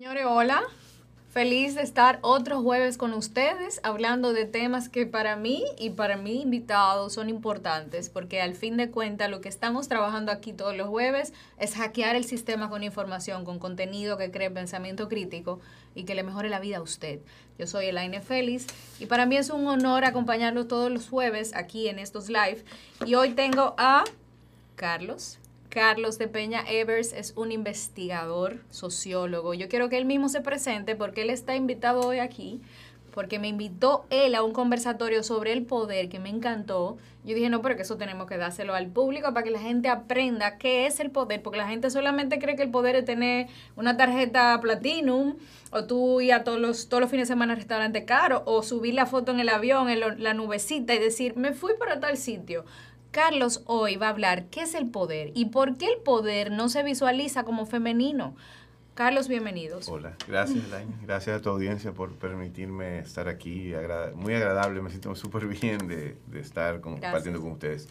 Señores, hola. Feliz de estar otro jueves con ustedes hablando de temas que para mí y para mi invitado son importantes, porque al fin de cuentas lo que estamos trabajando aquí todos los jueves es hackear el sistema con información, con contenido que cree pensamiento crítico y que le mejore la vida a usted. Yo soy Elaine Félix y para mí es un honor acompañarlos todos los jueves aquí en estos live. Y hoy tengo a Carlos. Carlos de Peña Evertsz es un investigador, sociólogo. Yo quiero que él mismo se presente porque él está invitado hoy aquí, porque me invitó él a un conversatorio sobre el poder que me encantó. Yo dije, no, pero que eso tenemos que dárselo al público para que la gente aprenda qué es el poder, porque la gente solamente cree que el poder es tener una tarjeta Platinum o tú ir a todos los fines de semana al restaurante caro o subir la foto en el avión, en la nubecita y decir, me fui para tal sitio. Carlos hoy va a hablar qué es el poder y por qué el poder no se visualiza como femenino. Carlos, bienvenidos. Hola, gracias Elaine, gracias a tu audiencia por permitirme estar aquí, muy agradable, me siento súper bien de estar compartiendo con ustedes.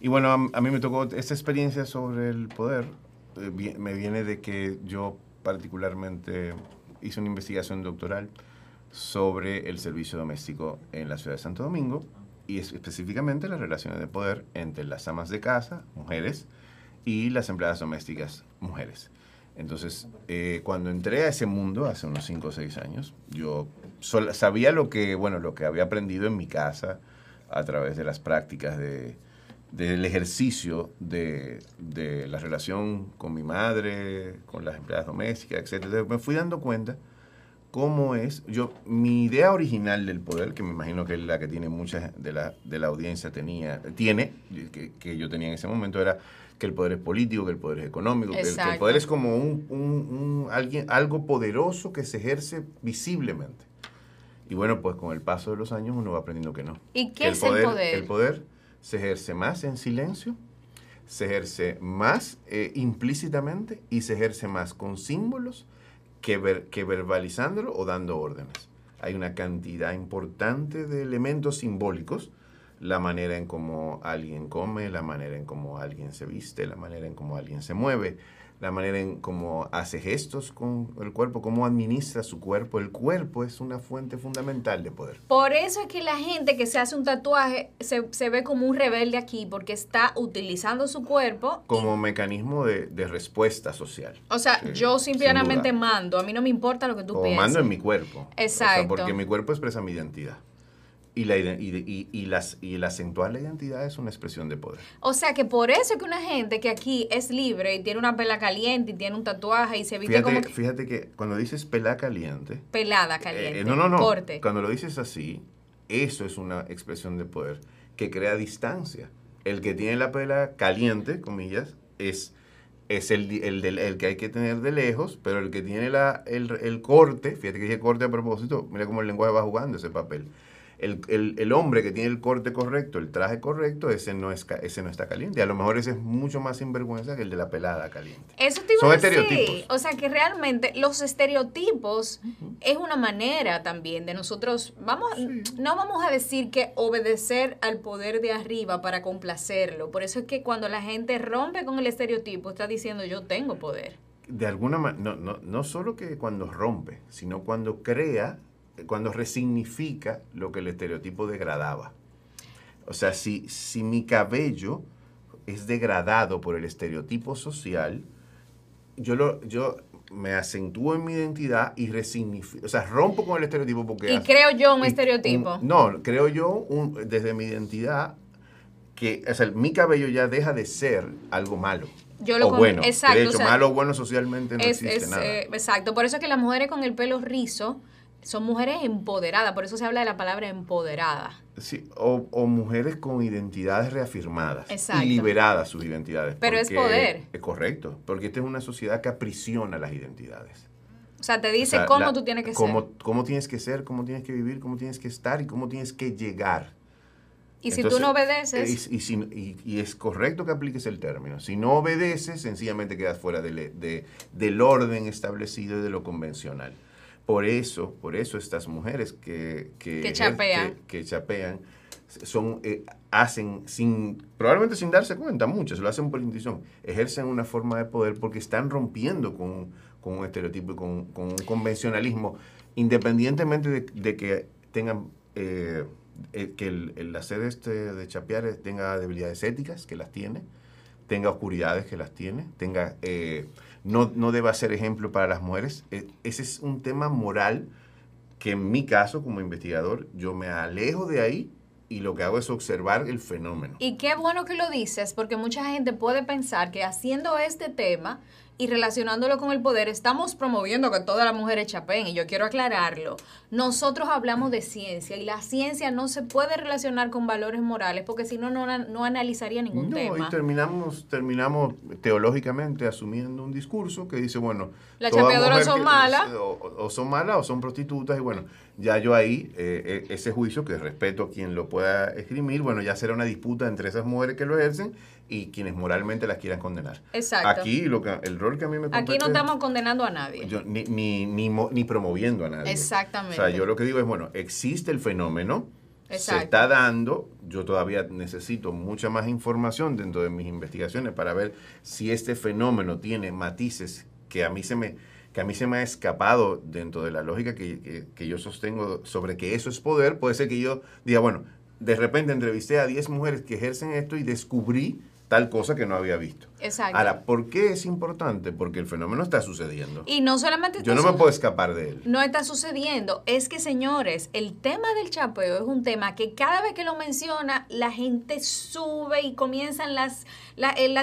Y bueno, a mí me tocó esta experiencia sobre el poder, me viene de que yo particularmente hice una investigación doctoral sobre el servicio doméstico en la ciudad de Santo Domingo, y específicamente las relaciones de poder entre las amas de casa, mujeres, y las empleadas domésticas, mujeres. Entonces, cuando entré a ese mundo, hace unos 5 o 6 años, yo sabía lo que había aprendido en mi casa a través de las prácticas del ejercicio de la relación con mi madre, con las empleadas domésticas, etc. Entonces, me fui dando cuenta cómo es. Mi idea original del poder, que me imagino que es la que tiene mucha de la audiencia que yo tenía en ese momento, era que el poder es político, que el poder es económico, que el poder es como algo poderoso que se ejerce visiblemente. Y bueno, pues con el paso de los años uno va aprendiendo que no. ¿Y qué es el poder? El poder se ejerce más en silencio, se ejerce más implícitamente y se ejerce más con símbolos que verbalizándolo o dando órdenes. Hay una cantidad importante de elementos simbólicos, la manera en cómo alguien come, la manera en cómo alguien se viste, la manera en cómo alguien se mueve, la manera en cómo hace gestos con el cuerpo, cómo administra su cuerpo. El cuerpo es una fuente fundamental de poder. Por eso es que la gente que se hace un tatuaje se ve como un rebelde aquí, porque está utilizando su cuerpo. Como mecanismo de respuesta social. O sea, yo simplemente mando, a mí no me importa lo que tú pienses. O mando en mi cuerpo. Exacto. O sea, porque mi cuerpo expresa mi identidad. Y la acentuar la identidad es una expresión de poder. O sea que por eso es que una gente que aquí es libre y tiene una pela caliente y tiene un tatuaje y se viste como... Fíjate que cuando dices pela caliente... Pelada caliente. No. Corte. Cuando lo dices así, eso es una expresión de poder que crea distancia. El que tiene la pela caliente, comillas, es el que hay que tener de lejos, pero el que tiene el corte, fíjate que dije corte a propósito, mira cómo el lenguaje va jugando ese papel. El hombre que tiene el corte correcto, el traje correcto, ese no está caliente. A lo mejor ese es mucho más sinvergüenza que el de la pelada caliente. Eso te iba a decir. Son estereotipos. O sea que realmente los estereotipos es una manera también de nosotros, no vamos a decir que obedecer al poder de arriba para complacerlo. Por eso es que cuando la gente rompe con el estereotipo, está diciendo yo tengo poder. De alguna manera, no solo que cuando rompe, sino cuando crea, cuando resignifica lo que el estereotipo degradaba. O sea, si mi cabello es degradado por el estereotipo social, yo me acentúo en mi identidad y resignifico, o sea, rompo con el estereotipo porque... Y creo yo un estereotipo. Desde mi identidad, que o sea, mi cabello ya deja de ser algo malo. Yo lo bueno, exacto, de hecho, o sea, malo o bueno socialmente no existe nada. Exacto, por eso es que las mujeres con el pelo rizo son mujeres empoderadas, por eso se habla de la palabra empoderada. Sí, o mujeres con identidades reafirmadas. Exacto. Y liberadas sus identidades. Pero es poder. Es correcto, porque esta es una sociedad que aprisiona las identidades. O sea, te dice cómo tú tienes que ser. Cómo tienes que ser, cómo tienes que vivir, cómo tienes que estar y cómo tienes que llegar. Y entonces, si tú no obedeces... Y es correcto que apliques el término. Si no obedeces, sencillamente quedas fuera del orden establecido y de lo convencional. Por eso estas mujeres que chapean son, hacen, probablemente sin darse cuenta, muchas lo hacen por intuición, ejercen una forma de poder porque están rompiendo con, con un estereotipo y con un convencionalismo, independientemente de que tengan que el hacer de chapear tenga debilidades éticas, que las tiene, tenga oscuridades, que las tiene, tenga no deba ser ejemplo para las mujeres. Ese es un tema moral que en mi caso, como investigador, yo me alejo de ahí y lo que hago es observar el fenómeno. Y qué bueno que lo dices, porque mucha gente puede pensar que haciendo este tema y relacionándolo con el poder, estamos promoviendo que todas las mujeres chapen, y yo quiero aclararlo. Nosotros hablamos de ciencia, y la ciencia no se puede relacionar con valores morales, porque si no, no analizaría ningún tema. Y terminamos teológicamente asumiendo un discurso que dice, bueno, las chapeadoras son malas. O son malas, o son prostitutas, y bueno, ya yo ahí, ese juicio, que respeto a quien lo pueda esgrimir, bueno, ya será una disputa entre esas mujeres que lo ejercen y quienes moralmente las quieran condenar. Exacto. Aquí el rol que a mí me compete, aquí no estamos condenando a nadie. Yo, ni promoviendo a nadie. Exactamente. O sea, yo lo que digo es, bueno, existe el fenómeno, exacto, se está dando, yo todavía necesito mucha más información dentro de mis investigaciones para ver si este fenómeno tiene matices que a mí se me ha escapado dentro de la lógica que yo sostengo sobre que eso es poder. Puede ser que yo diga, bueno, de repente entrevisté a 10 mujeres que ejercen esto y descubrí tal cosa que no había visto. Exacto. Ahora, ¿por qué es importante? Porque el fenómeno está sucediendo. Y no solamente yo no me puedo escapar de él. No está sucediendo. Es que, señores, el tema del chapeo es un tema que cada vez que lo menciona, la gente sube y comienzan las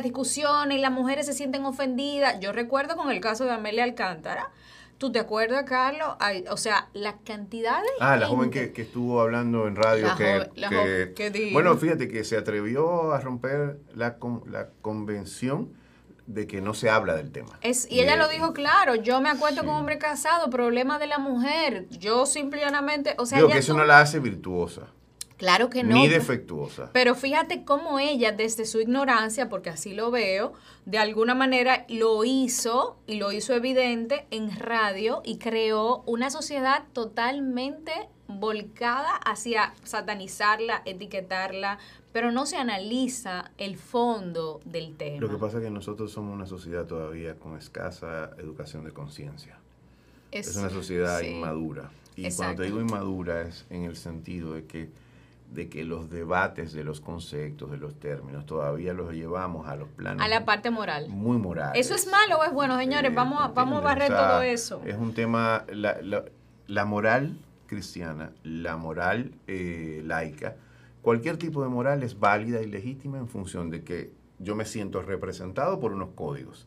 discusiones y las mujeres se sienten ofendidas. Yo recuerdo con el caso de Amelia Alcántara. ¿Tú te acuerdas, Carlos? Ay, o sea, las cantidades... Ah, la joven que estuvo hablando en radio. Bueno, fíjate que se atrevió a romper la convención de que no se habla del tema. Y ella lo dijo claro. Yo me acuerdo, sí, con un hombre casado, problema de la mujer. Yo simplemente... O sea, digo que eso no la hace virtuosa. Claro que no. Ni defectuosa. Pero fíjate cómo ella, desde su ignorancia, porque así lo veo, de alguna manera lo hizo, y lo hizo evidente en radio, y creó una sociedad totalmente volcada hacia satanizarla, etiquetarla, pero no se analiza el fondo del tema. Lo que pasa es que nosotros somos una sociedad todavía con escasa educación de conciencia. Es una sociedad, sí, inmadura. Y cuando te digo inmadura es en el sentido de que los debates de los conceptos, de los términos, todavía los llevamos a los planos... A la parte moral. Muy moral. ¿Eso es malo o es bueno, señores? Vamos a barrer todo eso. Es un tema... La moral cristiana, la moral laica, cualquier tipo de moral es válida y legítima en función de que yo me siento representado por unos códigos,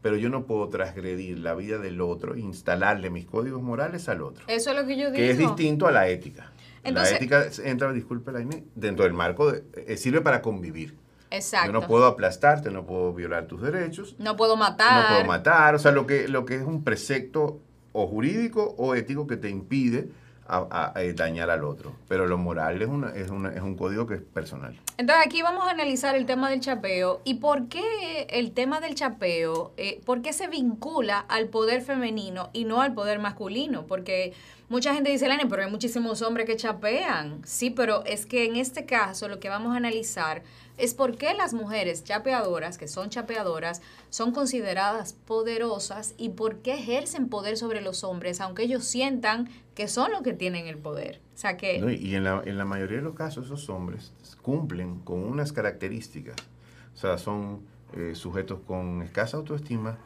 pero yo no puedo transgredir la vida del otro e instalarle mis códigos morales al otro. Eso es lo que yo digo. Que es distinto a la ética. Entonces, la ética entra, disculpe, dentro del marco, sirve para convivir. Exacto. Yo no puedo aplastarte, no puedo violar tus derechos. No puedo matar. No puedo matar. O sea, lo que es un precepto o jurídico o ético que te impide a dañar al otro. Pero lo moral es un código que es personal. Entonces, aquí vamos a analizar el tema del chapeo. ¿Y por qué el tema del chapeo, por qué se vincula al poder femenino y no al poder masculino? Porque... Mucha gente dice, Elaine, pero hay muchísimos hombres que chapean. Sí, pero es que en este caso lo que vamos a analizar es por qué las mujeres chapeadoras, que son chapeadoras, son consideradas poderosas y por qué ejercen poder sobre los hombres, aunque ellos sientan que son los que tienen el poder. O sea que... No, y en la mayoría de los casos esos hombres cumplen con unas características. O sea, son sujetos con escasa autoestima,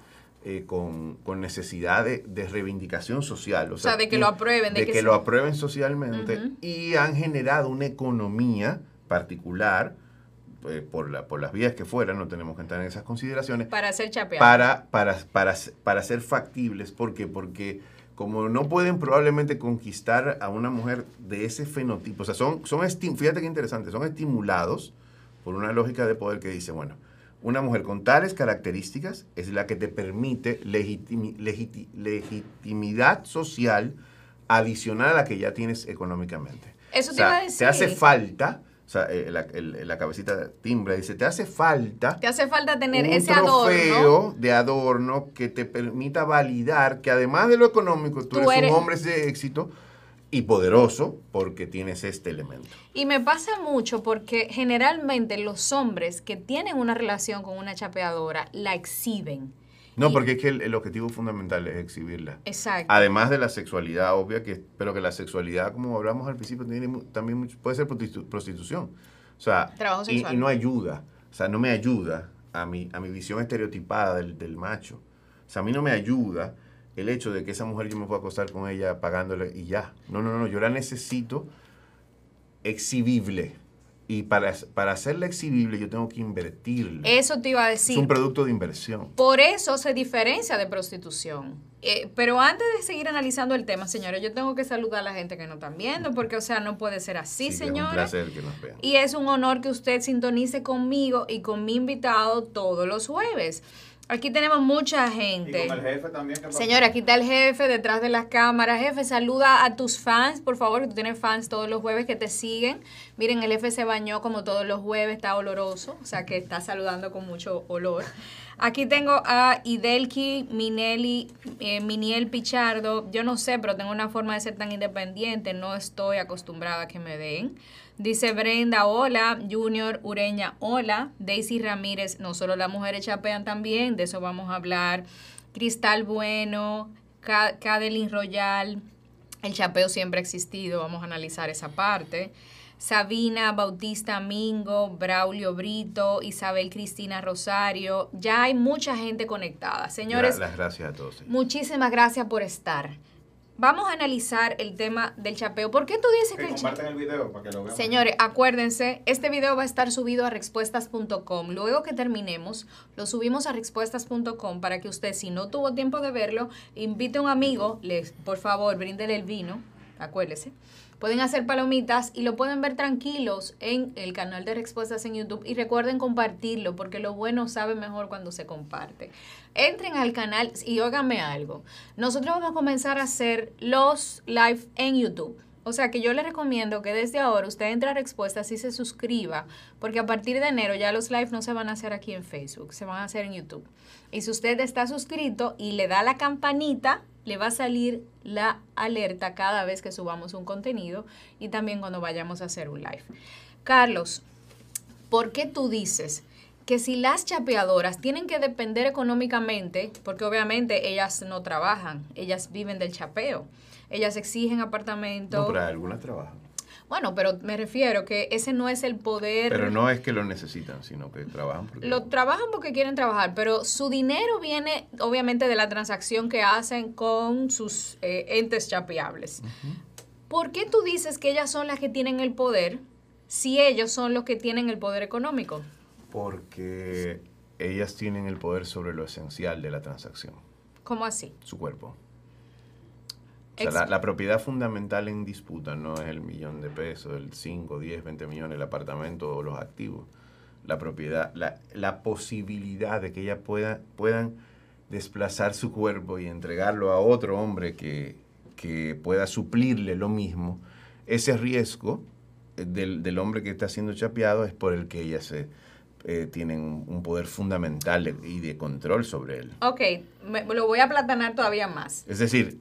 con necesidad de reivindicación social. O sea, de que lo aprueben. De que lo aprueben socialmente. Uh-huh. Y han generado una economía particular, por las vías que fueran, no tenemos que entrar en esas consideraciones. Para ser chapeados. Para ser factibles. ¿Por qué? Porque como no pueden probablemente conquistar a una mujer de ese fenotipo, o sea, fíjate qué interesante, son estimulados por una lógica de poder que dice, bueno, una mujer con tales características es la que te permite legitimidad social adicional a la que ya tienes económicamente. Eso te iba a decir. Te hace falta, o sea, la cabecita timbra dice, te hace falta tener ese adorno. Un trofeo de adorno que te permita validar que además de lo económico, tú eres un hombre de éxito y poderoso porque tienes este elemento. Y me pasa mucho porque generalmente los hombres que tienen una relación con una chapeadora la exhiben. No, porque es que el objetivo fundamental es exhibirla. Exacto. Además de la sexualidad obvia, pero que la sexualidad, como hablamos al principio, tiene, también puede ser prostitución. O sea, trabajo sexual. Y no ayuda. O sea, no me ayuda a mi visión estereotipada del macho. O sea, a mí no me ayuda el hecho de que esa mujer yo me pueda acostar con ella pagándole y ya. No, no, no. Yo la necesito exhibible. Y para hacerla exhibible yo tengo que invertirla. Eso te iba a decir. Es un producto de inversión. Por eso se diferencia de prostitución. Pero antes de seguir analizando el tema, señores, yo tengo que saludar a la gente que nos están viendo, porque, o sea, no puede ser así, sí, señores. Es un placer que nos vean. Y es un honor que usted sintonice conmigo y con mi invitado todos los jueves. Aquí tenemos mucha gente. Y con el jefe también. Señora, aquí está el jefe detrás de las cámaras. Jefe, saluda a tus fans, por favor, que tú tienes fans todos los jueves que te siguen. Miren, el jefe se bañó como todos los jueves, está oloroso, o sea que está saludando con mucho olor. Aquí tengo a Idelki Minelli, Miniel Pichardo. Yo no sé, pero tengo una forma de ser tan independiente, no estoy acostumbrada a que me den. Dice Brenda, hola. Junior Ureña, hola. Daisy Ramírez, no solo las mujeres chapean también, de eso vamos a hablar. Cristal Bueno, Cadelin Royal, el chapeo siempre ha existido, vamos a analizar esa parte. Sabina Bautista Mingo, Braulio Brito, Isabel Cristina Rosario. Ya hay mucha gente conectada. Señores, gracias a todos. Señor. Muchísimas gracias por estar. Vamos a analizar el tema del chapeo. ¿Por qué tú dices que comparten el video para que lo vean? Señores, acuérdense, este video va a estar subido a Rexpuestas.com. Luego que terminemos, lo subimos a Rexpuestas.com para que usted, si no tuvo tiempo de verlo, invite a un amigo, por favor, bríndele el vino, acuérdese. Pueden hacer palomitas y lo pueden ver tranquilos en el canal de Rexpuestas en YouTube. Y recuerden compartirlo, porque lo bueno sabe mejor cuando se comparte. Entren al canal y óiganme algo. Nosotros vamos a comenzar a hacer los live en YouTube. O sea que yo les recomiendo que desde ahora usted entre a Rexpuestas y se suscriba, porque a partir de enero ya los live no se van a hacer aquí en Facebook, se van a hacer en YouTube. Y si usted está suscrito y le da la campanita, le va a salir la alerta cada vez que subamos un contenido y también cuando vayamos a hacer un live. Carlos, ¿por qué tú dices que si las chapeadoras tienen que depender económicamente, porque obviamente ellas no trabajan, ellas viven del chapeo, ellas exigen apartamentos? No, pero algunas trabajan. Bueno, pero me refiero que ese no es el poder. Pero no es que lo necesitan, sino que trabajan porque... Lo trabajan porque quieren trabajar, pero su dinero viene obviamente de la transacción que hacen con sus entes chapeables. ¿Por qué tú dices que ellas son las que tienen el poder si ellos son los que tienen el poder económico? Porque ellas tienen el poder sobre lo esencial de la transacción. ¿Cómo así? Su cuerpo. O sea, la propiedad fundamental en disputa no es el millón de pesos, el 5, 10, 20 millones, el apartamento o los activos. La propiedad, la posibilidad de que ellas puedan desplazar su cuerpo y entregarlo a otro hombre que pueda suplirle lo mismo. Ese riesgo del hombre que está siendo chapeado es por el que ellas tienen un poder fundamental y de control sobre él. Ok, lo voy a aplatanar todavía más. Es decir,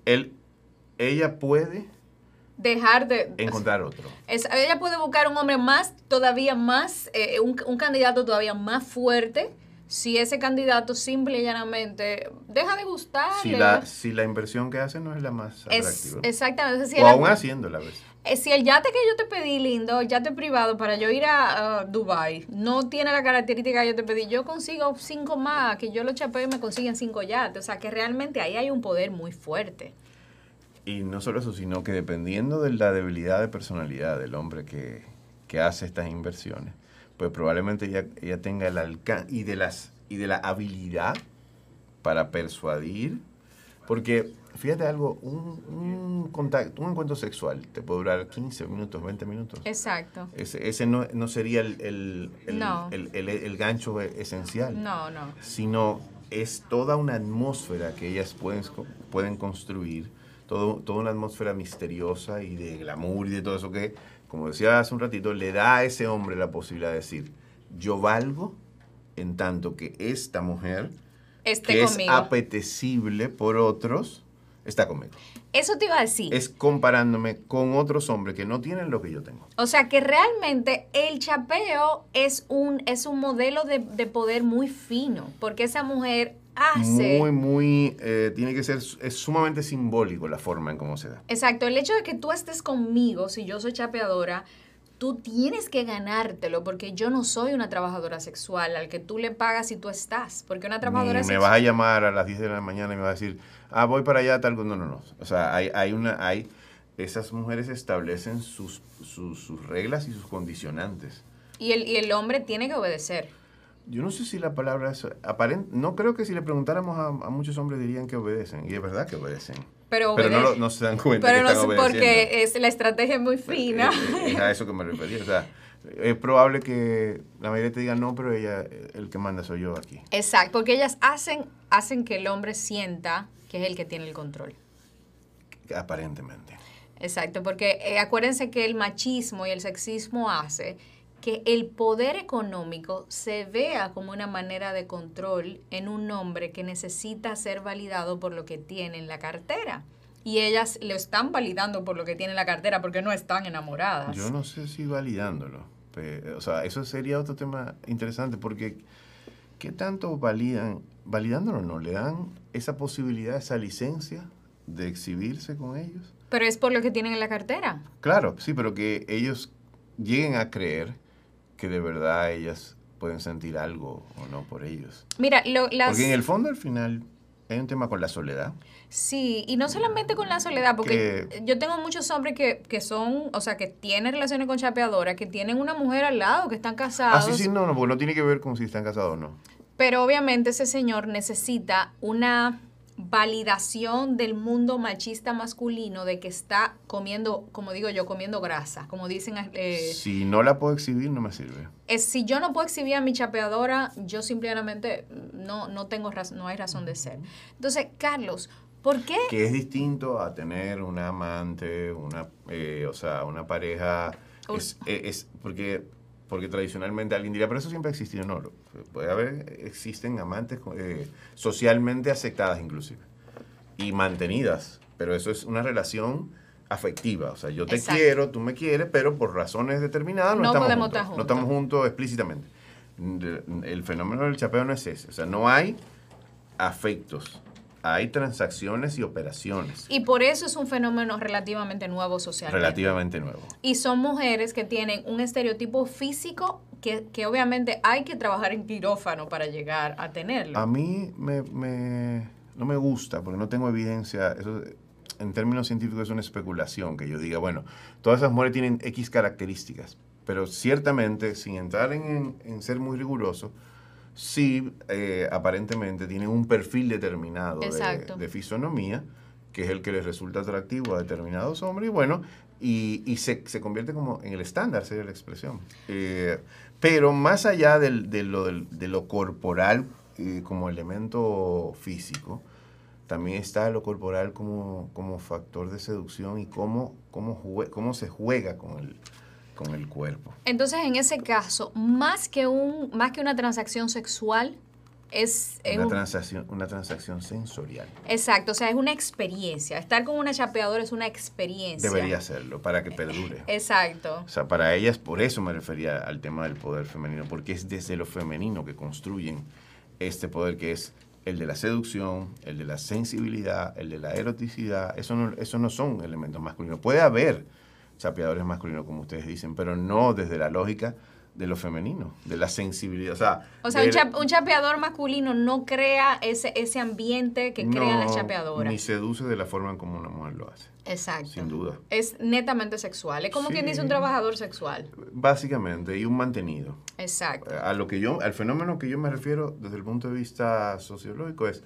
ella puede dejar de encontrar otro. Ella puede buscar un hombre más, todavía más, un candidato todavía más fuerte, si ese candidato simple y llanamente deja de gustarle. Si la inversión que hace no es la más atractiva. Exactamente. Si o aún haciéndola a veces. Si el yate que yo te pedí, lindo, yate privado, para yo ir a Dubái, no tiene la característica que yo te pedí, yo consigo 5 más, que yo lo chapeo y me consiguen 5 yates. O sea, que realmente ahí hay un poder muy fuerte. Y no solo eso, sino que dependiendo de la debilidad de personalidad del hombre que hace estas inversiones, pues probablemente ella tenga el alcance y de la habilidad para persuadir. Porque, fíjate algo, un encuentro sexual te puede durar 15 minutos, 20 minutos. Exacto. Ese no sería el gancho esencial. No, no. Sino es toda una atmósfera que ellas pueden construir. Toda una atmósfera misteriosa y de glamour y de todo eso que, como decía hace un ratito, le da a ese hombre la posibilidad de decir, yo valgo en tanto que esta mujer, que es apetecible por otros, está conmigo. Eso te iba a decir. Es comparándome con otros hombres que no tienen lo que yo tengo. O sea, que realmente el chapeo es un modelo de poder muy fino, porque esa mujer tiene que ser, es sumamente simbólico la forma en cómo se da. Exacto, el hecho de que tú estés conmigo, si yo soy chapeadora, tú tienes que ganártelo, porque yo no soy una trabajadora sexual al que tú le pagas y tú estás, porque una trabajadora sexual... Me vas a llamar a las 10 de la mañana y me vas a decir, ah, voy para allá, tal, no. O sea, esas mujeres establecen sus reglas y sus condicionantes. Y el hombre tiene que obedecer. Yo no sé si la palabra es aparente. No creo que si le preguntáramos a muchos hombres dirían que obedecen. Y es verdad que obedecen. Pero no se dan cuenta que están obedeciendo. Porque la estrategia es muy fina. Es a eso que me refería. O sea, es probable que la mayoría te diga no, pero ella, el que manda soy yo aquí. Exacto, porque ellas hacen que el hombre sienta que es el que tiene el control. Aparentemente. Exacto, porque acuérdense que el machismo y el sexismo hace... que el poder económico se vea como una manera de control en un hombre que necesita ser validado por lo que tiene en la cartera. Y ellas lo están validando por lo que tiene en la cartera porque no están enamoradas. Yo no sé si validándolo. O sea, eso sería otro tema interesante porque ¿qué tanto validan? Validándolo no, le dan esa posibilidad, esa licencia de exhibirse con ellos. Pero es por lo que tienen en la cartera. Claro, sí, pero que ellos lleguen a creer que de verdad ellas pueden sentir algo o no por ellos. Mira, porque en el fondo, al final, hay un tema con la soledad. Sí, y no solamente con la soledad, porque yo tengo muchos hombres que son, o sea, que tienen relaciones con chapeadoras, que tienen una mujer al lado, que están casados. Ah, sí, no, porque no tiene que ver con si están casados o no. Pero obviamente ese señor necesita una validación del mundo machista masculino de que está comiendo, como digo yo, comiendo grasa, como dicen. Si no la puedo exhibir, no me sirve. Si yo no puedo exhibir a mi chapeadora, yo simplemente no hay razón de ser. Entonces, Carlos, ¿por qué? Que es distinto a tener una amante, una pareja. Porque tradicionalmente alguien diría, pero eso siempre ha existido. No, existen amantes socialmente aceptadas inclusive y mantenidas, pero eso es una relación afectiva. O sea, yo te quiero, tú me quieres, pero por razones determinadas no estamos juntos explícitamente. El fenómeno del chapeo no es ese. O sea, no hay afectos. Hay transacciones y operaciones. Y por eso es un fenómeno relativamente nuevo socialmente. Relativamente nuevo. Y son mujeres que tienen un estereotipo físico que obviamente hay que trabajar en quirófano para llegar a tenerlo. A mí no me gusta porque no tengo evidencia. Eso, en términos científicos, es una especulación que yo diga, bueno, todas esas mujeres tienen X características, pero ciertamente, sin entrar en ser muy riguroso, sí, aparentemente tienen un perfil determinado de fisonomía, que es el que les resulta atractivo a determinados hombres, y bueno, y se convierte como en el estándar, sería la expresión. Pero más allá de lo corporal como elemento físico, también está lo corporal como factor de seducción y cómo se juega con el cuerpo. Entonces, en ese caso, más que una transacción sexual, una transacción sensorial. Exacto, o sea, es una experiencia. Estar con una chapeadora es una experiencia. Debería serlo, para que perdure. Exacto. O sea, para ellas, por eso me refería al tema del poder femenino, porque es desde lo femenino que construyen este poder que es el de la seducción, el de la sensibilidad, el de la eroticidad. Eso no son elementos masculinos. Puede haber chapeadores masculinos, como ustedes dicen, pero no desde la lógica de lo femenino, de la sensibilidad. O sea un chapeador masculino no crea ese ambiente que crean las chapeadoras. Ni seduce de la forma en como una mujer lo hace. Exacto. Sin duda. Es netamente sexual. Es como quien dice un trabajador sexual. Básicamente, y un mantenido. Exacto. Al fenómeno que yo me refiero desde el punto de vista sociológico es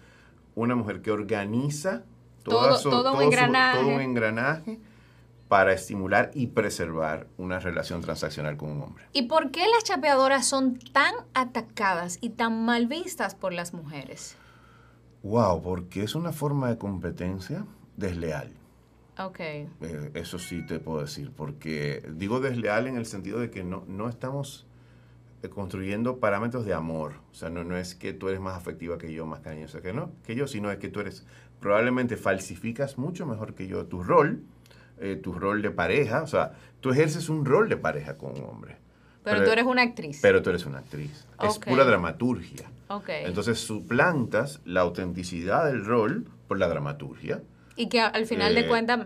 una mujer que organiza todo un engranaje para estimular y preservar una relación transaccional con un hombre. ¿Y por qué las chapeadoras son tan atacadas y tan mal vistas por las mujeres? Wow, porque es una forma de competencia desleal. Ok. Eso sí te puedo decir, porque digo desleal en el sentido de que no estamos construyendo parámetros de amor. O sea, no es que tú eres más afectiva que yo, más cariñosa que yo, sino es que tú eres, probablemente falsificas mucho mejor que yo tu rol de pareja. O sea, tú ejerces un rol de pareja con un hombre. Pero tú eres una actriz. Pero tú eres una actriz. Okay. Es pura dramaturgia. Okay. Entonces suplantas la autenticidad del rol por la dramaturgia. Y que al final de cuentas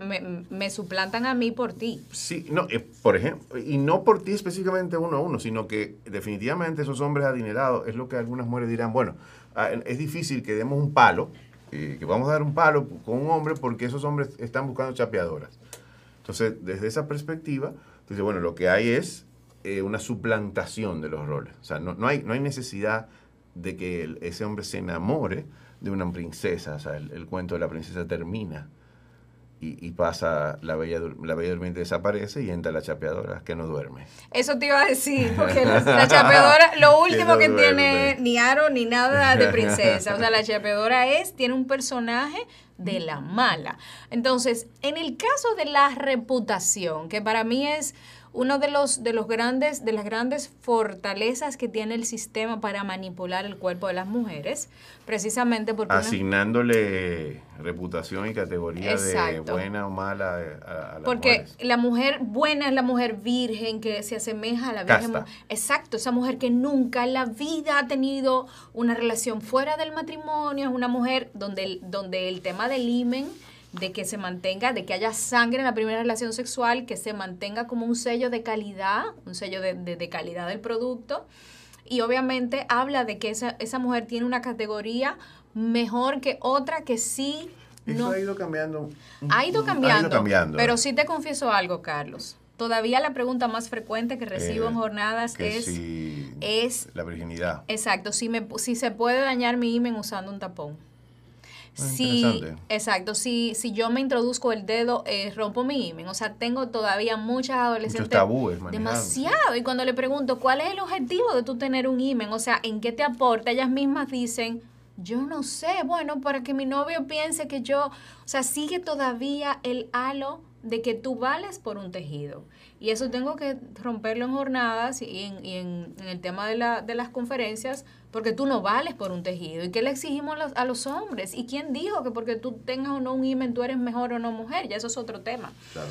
me suplantan a mí por ti. Sí, no, por ejemplo, y no por ti específicamente uno a uno, sino que definitivamente esos hombres adinerados es lo que algunas mujeres dirán, bueno, es difícil que demos un palo, que vamos a dar un palo con un hombre porque esos hombres están buscando chapeadoras. Entonces, desde esa perspectiva, entonces, bueno, lo que hay es una suplantación de los roles. O sea, no hay necesidad de que ese hombre se enamore de una princesa. O sea, el cuento de la princesa termina y pasa, la bella durmiente desaparece y entra la chapeadora que no duerme. Eso te iba a decir, porque la chapeadora, lo último que tiene ni aro ni nada de princesa. O sea, la chapeadora tiene un personaje de la mala. Entonces, en el caso de la reputación, que para mí es uno de las grandes fortalezas que tiene el sistema para manipular el cuerpo de las mujeres, precisamente porque asignándole reputación y categoría. Exacto. De buena o mala a las mujeres. La mujer buena es la mujer virgen que se asemeja a la virgen. Casta. Exacto, esa mujer que nunca en la vida ha tenido una relación fuera del matrimonio, es una mujer donde el tema del himen, de que se mantenga, de que haya sangre en la primera relación sexual, que se mantenga como un sello de calidad, un sello de calidad del producto. Y obviamente habla de que esa mujer tiene una categoría mejor que otra que sí. Eso ha ido cambiando. Ha ido cambiando. Pero sí te confieso algo, Carlos. Todavía la pregunta más frecuente que recibo en jornadas es la virginidad. Exacto. Si se puede dañar mi himen usando un tapón. Sí, exacto. Si yo me introduzco el dedo, rompo mi himen. O sea, tengo todavía muchas adolescentes. Muchos tabúes, demasiado. Y cuando le pregunto, ¿cuál es el objetivo de tú tener un himen? O sea, ¿en qué te aporta? Ellas mismas dicen, yo no sé. Bueno, para que mi novio piense que yo... O sea, sigue todavía el halo de que tú vales por un tejido. Y eso tengo que romperlo en jornadas y en el tema de las conferencias, porque tú no vales por un tejido. ¿Y qué le exigimos a los hombres? ¿Y quién dijo que porque tú tengas o no un himen tú eres mejor o no mujer? Ya eso es otro tema. Claro.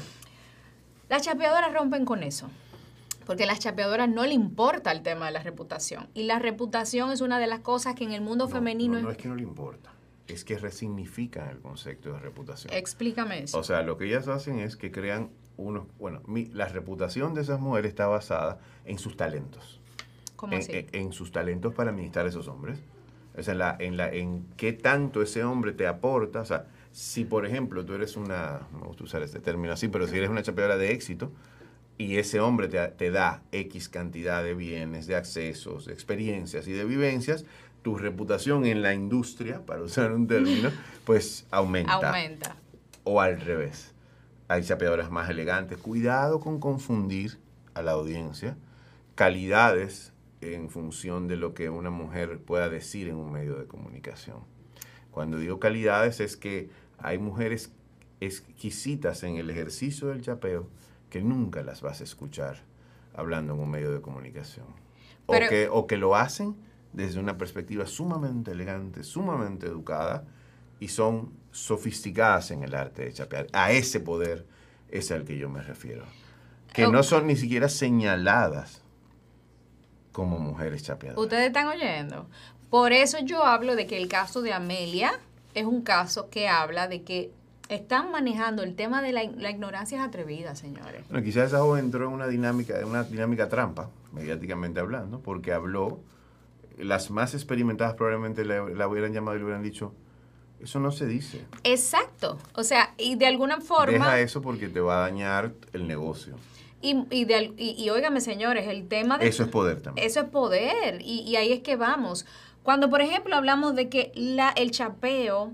Las chapeadoras rompen con eso, porque a las chapeadoras no le importa el tema de la reputación. Y la reputación es una de las cosas que en el mundo femenino... No es que no le importa. Es que resignifican el concepto de reputación. Explícame eso. O sea, lo que ellas hacen es que crean unos... Bueno, la reputación de esas mujeres está basada en sus talentos. ¿Cómo así? En sus talentos para administrar a esos hombres. O sea, en qué tanto ese hombre te aporta. O sea, si por ejemplo tú eres una... No me gusta usar este término así, pero si eres una chapeadora de éxito y ese hombre te da X cantidad de bienes, de accesos, de experiencias y de vivencias... Tu reputación en la industria, para usar un término, pues aumenta. O al revés. Hay chapeadoras más elegantes. Cuidado con confundir a la audiencia calidades en función de lo que una mujer pueda decir en un medio de comunicación. Cuando digo calidades es que hay mujeres exquisitas en el ejercicio del chapeo que nunca las vas a escuchar hablando en un medio de comunicación. Pero, o que lo hacen desde una perspectiva sumamente elegante, sumamente educada, y son sofisticadas en el arte de chapear. A ese poder es al que yo me refiero. Que no son ni siquiera señaladas como mujeres chapeadoras. Ustedes están oyendo. Por eso yo hablo de que el caso de Amelia es un caso que habla de que están manejando el tema de la ignorancia es atrevida, señores. Bueno, quizás esa joven entró en una dinámica trampa, mediáticamente hablando, porque habló... Las más experimentadas probablemente la hubieran llamado y le hubieran dicho, eso no se dice. Exacto. O sea, y de alguna forma... Deja eso porque te va a dañar el negocio. Y óigame, señores, el tema de... Eso es poder también. Eso es poder. Y ahí es que vamos. Cuando, por ejemplo, hablamos de que el chapeo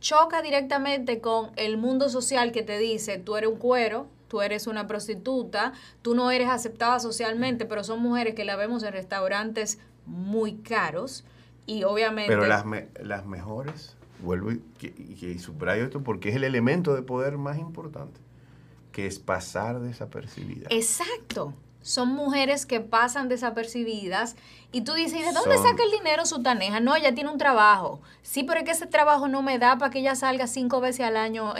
choca directamente con el mundo social que te dice, tú eres un cuero, tú eres una prostituta, tú no eres aceptada socialmente, pero son mujeres que la vemos en restaurantes muy caros y obviamente... Pero las mejores, vuelvo y subrayo esto porque es el elemento de poder más importante, que es pasar desapercibida. Exacto. son mujeres que pasan desapercibidas y tú dices, ¿de dónde saca el dinero Sutaneja? No, ella tiene un trabajo. Sí, pero es que ese trabajo no me da para que ella salga 5 veces al año.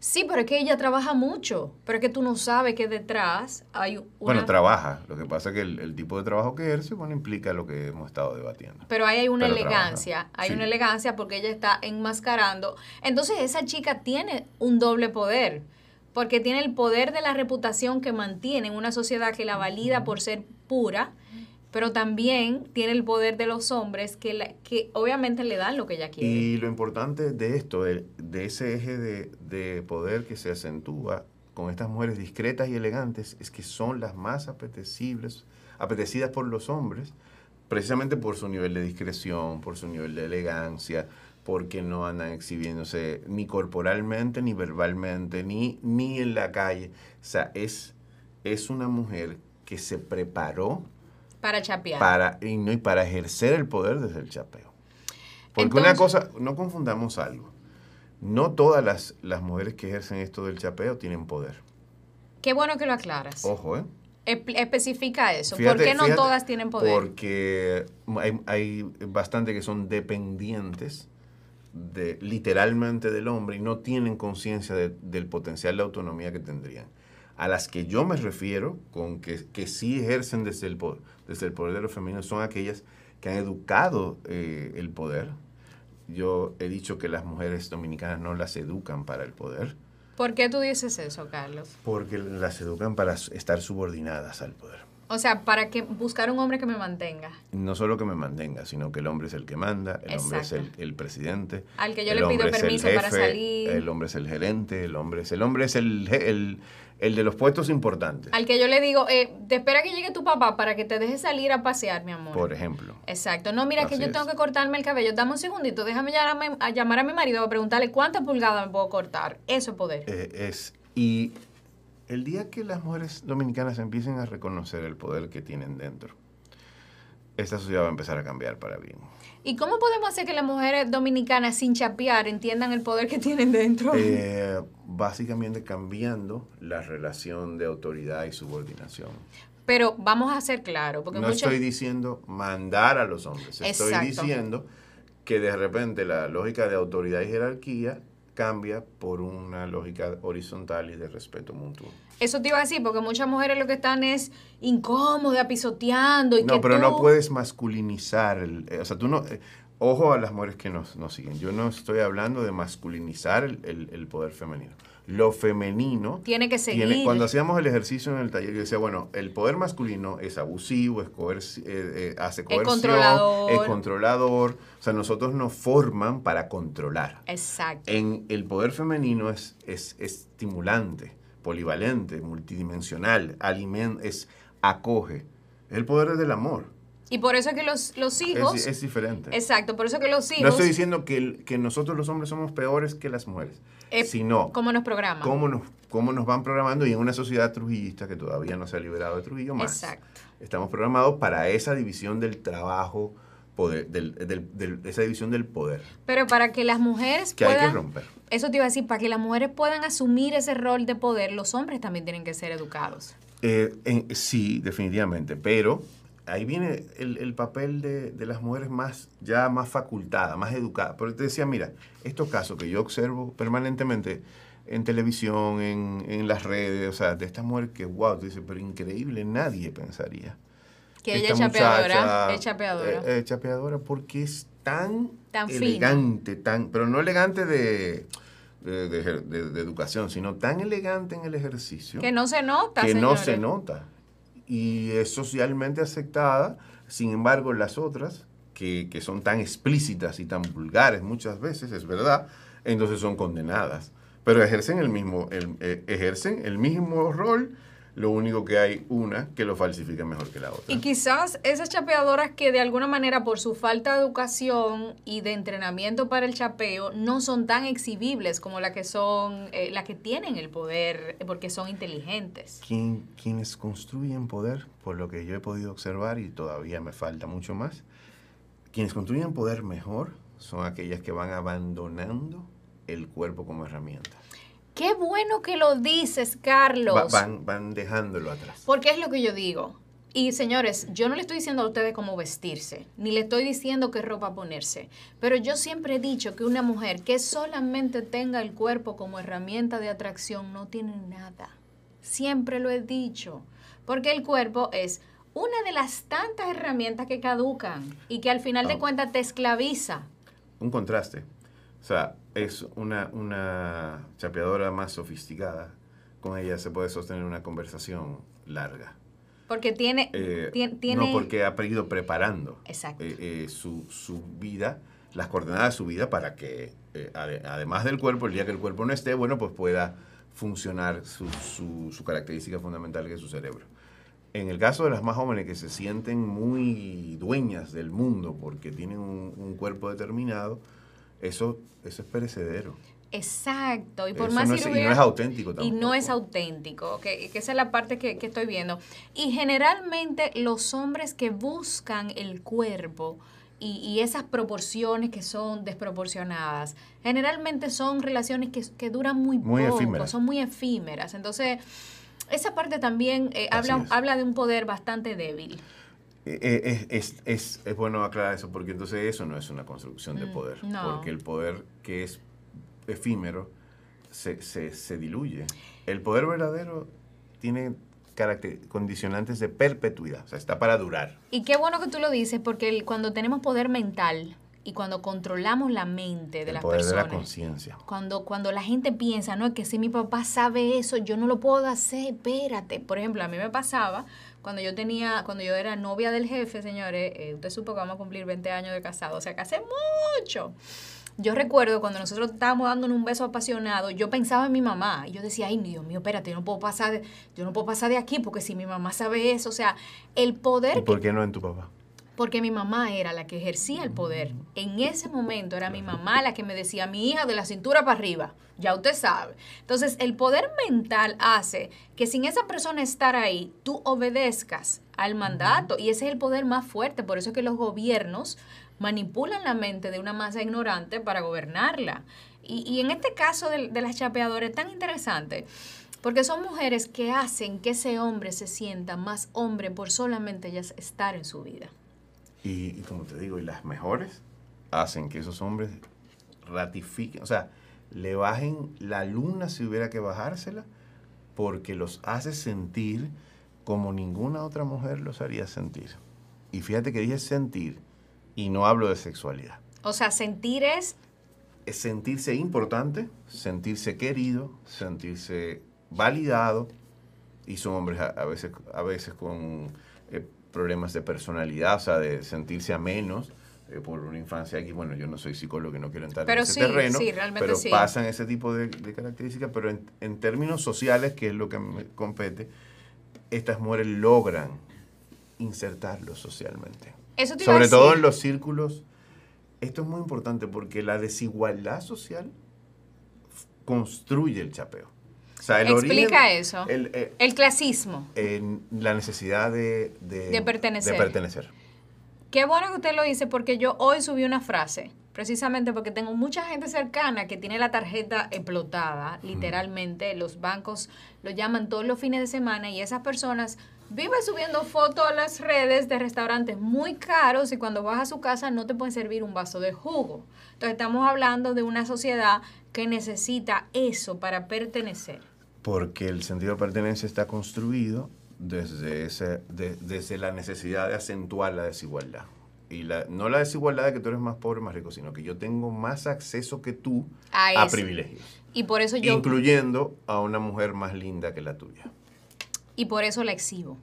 Sí, pero es que ella trabaja mucho. Pero es que tú no sabes que detrás hay una... Bueno, trabaja. Lo que pasa es que el tipo de trabajo que ejerce, bueno, implica lo que hemos estado debatiendo. Pero ahí hay una elegancia. Hay una elegancia porque ella está enmascarando. Entonces esa chica tiene un doble poder. Porque tiene el poder de la reputación que mantiene en una sociedad que la valida por ser pura, pero también tiene el poder de los hombres que obviamente le dan lo que ella quiere. Y lo importante de esto, de ese eje de poder que se acentúa con estas mujeres discretas y elegantes, es que son las más apetecidas por los hombres, precisamente por su nivel de discreción, por su nivel de elegancia, porque no andan exhibiéndose ni corporalmente, ni verbalmente, ni en la calle. O sea, es una mujer que se preparó para chapear. Y para ejercer el poder desde el chapeo. Porque entonces, una cosa, no confundamos algo. No todas las mujeres que ejercen esto del chapeo tienen poder. Qué bueno que lo aclaras. Ojo, ¿eh? Especifica eso. Fíjate, ¿por qué no todas tienen poder? Porque hay bastante que son dependientes literalmente del hombre y no tienen conciencia del potencial de autonomía que tendrían. A las que yo me refiero, con que sí ejercen desde el poder de los femeninos, son aquellas que han educado el poder. Yo he dicho que las mujeres dominicanas no las educan para el poder. ¿Por qué tú dices eso, Carlos? Porque las educan para estar subordinadas al poder. O sea, para que buscar un hombre que me mantenga. No solo que me mantenga, sino que el hombre es el que manda, el hombre es el presidente. Al que yo le pido permiso para salir. El hombre es el gerente, el hombre es el de los puestos importantes. Al que yo le digo, te espera que llegue tu papá para que te deje salir a pasear, mi amor. Por ejemplo. Exacto. No, mira, que yo tengo que cortarme el cabello. Dame un segundito, déjame llamar a mi marido a preguntarle cuántas pulgadas me puedo cortar. Eso es poder. Y el día que las mujeres dominicanas empiecen a reconocer el poder que tienen dentro, esta sociedad va a empezar a cambiar para bien. ¿Y cómo podemos hacer que las mujeres dominicanas sin chapear entiendan el poder que tienen dentro? Básicamente cambiando la relación de autoridad y subordinación. Pero vamos a ser claros. No estoy diciendo mandar a los hombres. Exacto. Estoy diciendo que de repente la lógica de autoridad y jerarquía cambia por una lógica horizontal y de respeto mutuo. Eso te iba a decir, porque muchas mujeres lo que están es incómodas, pisoteando. No puedes masculinizar. O sea, tú no... Ojo a las mujeres que nos siguen. Yo no estoy hablando de masculinizar el poder femenino. Lo femenino... Tiene que seguir. Cuando hacíamos el ejercicio en el taller, yo decía, bueno, el poder masculino es abusivo, hace coerción, es controlador. O sea, nosotros nos forman para controlar. Exacto. En el poder femenino es estimulante, polivalente, multidimensional, acoge. El poder es del amor. Y por eso es que los hijos... Es diferente. Exacto, por eso es que los hijos... No estoy diciendo que nosotros los hombres somos peores que las mujeres, sino... ¿Cómo nos programan? Cómo nos van programando, y en una sociedad trujillista que todavía no se ha liberado de Trujillo más. Exacto. Estamos programados para esa división del trabajo, esa división del poder. Pero para que las mujeres puedan... Que hay que romper. Eso te iba a decir, para que las mujeres puedan asumir ese rol de poder, los hombres también tienen que ser educados. Sí, definitivamente, pero... Ahí viene el papel de las mujeres más facultadas, más educadas. Pero te decía, mira, estos casos que yo observo permanentemente en televisión, en las redes, o sea, de estas mujeres que, wow, tú dices, pero increíble, nadie pensaría. Que ella es chapeadora, porque es tan elegante, pero no elegante de educación, sino tan elegante en el ejercicio. Que no se nota, señores. Que no se nota. Y es socialmente aceptada. Sin embargo, las otras, que son tan explícitas y tan vulgares muchas veces, es verdad, entonces son condenadas. Pero ejercen el mismo rol, lo único que hay una que lo falsifica mejor que la otra. Y quizás esas chapeadoras que de alguna manera por su falta de educación y de entrenamiento para el chapeo no son tan exhibibles como las que tienen el poder porque son inteligentes. Quienes construyen poder, por lo que yo he podido observar y todavía me falta mucho más, quienes construyen poder mejor son aquellas que van abandonando el cuerpo como herramienta. Qué bueno que lo dices, Carlos. Van dejándolo atrás. Porque es lo que yo digo. Y señores, yo no le estoy diciendo a ustedes cómo vestirse, ni le estoy diciendo qué ropa ponerse. Pero yo siempre he dicho que una mujer que solamente tenga el cuerpo como herramienta de atracción no tiene nada. Siempre lo he dicho. Porque el cuerpo es una de las tantas herramientas que caducan y que al final de cuentas te esclaviza. Un contraste. O sea, es una chapeadora más sofisticada. Con ella se puede sostener una conversación larga. Porque tiene... No, porque ha ido preparando su vida, las coordenadas de su vida para que, además del cuerpo, el día que el cuerpo no esté, bueno, pues pueda funcionar su característica fundamental que es su cerebro. En el caso de las más jóvenes que se sienten muy dueñas del mundo porque tienen un cuerpo determinado, eso es perecedero. Exacto. Y por más cirugía, no es auténtico tampoco. Y no es auténtico, que esa es la parte que estoy viendo. Y generalmente los hombres que buscan el cuerpo y esas proporciones que son desproporcionadas, generalmente son relaciones que duran muy poco, efímeras. Son muy efímeras. Entonces, esa parte también habla de un poder bastante débil. Es bueno aclarar eso, porque entonces eso no es una construcción de poder. No. Porque el poder que es efímero se diluye. El poder verdadero tiene condicionantes de perpetuidad, o sea, está para durar. Y qué bueno que tú lo dices, porque cuando tenemos poder mental y cuando controlamos la mente de las personas, el poder de la conciencia. Cuando la gente piensa, no, es que si mi papá sabe eso, yo no lo puedo hacer, espérate. Por ejemplo, a mí me pasaba cuando yo era novia del jefe, señores, usted supo que vamos a cumplir 20 años de casado, o sea, que hace mucho. Yo recuerdo cuando nosotros estábamos dándonos un beso apasionado, yo pensaba en mi mamá. Y yo decía, ay, Dios mío, espérate, yo no puedo pasar de aquí, porque si mi mamá sabe eso, o sea, el poder... ¿Y por qué no en tu papá? Porque mi mamá era la que ejercía el poder. En ese momento era mi mamá la que me decía, mi hija, de la cintura para arriba, ya usted sabe. Entonces, el poder mental hace que sin esa persona estar ahí, tú obedezcas al mandato. Y ese es el poder más fuerte, por eso es que los gobiernos manipulan la mente de una masa ignorante para gobernarla. Y en este caso de las chapeadoras es tan interesante, porque son mujeres que hacen que ese hombre se sienta más hombre por solamente ellas estar en su vida. Y como te digo, y las mejores hacen que esos hombres ratifiquen, o sea, le bajen la luna si hubiera que bajársela, porque los hace sentir como ninguna otra mujer los haría sentir. Y fíjate que dije sentir, y no hablo de sexualidad. O sea, sentir es sentirse importante, sentirse querido, sentirse validado. Y son hombres a veces con problemas de personalidad, o sea, de sentirse a menos por una infancia aquí. Bueno, yo no soy psicólogo y no quiero entrar en ese terreno, pero sí pasan ese tipo de características. Pero en términos sociales, que es lo que me compete, estas mujeres logran insertarlo socialmente. Sobre todo en los círculos. Esto es muy importante porque la desigualdad social construye el chapeo. O sea, explica eso. El clasismo. La necesidad de pertenecer. Qué bueno que usted lo dice, porque yo hoy subí una frase, precisamente porque tengo mucha gente cercana que tiene la tarjeta explotada, literalmente. Los bancos lo llaman todos los fines de semana y esas personas... vive subiendo fotos a las redes de restaurantes muy caros y cuando vas a su casa no te pueden servir un vaso de jugo. Entonces estamos hablando de una sociedad que necesita eso para pertenecer. Porque el sentido de pertenencia está construido desde la necesidad de acentuar la desigualdad. Y no la desigualdad de que tú eres más pobre o más rico, sino que yo tengo más acceso que tú a privilegios. Y por eso yo... incluyendo a una mujer más linda que la tuya. Y por eso la exhibo.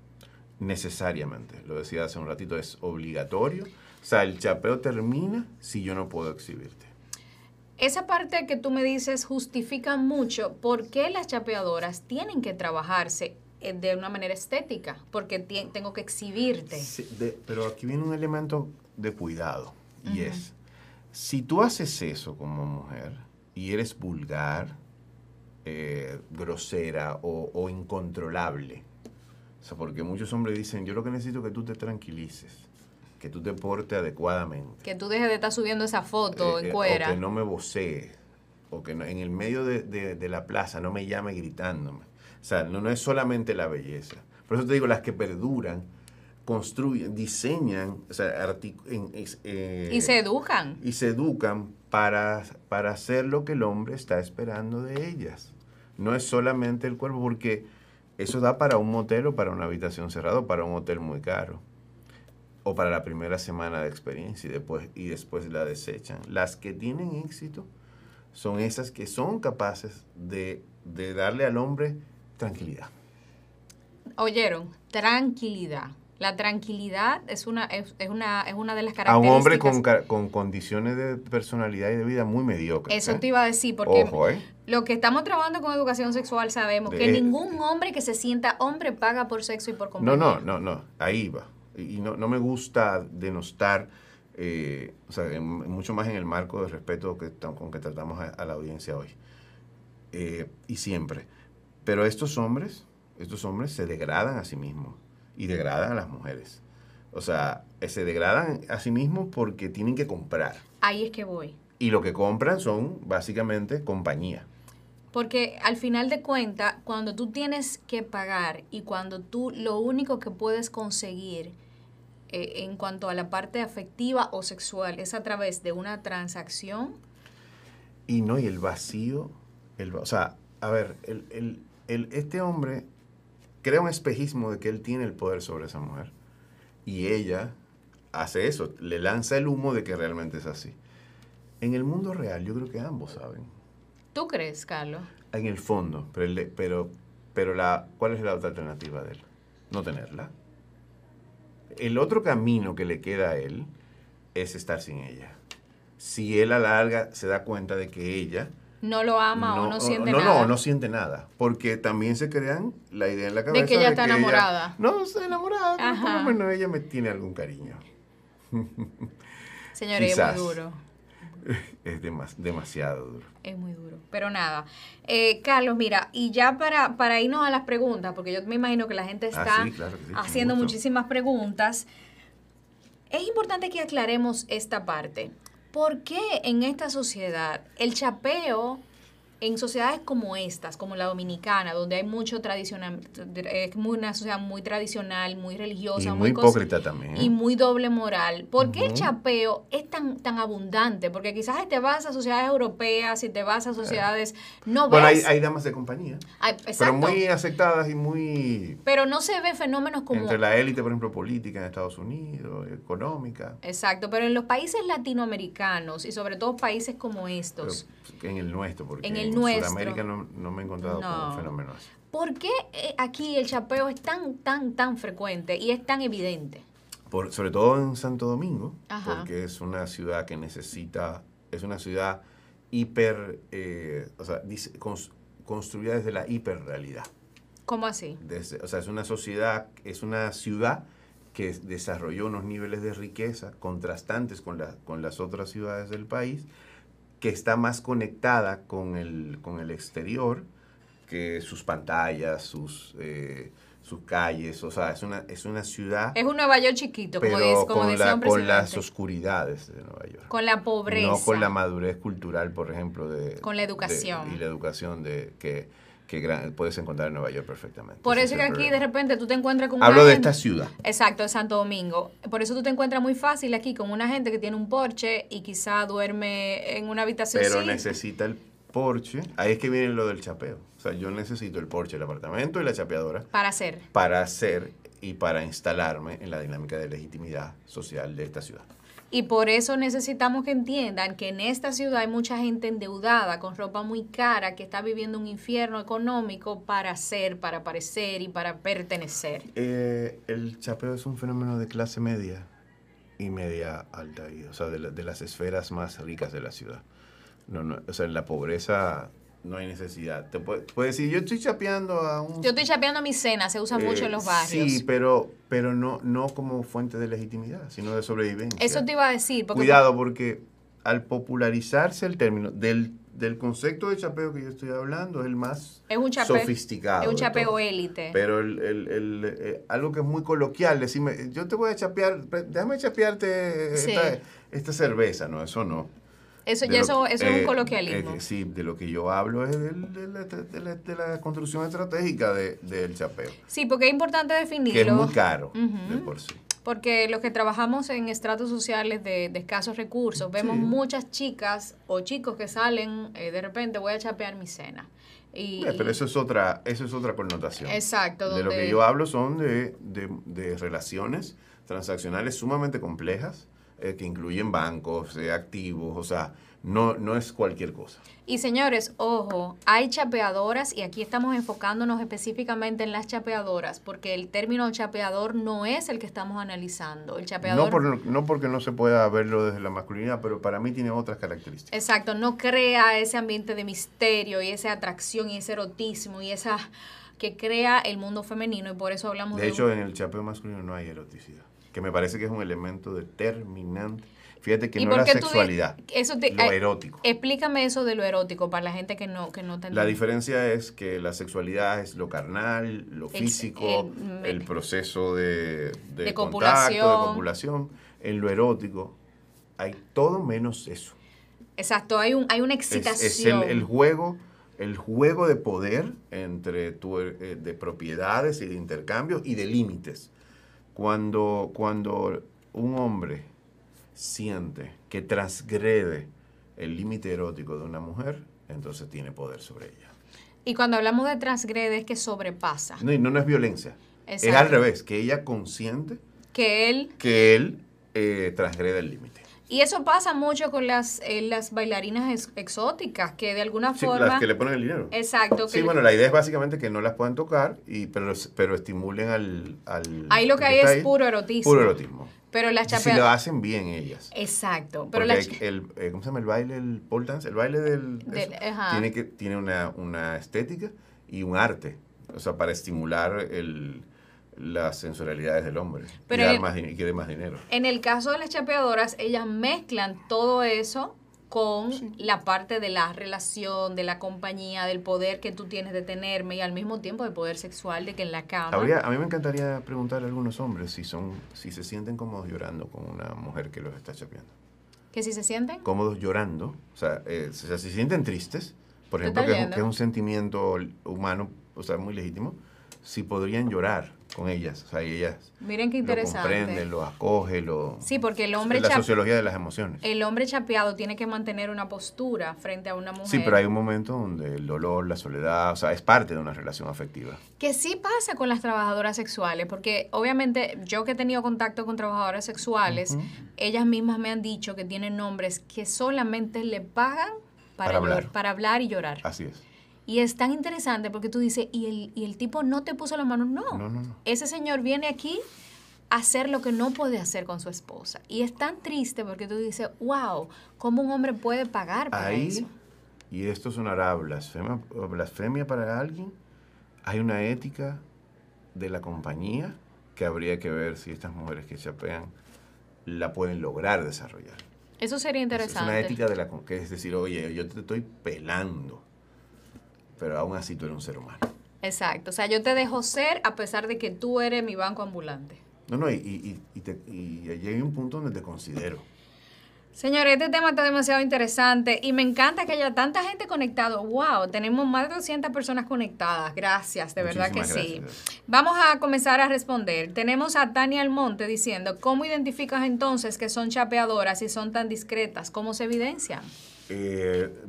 Necesariamente. Lo decía hace un ratito, es obligatorio. O sea, el chapeo termina si yo no puedo exhibirte. Esa parte que tú me dices justifica mucho por qué las chapeadoras tienen que trabajarse de una manera estética. Porque tengo que exhibirte. Sí, pero aquí viene un elemento de cuidado. Y es, si tú haces eso como mujer y eres vulgar, grosera o incontrolable. O sea, porque muchos hombres dicen, yo lo que necesito es que tú te tranquilices, que tú te portes adecuadamente. Que tú dejes de estar subiendo esa foto en cuera. O que no me vocees. o que no, en el medio de la plaza no me llame gritándome. O sea, no es solamente la belleza. Por eso te digo, las que perduran, construyen, diseñan, o sea, y se educan. Y se educan para hacer lo que el hombre está esperando de ellas. No es solamente el cuerpo, porque eso da para un motel o para una habitación cerrada o para un hotel muy caro. O para la primera semana de experiencia y después la desechan. Las que tienen éxito son esas que son capaces de darle al hombre tranquilidad. ¿Oyeron? Tranquilidad. La tranquilidad es una de las características. A un hombre con condiciones de personalidad y de vida muy mediocres. Eso te iba a decir, porque ojo, lo que estamos trabajando con educación sexual sabemos que ningún hombre que se sienta hombre paga por sexo y por compromiso. No. Ahí va. Y no me gusta denostar, o sea, mucho más en el marco de respeto con que tratamos a la audiencia hoy. Y siempre. Pero estos hombres se degradan a sí mismos y degradan a las mujeres. O sea, se degradan a sí mismos porque tienen que comprar. Ahí es que voy. Y lo que compran son básicamente compañía. Porque al final de cuentas, cuando tú tienes que pagar y cuando tú lo único que puedes conseguir en cuanto a la parte afectiva o sexual es a través de una transacción. Y el vacío, o sea, a ver, este hombre crea un espejismo de que él tiene el poder sobre esa mujer y ella hace eso, le lanza el humo de que realmente es así. En el mundo real yo creo que ambos saben. ¿Tú crees, Carlos? En el fondo, pero ¿cuál es la otra alternativa de él? No tenerla. El otro camino que le queda a él es estar sin ella. Si él a la larga se da cuenta de que ella... No lo ama o no siente nada. No siente nada. Porque también se crean la idea en la cabeza de que ella está enamorada. No, está enamorada, pero por lo menos ella me tiene algún cariño. Señoría, es muy duro. Es demasiado duro. Es muy duro, pero nada. Carlos, mira, y ya para irnos a las preguntas, porque yo me imagino que la gente está haciendo muchísimas preguntas, es importante que aclaremos esta parte. ¿Por qué en esta sociedad el chapeo, en sociedades como estas, como la dominicana, donde hay mucho tradicional, es una sociedad muy tradicional, muy religiosa, y muy hipócrita también, y muy doble moral? ¿Por qué el chapeo es tan abundante? Porque quizás si te vas a sociedades europeas, si te vas a sociedades no ves. Bueno, hay damas de compañía, pero muy aceptadas y muy. Pero no se ve fenómenos como entre la élite, por ejemplo, política en Estados Unidos, económica. Exacto, pero en los países latinoamericanos y sobre todo países como estos. Pero en el nuestro, porque en Sudamérica no me he encontrado con un fenómeno así. ¿Por qué aquí el chapeo es tan frecuente y es tan evidente? Sobre todo en Santo Domingo, porque es una ciudad que necesita, es una ciudad hiper, o sea, construida desde la hiperrealidad. ¿Cómo así? O sea, es una ciudad que desarrolló unos niveles de riqueza contrastantes con las otras ciudades del país, que está más conectada con el exterior que sus pantallas, sus calles. O sea, es una ciudad... Es un Nueva York chiquito, pero como decía un presidente. Con las oscuridades de Nueva York. Con la pobreza. No con la madurez cultural, por ejemplo. Con la educación. Y la educación que puedes encontrar en Nueva York perfectamente. Por eso es que aquí de repente tú te encuentras con Hablo de esta ciudad. Exacto, de Santo Domingo. Por eso tú te encuentras muy fácil aquí con una gente que tiene un porche y quizá duerme en una habitación. Pero necesita el porche. Ahí es que viene lo del chapeo. O sea, yo necesito el porche, el apartamento y la chapeadora. Para hacer y para instalarme en la dinámica de legitimidad social de esta ciudad. Y por eso necesitamos que entiendan que en esta ciudad hay mucha gente endeudada, con ropa muy cara, que está viviendo un infierno económico para parecer y para pertenecer. El chapeo es un fenómeno de clase media y media alta, o sea, de las esferas más ricas de la ciudad. O sea, en la pobreza no hay necesidad. Te puedes decir, yo estoy chapeando a mi cena, se usa mucho en los barrios. Sí, pero no como fuente de legitimidad, sino de sobrevivencia. Eso te iba a decir. Cuidado, porque al popularizarse el término del concepto de chapeo que yo estoy hablando, es el más sofisticado. Es un chapeo élite. Pero algo que es muy coloquial, decirme, yo te voy a chapear, déjame chapearte esta cerveza. No, eso no. Eso es un coloquialismo. Sí, de lo que yo hablo es de la construcción estratégica del chapeo. Sí, porque es importante definirlo. Que es muy caro, de por sí. Porque los que trabajamos en estratos sociales de escasos recursos, vemos muchas chicas o chicos que salen, de repente voy a chapear mi cena. Pero eso es otra connotación. Exacto. De lo que yo hablo son de relaciones transaccionales sumamente complejas, que incluyen bancos, activos, o sea, no es cualquier cosa. Y señores, ojo, hay chapeadoras, y aquí estamos enfocándonos específicamente en las chapeadoras, porque el término chapeador no es el que estamos analizando. El chapeador no porque no se pueda verlo desde la masculinidad, pero para mí tiene otras características. Exacto, no crea ese ambiente de misterio y esa atracción y ese erotismo y esa que crea el mundo femenino, y por eso hablamos de hecho, en el chapeo masculino no hay eroticidad, que me parece que es un elemento determinante. Fíjate que no la sexualidad, lo erótico. Explícame eso de lo erótico para la gente que no te entiende. La diferencia es que la sexualidad es lo carnal, lo físico, el proceso de copulación. Contacto, de copulación. En lo erótico hay todo menos eso. Exacto, hay una excitación. Es el juego de poder entre de propiedades y de intercambios y de límites. Cuando un hombre siente que transgrede el límite erótico de una mujer, entonces tiene poder sobre ella. Y cuando hablamos de transgrede es que sobrepasa. No es violencia. Exacto. Es al revés, que ella consiente que él transgrede el límite. Y eso pasa mucho con las bailarinas exóticas, que de alguna forma... las que le ponen el dinero. Exacto. Sí, la idea es básicamente que no las puedan tocar, pero estimulen al... Ahí lo que hay es puro erotismo. Puro erotismo. Pero las chapeadoras... Si lo hacen bien ellas. Exacto. Pero ¿cómo se llama el baile? El pole dance. El baile tiene una estética y un arte. O sea, para estimular las sensualidades del hombre y quiere más dinero. En el caso de las chapeadoras, ellas mezclan todo eso con la parte de la relación, de la compañía, del poder que tú tienes de tenerme, y al mismo tiempo del poder sexual de que en la cama. A mí me encantaría preguntarle a algunos hombres si se sienten cómodos llorando con una mujer que los está chapeando. ¿Que si se sienten? Cómodos llorando, o sea, si se sienten tristes, por ejemplo, que es un sentimiento humano, o sea, muy legítimo, si podrían llorar con ellas, o sea, ellas. Miren qué interesante. Lo comprenden, lo acogen, Sí, porque el hombre la sociología de las emociones. El hombre chapeado tiene que mantener una postura frente a una mujer. Sí, pero hay un momento donde el dolor, la soledad, o sea, es parte de una relación afectiva. Que sí pasa con las trabajadoras sexuales, porque obviamente yo que he tenido contacto con trabajadoras sexuales, ellas mismas me han dicho que tienen hombres que solamente le pagan para hablar y llorar. Así es. Y es tan interesante porque tú dices, ¿y el tipo no te puso las manos? No. Ese señor viene aquí a hacer lo que no puede hacer con su esposa. Y es tan triste porque tú dices, wow, ¿cómo un hombre puede pagar por eso? Y esto sonará blasfemia para alguien. Hay una ética de la compañía que habría que ver si estas mujeres que chapean la pueden lograr desarrollar. Eso sería interesante. Es una ética de la compañía, es decir, oye, yo te estoy pelando, pero aún así tú eres un ser humano. Exacto. O sea, yo te dejo ser a pesar de que tú eres mi banco ambulante. Y llegué a un punto donde te considero. Señores, este tema está demasiado interesante y me encanta que haya tanta gente conectada. ¡Wow! Tenemos más de 200 personas conectadas. Gracias, de verdad que sí. Vamos a comenzar a responder. Tenemos a Tania Almonte diciendo, ¿cómo identificas entonces que son chapeadoras y son tan discretas? ¿Cómo se evidencian?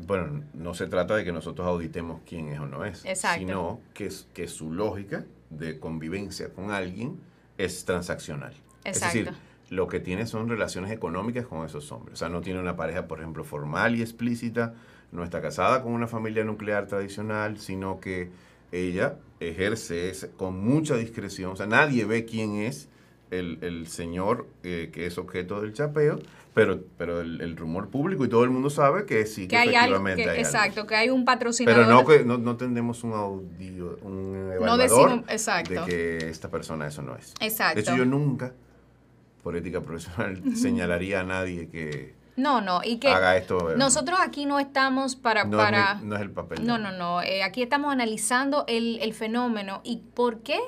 Bueno, no se trata de que nosotros auditemos quién es o no es. Exacto. Sino que su lógica de convivencia con alguien es transaccional. Exacto. Es decir, lo que tiene son relaciones económicas con esos hombres. O sea, no tiene una pareja, por ejemplo, formal y explícita, no está casada con una familia nuclear tradicional, sino que ella ejerce con mucha discreción. O sea, nadie ve quién es el señor que es objeto del chapeo, pero el rumor público y todo el mundo sabe que sí, que efectivamente hay algo. Exacto, que hay un patrocinador. Pero no tendemos un evaluador de que esta persona eso no es. Exacto. De hecho, yo nunca, por ética profesional, señalaría a nadie que... haga esto. Nosotros aquí no estamos para... No es el papel. Aquí estamos analizando el fenómeno y por qué...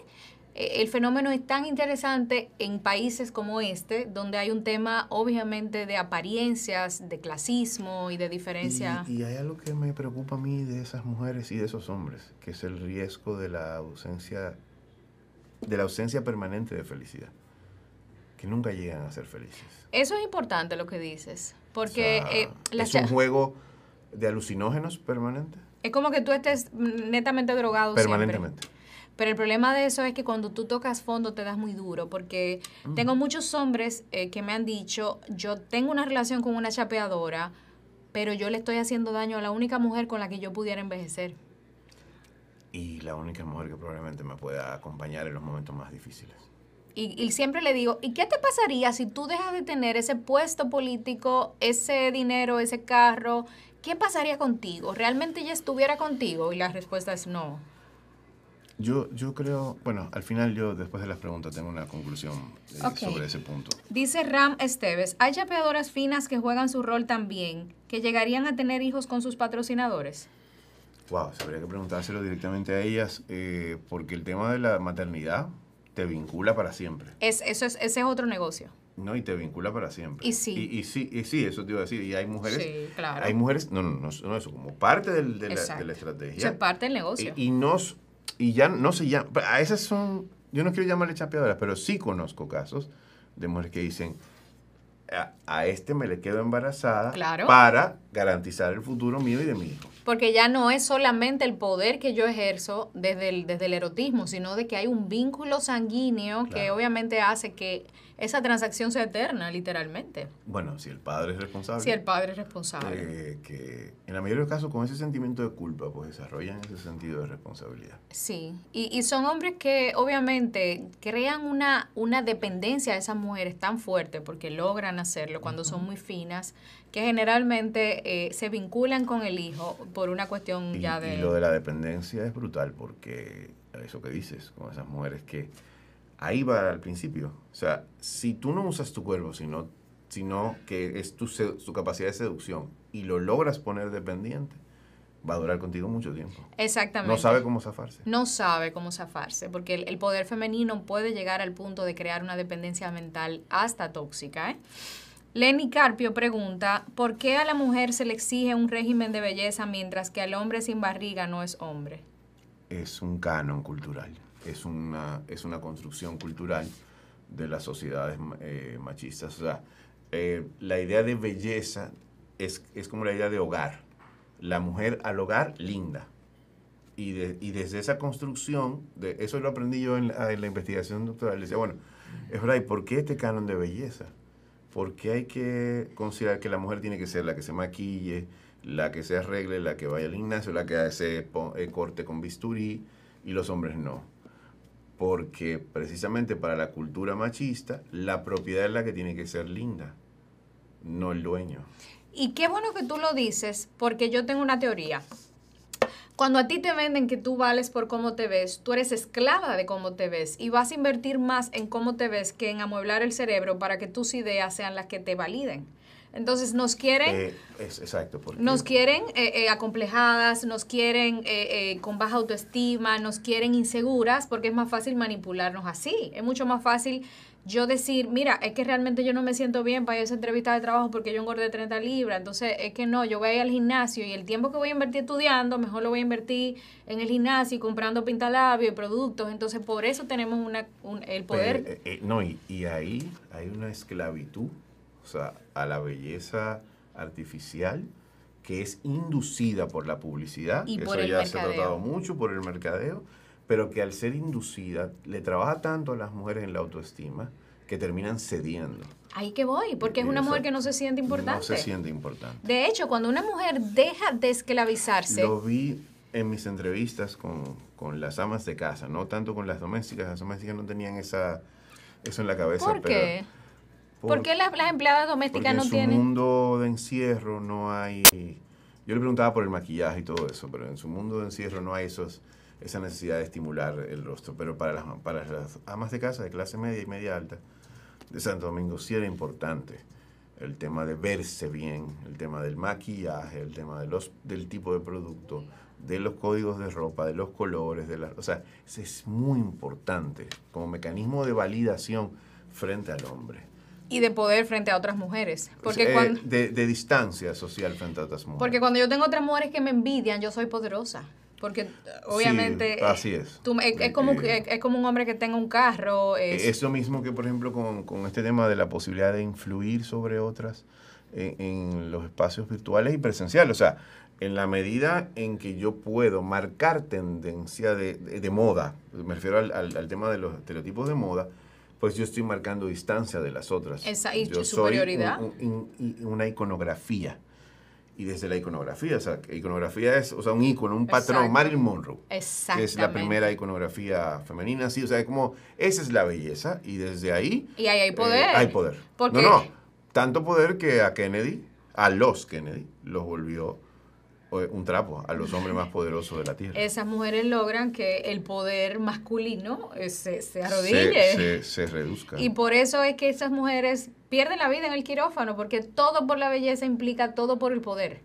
el fenómeno es tan interesante en países como este, donde hay un tema obviamente de apariencias, de clasismo y de diferencia. Y hay algo que me preocupa a mí de esas mujeres y de esos hombres, que es el riesgo de la ausencia permanente de felicidad, que nunca llegan a ser felices. Eso es importante lo que dices, porque... O sea, ¿es un juego de alucinógenos permanente? Es como que tú estés netamente drogado permanentemente. Siempre. Pero el problema de eso es que cuando tú tocas fondo te das muy duro, porque tengo muchos hombres que me han dicho, yo tengo una relación con una chapeadora, pero yo le estoy haciendo daño a la única mujer con la que yo pudiera envejecer. Y la única mujer que probablemente me pueda acompañar en los momentos más difíciles. Y siempre le digo, ¿y qué te pasaría si tú dejas de tener ese puesto político, ese dinero, ese carro? ¿Qué pasaría contigo? ¿Realmente ella estuviera contigo? Y la respuesta es no. Yo creo, bueno, al final yo después de las preguntas tengo una conclusión sobre ese punto. Dice Ram Esteves, ¿hay chapeadoras finas que juegan su rol también, que llegarían a tener hijos con sus patrocinadores? Wow, se habría que preguntárselo directamente a ellas, porque el tema de la maternidad te vincula para siempre. Ese es otro negocio. No, y te vincula para siempre. Y sí. Y sí, eso te iba a decir. Y hay mujeres... Sí, claro. Hay mujeres... No, eso como parte de la estrategia. Eso es parte del negocio. Y ya no se llama... A esas son... Yo no quiero llamarle chapeadoras, pero sí conozco casos de mujeres que dicen, a este me le quedo embarazada, claro, para garantizar el futuro mío y de mi hijo. Porque ya no es solamente el poder que yo ejerzo desde el erotismo, sino de que hay un vínculo sanguíneo, claro, que obviamente hace que esa transacción sea eterna, literalmente. Bueno, si el padre es responsable. Si el padre es responsable. Que en la mayoría de los casos con ese sentimiento de culpa, pues desarrollan ese sentido de responsabilidad. Sí, y son hombres que obviamente crean una dependencia a esas mujeres tan fuerte, porque logran hacerlo cuando son muy finas, que generalmente se vinculan con el hijo por una cuestión ya de... Y lo de la dependencia es brutal, porque eso que dices, con esas mujeres que... Ahí va al principio. O sea, si tú no usas tu cuerpo, sino que es tu capacidad de seducción y lo logras poner dependiente, va a durar contigo mucho tiempo. Exactamente. No sabe cómo zafarse. No sabe cómo zafarse, porque el poder femenino puede llegar al punto de crear una dependencia mental hasta tóxica, ¿eh? Lenny Carpio pregunta, ¿por qué a la mujer se le exige un régimen de belleza mientras que al hombre sin barriga no es hombre? Es un canon cultural. Es una construcción cultural de las sociedades machistas. O sea, la idea de belleza es como la idea de hogar. La mujer al hogar, linda. Y desde esa construcción, eso lo aprendí yo en la investigación doctoral. Decía, bueno, es verdad, ¿y por qué este canon de belleza? ¿Por qué hay que considerar que la mujer tiene que ser la que se maquille, la que se arregle, la que vaya al gimnasio, la que se corte con bisturí y los hombres no? Porque precisamente para la cultura machista, la propiedad es la que tiene que ser linda, no el dueño. Y qué bueno que tú lo dices, porque yo tengo una teoría. Cuando a ti te venden que tú vales por cómo te ves, tú eres esclava de cómo te ves y vas a invertir más en cómo te ves que en amueblar el cerebro para que tus ideas sean las que te validen. Entonces nos quieren, exacto, porque nos quieren acomplejadas, nos quieren con baja autoestima, nos quieren inseguras, porque es más fácil manipularnos así. Es mucho más fácil yo decir, mira, es que realmente yo no me siento bien para esa entrevista de trabajo porque yo engordé 30 libras, entonces es que no, yo voy a ir al gimnasio y el tiempo que voy a invertir estudiando, mejor lo voy a invertir en el gimnasio y comprando pintalabio y productos. Entonces por eso tenemos el poder. No, y ahí hay una esclavitud. O sea, a la belleza artificial que es inducida por la publicidad, y que por eso ya mercadeo. Se ha tratado mucho por el mercadeo, pero que al ser inducida le trabaja tanto a las mujeres en la autoestima que terminan cediendo. Ahí que voy, porque es una mujer que no se siente importante. No se siente importante. De hecho, cuando una mujer deja de esclavizarse... Lo vi en mis entrevistas con las amas de casa, no tanto con las domésticas. Las domésticas no tenían eso en la cabeza. ¿Por qué? Pero, ¿Por qué las empleadas domésticas no tienen? En su mundo de encierro no hay... Yo le preguntaba por el maquillaje y todo eso, pero en su mundo de encierro no hay esa necesidad de estimular el rostro. Pero para las amas de casa de clase media y media alta de Santo Domingo sí era importante el tema de verse bien, el tema del maquillaje, el tema del tipo de producto, de los códigos de ropa, de los colores, o sea, eso es muy importante como mecanismo de validación frente al hombre. Y de poder frente a otras mujeres. Porque cuando, de distancia social frente a otras mujeres. Porque cuando yo tengo otras mujeres que me envidian, yo soy poderosa. Porque obviamente sí, así es. Es como un hombre que tenga un carro. Es lo mismo que, por ejemplo, con este tema de la posibilidad de influir sobre otras en los espacios virtuales y presenciales. O sea, en la medida en que yo puedo marcar tendencia de moda, me refiero al tema de los estereotipos de moda, pues yo estoy marcando distancia de las otras. Esa yo superioridad. Soy una iconografía. Y desde la iconografía, o sea, es, o sea, un ícono, un patrón, Marilyn Monroe. Exactamente. Que es la primera iconografía femenina, sí, o sea, es como, esa es la belleza, y desde ahí... Y ahí hay poder. Hay poder. Porque tanto poder que a Kennedy, a los Kennedy, los volvió un trapo, a los hombres más poderosos de la tierra. Esas mujeres logran que el poder masculino se arrodille. Se reduzca. Y por eso es que esas mujeres pierden la vida en el quirófano, porque todo por la belleza implica todo por el poder.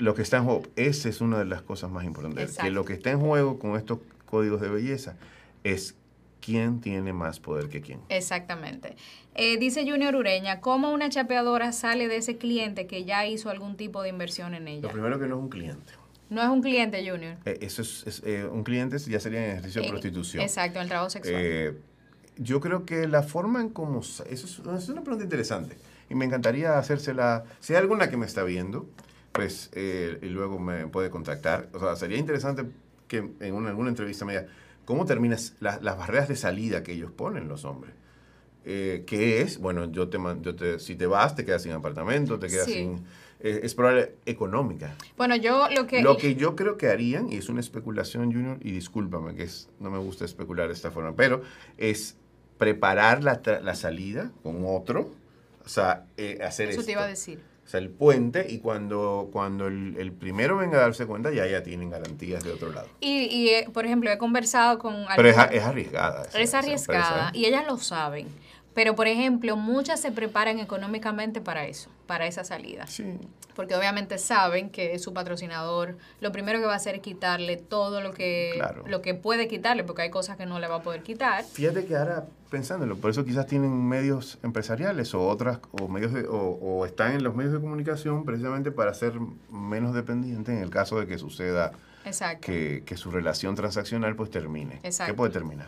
Lo que está en juego. Esa es una de las cosas más importantes. Exacto. Que lo que está en juego con estos códigos de belleza es quién tiene más poder que quién. Exactamente. Dice Junior Ureña, ¿cómo una chapeadora sale de ese cliente que ya hizo algún tipo de inversión en ella? Lo primero que no es un cliente. No es un cliente, Junior. Eso un cliente ya sería en ejercicio de prostitución. Exacto, en el trabajo sexual. Yo creo que la forma en cómo... Eso es una pregunta interesante. Y me encantaría hacérsela... Si hay alguna que me está viendo, pues y luego me puede contactar. O sea, sería interesante que en alguna entrevista me diga, ¿cómo terminas las barreras de salida que ellos ponen los hombres? ¿Qué es? Bueno, si te vas, te quedas sin apartamento, te quedas sin... es probable económica. Bueno, Lo que yo creo que harían, y es una especulación, Junior, y discúlpame, que no me gusta especular de esta forma, pero es preparar la salida con otro, o sea, hacer eso. Eso te iba a decir. O sea, el puente, y cuando el primero venga a darse cuenta, ya tienen garantías de otro lado. Y por ejemplo, he conversado con... Pero es arriesgada. Es arriesgada, y ellas lo saben. Pero, por ejemplo, muchas se preparan económicamente para eso, para esa salida. Sí. Porque obviamente saben que su patrocinador lo primero que va a hacer es quitarle todo lo que puede quitarle, porque hay cosas que no le va a poder quitar. Fíjate que ahora, pensándolo, por eso quizás tienen medios empresariales o están en los medios de comunicación precisamente para ser menos dependientes en el caso de que suceda que su relación transaccional pues termine. Exacto. ¿Qué puede terminar?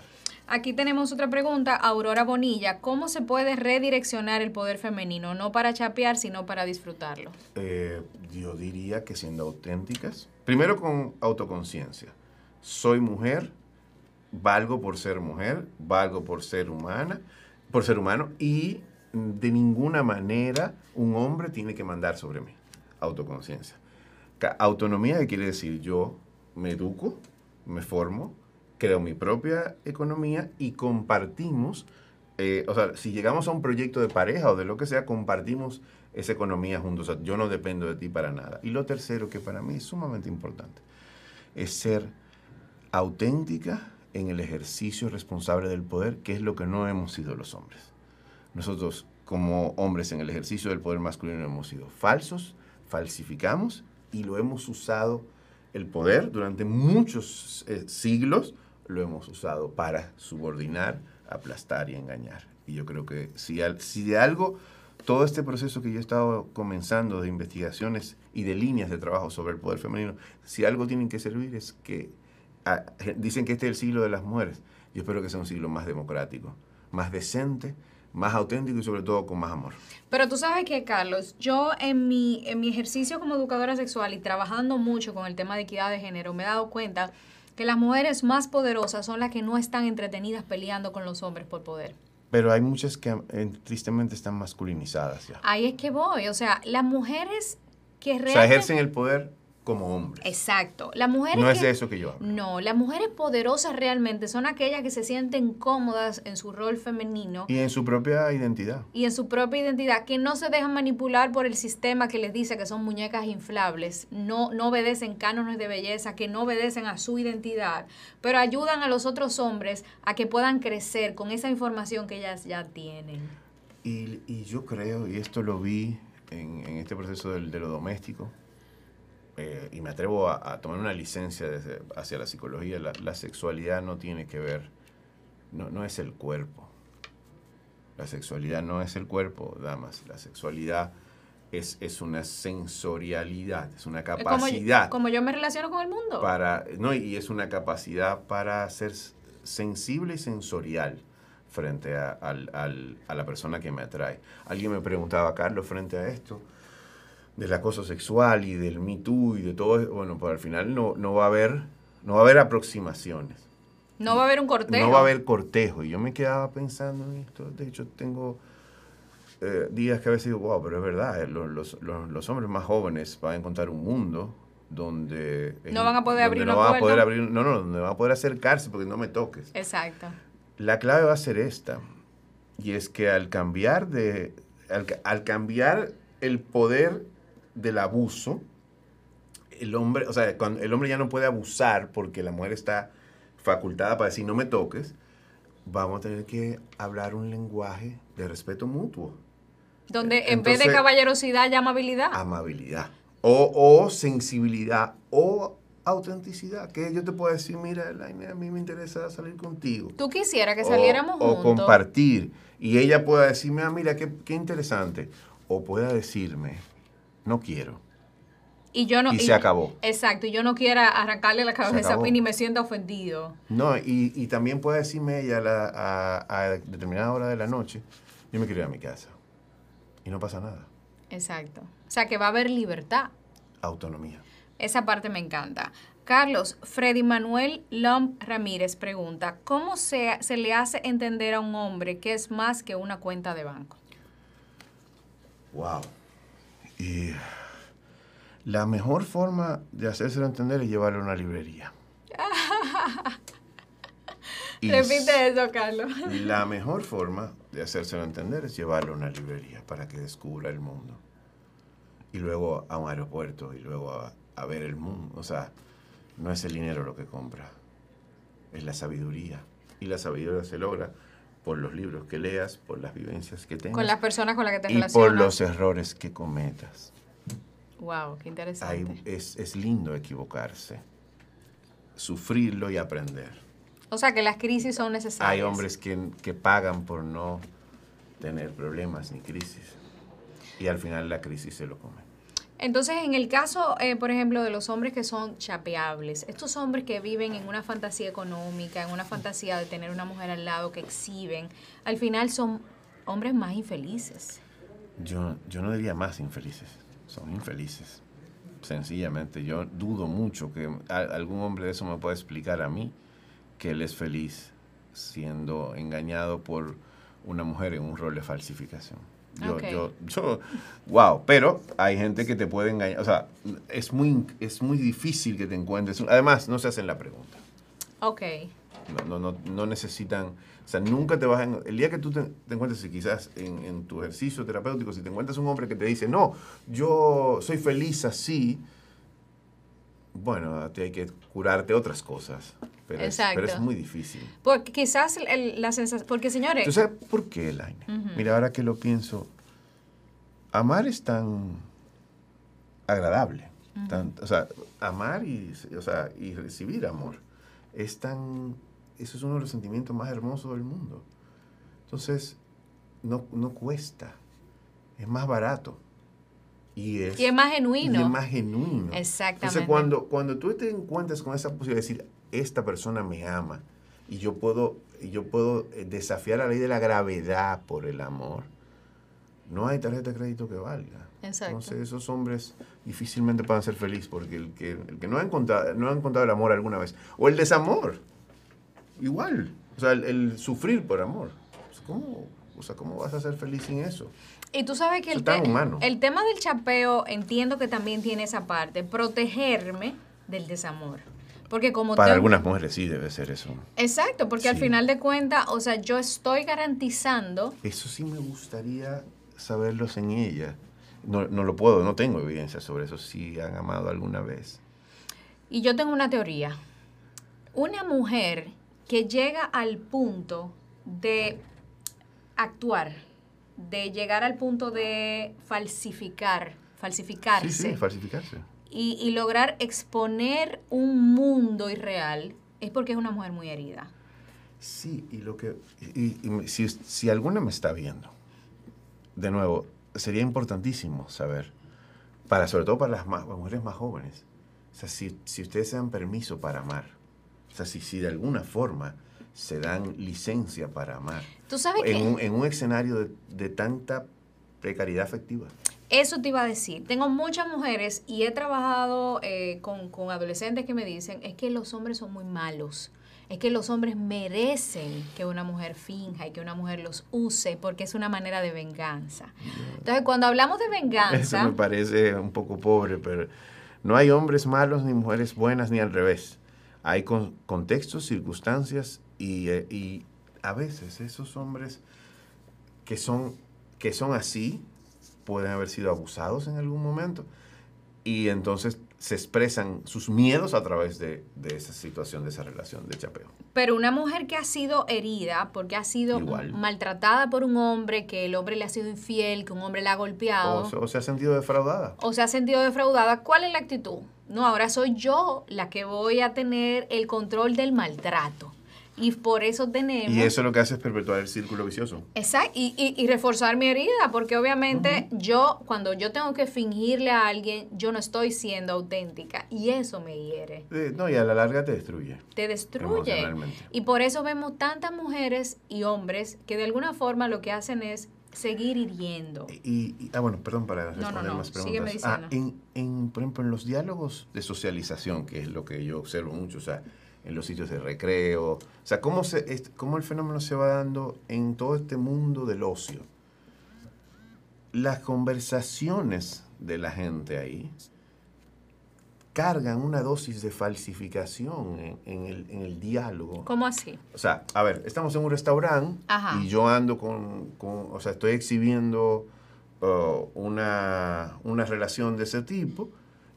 Aquí tenemos otra pregunta, Aurora Bonilla. ¿Cómo se puede redireccionar el poder femenino? No para chapear, sino para disfrutarlo. Yo diría que siendo auténticas. Primero con autoconciencia. Soy mujer, valgo por ser mujer, valgo por ser humana, por ser humano, y de ninguna manera un hombre tiene que mandar sobre mí. Autoconciencia. Autonomía, que quiere decir yo me educo, me formo, creo mi propia economía y compartimos, o sea, si llegamos a un proyecto de pareja o de lo que sea, compartimos esa economía juntos. O sea, yo no dependo de ti para nada. Y lo tercero, que para mí es sumamente importante, es ser auténtica en el ejercicio responsable del poder, que es lo que no hemos sido los hombres. Nosotros, como hombres, en el ejercicio del poder masculino hemos sido falsos, falsificamos y lo hemos usado el poder durante muchos siglos. Lo hemos usado para subordinar, aplastar y engañar. Y yo creo que si de algo, todo este proceso que yo he estado comenzando de investigaciones y de líneas de trabajo sobre el poder femenino, si algo tienen que servir es que, dicen que este es el siglo de las mujeres. Yo espero que sea un siglo más democrático, más decente, más auténtico y sobre todo con más amor. Pero tú sabes que, Carlos, yo en mi ejercicio como educadora sexual y trabajando mucho con el tema de equidad de género, me he dado cuenta que las mujeres más poderosas son las que no están entretenidas peleando con los hombres por poder. Pero hay muchas que tristemente están masculinizadas ya. Ahí es que voy, o sea, las mujeres que realmente... O sea, ejercen el poder como hombres. Exacto. Las mujeres no es de eso que yo hablo. No, las mujeres poderosas realmente son aquellas que se sienten cómodas en su rol femenino. Y en su propia identidad. Y en su propia identidad, que no se dejan manipular por el sistema que les dice que son muñecas inflables, no obedecen cánones de belleza, que no obedecen a su identidad, pero ayudan a los otros hombres a que puedan crecer con esa información que ellas ya tienen. Y yo creo, y esto lo vi en este proceso de lo doméstico, y me atrevo a tomar una licencia desde, hacia la psicología, la sexualidad no tiene que ver, no es el cuerpo. La sexualidad no es el cuerpo, damas. La sexualidad es una sensorialidad, es una capacidad. Como yo me relaciono con el mundo. Y es una capacidad para ser sensible y sensorial frente a la persona que me atrae. Alguien me preguntaba, Carlos, frente a esto, del acoso sexual y del Me Too y de todo eso, bueno, pues al final no va a haber aproximaciones. No va a haber un cortejo. No va a haber cortejo. Y yo me quedaba pensando en esto. De hecho, tengo días que a veces digo, wow, pero es verdad, los hombres más jóvenes van a encontrar un mundo donde... No van a poder abrir una puerta. Donde van a poder acercarse porque no me toques. Exacto. La clave va a ser esta. Y es que al cambiar el poder del abuso, el hombre, o sea, cuando el hombre ya no puede abusar porque la mujer está... facultada para decir no me toques, vamos a tener que hablar un lenguaje de respeto mutuo. Donde en vez de caballerosidad, ya amabilidad. Amabilidad. O sensibilidad o autenticidad. Que yo te puedo decir, mira, Elaine, a mí me interesa salir contigo. Tú quisieras que saliéramos juntos. O compartir. Y ella pueda decirme, ah, mira, qué interesante. O pueda decirme, no quiero. Y se acabó. Exacto, y yo no quiera arrancarle la cabeza y ni me sienta ofendido. No, y también puede decirme ella a determinada hora de la noche, yo me quiero ir a mi casa. Y no pasa nada. Exacto. O sea, que va a haber libertad. Autonomía. Esa parte me encanta. Carlos, Freddy Manuel Lomb Ramírez pregunta, ¿cómo se le hace entender a un hombre que es más que una cuenta de banco? Wow. Y... la mejor forma de hacérselo entender es llevarlo a una librería. Repite eso, Carlos. La mejor forma de hacérselo entender es llevarlo a una librería para que descubra el mundo. Y luego a un aeropuerto, y luego a ver el mundo. O sea, no es el dinero lo que compra, es la sabiduría. Y la sabiduría se logra por los libros que leas, por las vivencias que tengas. Con las personas con las que te relacionas. Y por los errores que cometas. Wow, qué interesante. Es lindo equivocarse, sufrirlo y aprender. O sea, que las crisis son necesarias. Hay hombres que pagan por no tener problemas ni crisis. Y al final la crisis se lo come. Entonces, en el caso, por ejemplo, de los hombres que son chapeables, estos hombres que viven en una fantasía económica, en una fantasía de tener una mujer al lado que exhiben, al final son hombres más infelices. Yo no diría más infelices. Son infelices, sencillamente. Yo dudo mucho que algún hombre de eso me pueda explicar a mí que él es feliz siendo engañado por una mujer en un rol de falsificación. Wow, pero hay gente que te puede engañar. O sea, es muy difícil que te encuentres. Además, no se hacen la pregunta. Ok. No necesitan, o sea, nunca te vas a... El día que tú te encuentres, si quizás en tu ejercicio terapéutico, si te encuentras un hombre que te dice, no, yo soy feliz así, bueno, te hay que curarte otras cosas. Pero, exacto. Pero es muy difícil. Porque quizás la sensación... Porque, señores... ¿Tú sabes por qué, Elaine? Mira, ahora que lo pienso, amar es tan agradable. O sea, amar y recibir amor es tan... Eso es uno de los sentimientos más hermosos del mundo. Entonces, no cuesta. Es más barato. Y es más genuino. Y es más genuino. Exactamente. Entonces, cuando tú te encuentras con esa posibilidad de decir, esta persona me ama, y yo puedo desafiar la ley de la gravedad por el amor, no hay tarjeta de crédito que valga. Exacto. Entonces, esos hombres difícilmente puedan ser felices, porque el que no ha encontrado el amor alguna vez, o el desamor, igual, o sea, el sufrir por amor. ¿Cómo vas a ser feliz sin eso? Y tú sabes que el tema del chapeo, entiendo que también tiene esa parte, protegerme del desamor. Porque como para algunas mujeres sí debe ser eso. Exacto, porque sí. Al final de cuentas, o sea, yo estoy garantizando... Eso sí me gustaría saberlos en ella. No lo puedo, no tengo evidencia sobre eso, si han amado alguna vez. Y yo tengo una teoría. Una mujer que llega al punto de actuar, de llegar al punto de falsificarse. Sí, falsificarse. y lograr exponer un mundo irreal, es porque es una mujer muy herida. Sí, y lo que si alguna me está viendo, de nuevo, sería importantísimo saber, sobre todo para las mujeres más jóvenes, o sea, si ustedes se dan permiso para amar, o sea, si de alguna forma se dan licencia para amar. ¿Tú sabes qué? En un escenario de tanta precariedad afectiva. Eso te iba a decir. Tengo muchas mujeres y he trabajado con adolescentes que me dicen, es que los hombres son muy malos. Es que los hombres merecen que una mujer finja y que una mujer los use porque es una manera de venganza. Entonces, cuando hablamos de venganza... Eso me parece un poco pobre, pero no hay hombres malos ni mujeres buenas ni al revés. Hay contextos, circunstancias y a veces esos hombres que son así pueden haber sido abusados en algún momento y entonces... se expresan sus miedos a través de esa situación, de esa relación de chapeo. Pero una mujer que ha sido herida porque ha sido maltratada por un hombre, que el hombre le ha sido infiel, que un hombre la ha golpeado. O se ha sentido defraudada. O se ha sentido defraudada. ¿Cuál es la actitud? No, ahora soy yo la que voy a tener el control del maltrato. Y por eso tenemos... Y eso lo que hace es perpetuar el círculo vicioso. Exacto. Y reforzar mi herida, porque obviamente yo, cuando yo tengo que fingirle a alguien, yo no estoy siendo auténtica. Y eso me hiere. No, y a la larga te destruye. Te destruye. Y por eso vemos tantas mujeres y hombres que de alguna forma lo que hacen es seguir hiriendo. Bueno, perdón, para responder más preguntas. Sígueme diciendo. Por ejemplo, en los diálogos de socialización, que es lo que yo observo mucho, o sea, en los sitios de recreo, o sea, cómo el fenómeno se va dando en todo este mundo del ocio. Las conversaciones de la gente ahí cargan una dosis de falsificación en el diálogo. ¿Cómo así? O sea, a ver, estamos en un restaurante y yo ando o sea, estoy exhibiendo una relación de ese tipo.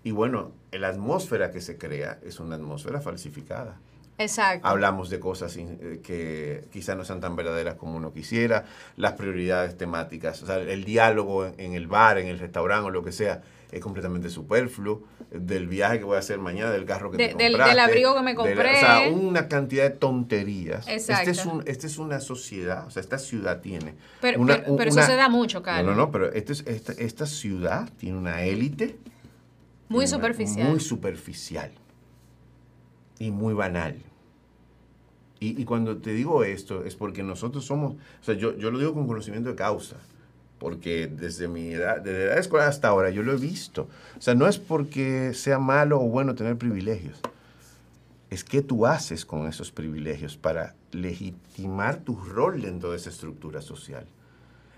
Y bueno, la atmósfera que se crea es una atmósfera falsificada. Exacto. Hablamos de cosas que quizás no sean tan verdaderas como uno quisiera, las prioridades temáticas, o sea, el diálogo en el bar, en el restaurante o lo que sea, es completamente superfluo, del viaje que voy a hacer mañana, del carro que te compraste, del abrigo que me compré. O sea, una cantidad de tonterías. Exacto. Esta es una sociedad, o sea, esta ciudad tiene... Pero eso se da mucho, Carlos. No, pero esta ciudad tiene una élite... Muy superficial. Muy superficial y muy banal. Y cuando te digo esto es porque nosotros somos, o sea, yo lo digo con conocimiento de causa, porque desde mi edad, desde la escuela hasta ahora, yo lo he visto. O sea, no es porque sea malo o bueno tener privilegios. Es qué tú haces con esos privilegios para legitimar tu rol dentro de esa estructura social.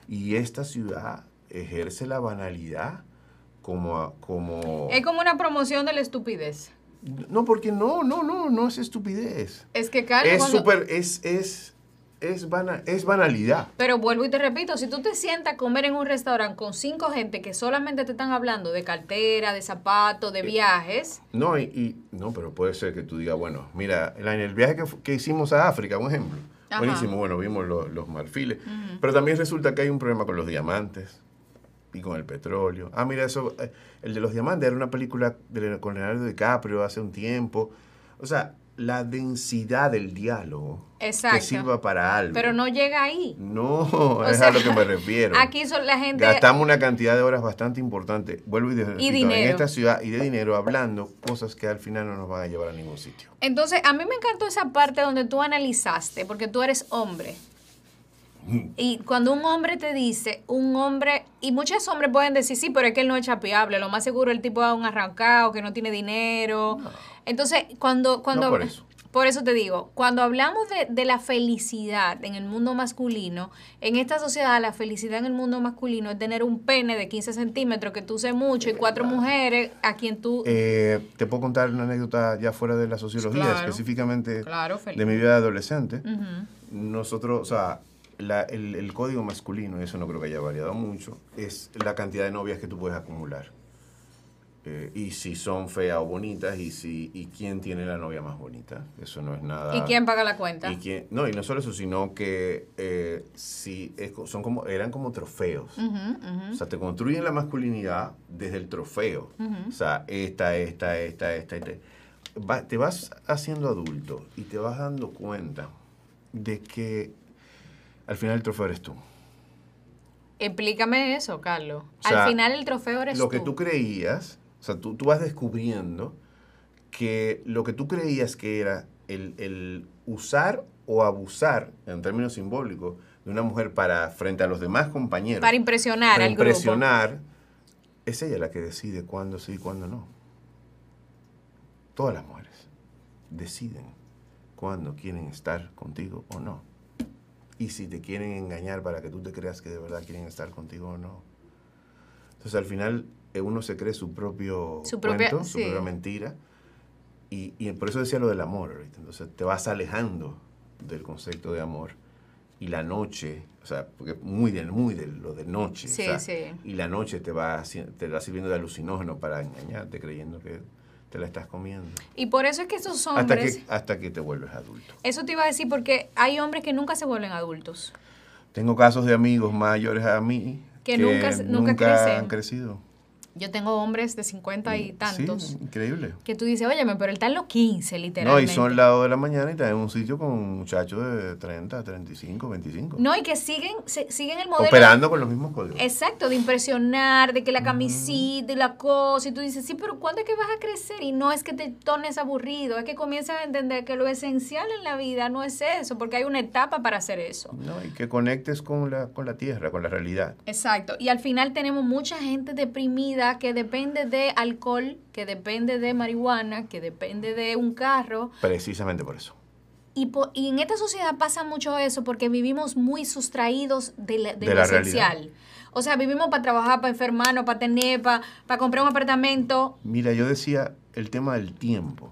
Y esta ciudad ejerce la banalidad. Es como una promoción de la estupidez. No, porque no es estupidez. Es que Carlos... Es banalidad. Pero vuelvo y te repito, si tú te sientas a comer en un restaurante con 5 gente que solamente te están hablando de cartera, de zapatos, de viajes... No, no, pero puede ser que tú digas, bueno, mira, en el viaje que hicimos a África, por ejemplo, buenísimo, bueno, vimos los marfiles, pero también resulta que hay un problema con los diamantes. Y con el petróleo. Ah, mira, eso, el de los diamantes era una película con Leonardo DiCaprio hace un tiempo. O sea, la densidad del diálogo. Exacto. Que sirva para algo. Pero no llega ahí. No, es a lo que me refiero. Aquí son la gente... Gastamos una cantidad de horas bastante importante. Vuelvo y repito, dinero. En esta ciudad y de dinero hablando cosas que al final no nos van a llevar a ningún sitio. Entonces, a mí me encantó esa parte donde tú analizaste, porque tú eres hombre. Y cuando un hombre te dice, y muchos hombres pueden decir, sí, pero es que él no es chapeable, lo más seguro el tipo es un arrancado, que no tiene dinero. No. Entonces, cuando no por eso te digo, cuando hablamos de la felicidad en el mundo masculino, en esta sociedad la felicidad en el mundo masculino es tener un pene de 15 centímetros que tú uses mucho y 4 mujeres a quien tú... Te puedo contar una anécdota ya fuera de la sociología, específicamente de mi vida de adolescente. Nosotros, o sea... El código masculino, y eso no creo que haya variado mucho, es la cantidad de novias que tú puedes acumular. Y si son feas o bonitas, y quién tiene la novia más bonita. Eso no es nada. ¿Y quién paga la cuenta? ¿Y quién? No, y no solo eso, sino que si es, son como, eran como trofeos. O sea, te construyen la masculinidad desde el trofeo. O sea, esta. Te vas haciendo adulto y te vas dando cuenta de que al final el trofeo eres tú. Explícame eso, Carlos. O sea, al final el trofeo eres tú. Lo que tú creías... O sea, tú vas descubriendo que lo que tú creías que era el usar o abusar, en términos simbólicos, de una mujer para frente a los demás compañeros. Para impresionar al grupo. Para impresionar. Es ella la que decide cuándo sí y cuándo no. Todas las mujeres deciden cuándo quieren estar contigo o no. Y si te quieren engañar para que tú te creas que de verdad quieren estar contigo o no. Entonces, al final... uno se cree su propio cuento, su propia mentira. Y por eso decía lo del amor. ¿Viste? Entonces te vas alejando del concepto de amor. Y la noche, o sea, porque lo de noche. Sí, o sea, sí. Y la noche te va sirviendo de alucinógeno para engañarte, creyendo que te la estás comiendo. Y por eso es que esos hombres... Hasta que te vuelves adulto. Eso te iba a decir, porque hay hombres que nunca se vuelven adultos. Tengo casos de amigos mayores a mí que nunca han crecido. Yo tengo hombres de 50 y tantos. Sí, increíble. Que tú dices, óyeme, pero él está en los 15, literalmente. No, y son las 2 de la mañana y están en un sitio con muchachos de 30, 35, 25. No, y que siguen el modelo. Operando con los mismos códigos. Exacto, de impresionar, de que la camisita y la cosa. Y tú dices, sí, pero ¿cuándo es que vas a crecer? Y no es que te tornes aburrido, es que comienzas a entender que lo esencial en la vida no es eso, porque hay una etapa para hacer eso. No, y que conectes con la tierra, con la realidad. Exacto. Y al final tenemos mucha gente deprimida, que depende de alcohol, que depende de marihuana, que depende de un carro. Precisamente por eso. Y en esta sociedad pasa mucho eso porque vivimos muy sustraídos de lo esencial. Realidad. O sea, vivimos para trabajar, para enfermarnos, para tener, para comprar un apartamento. Mira, yo decía el tema del tiempo,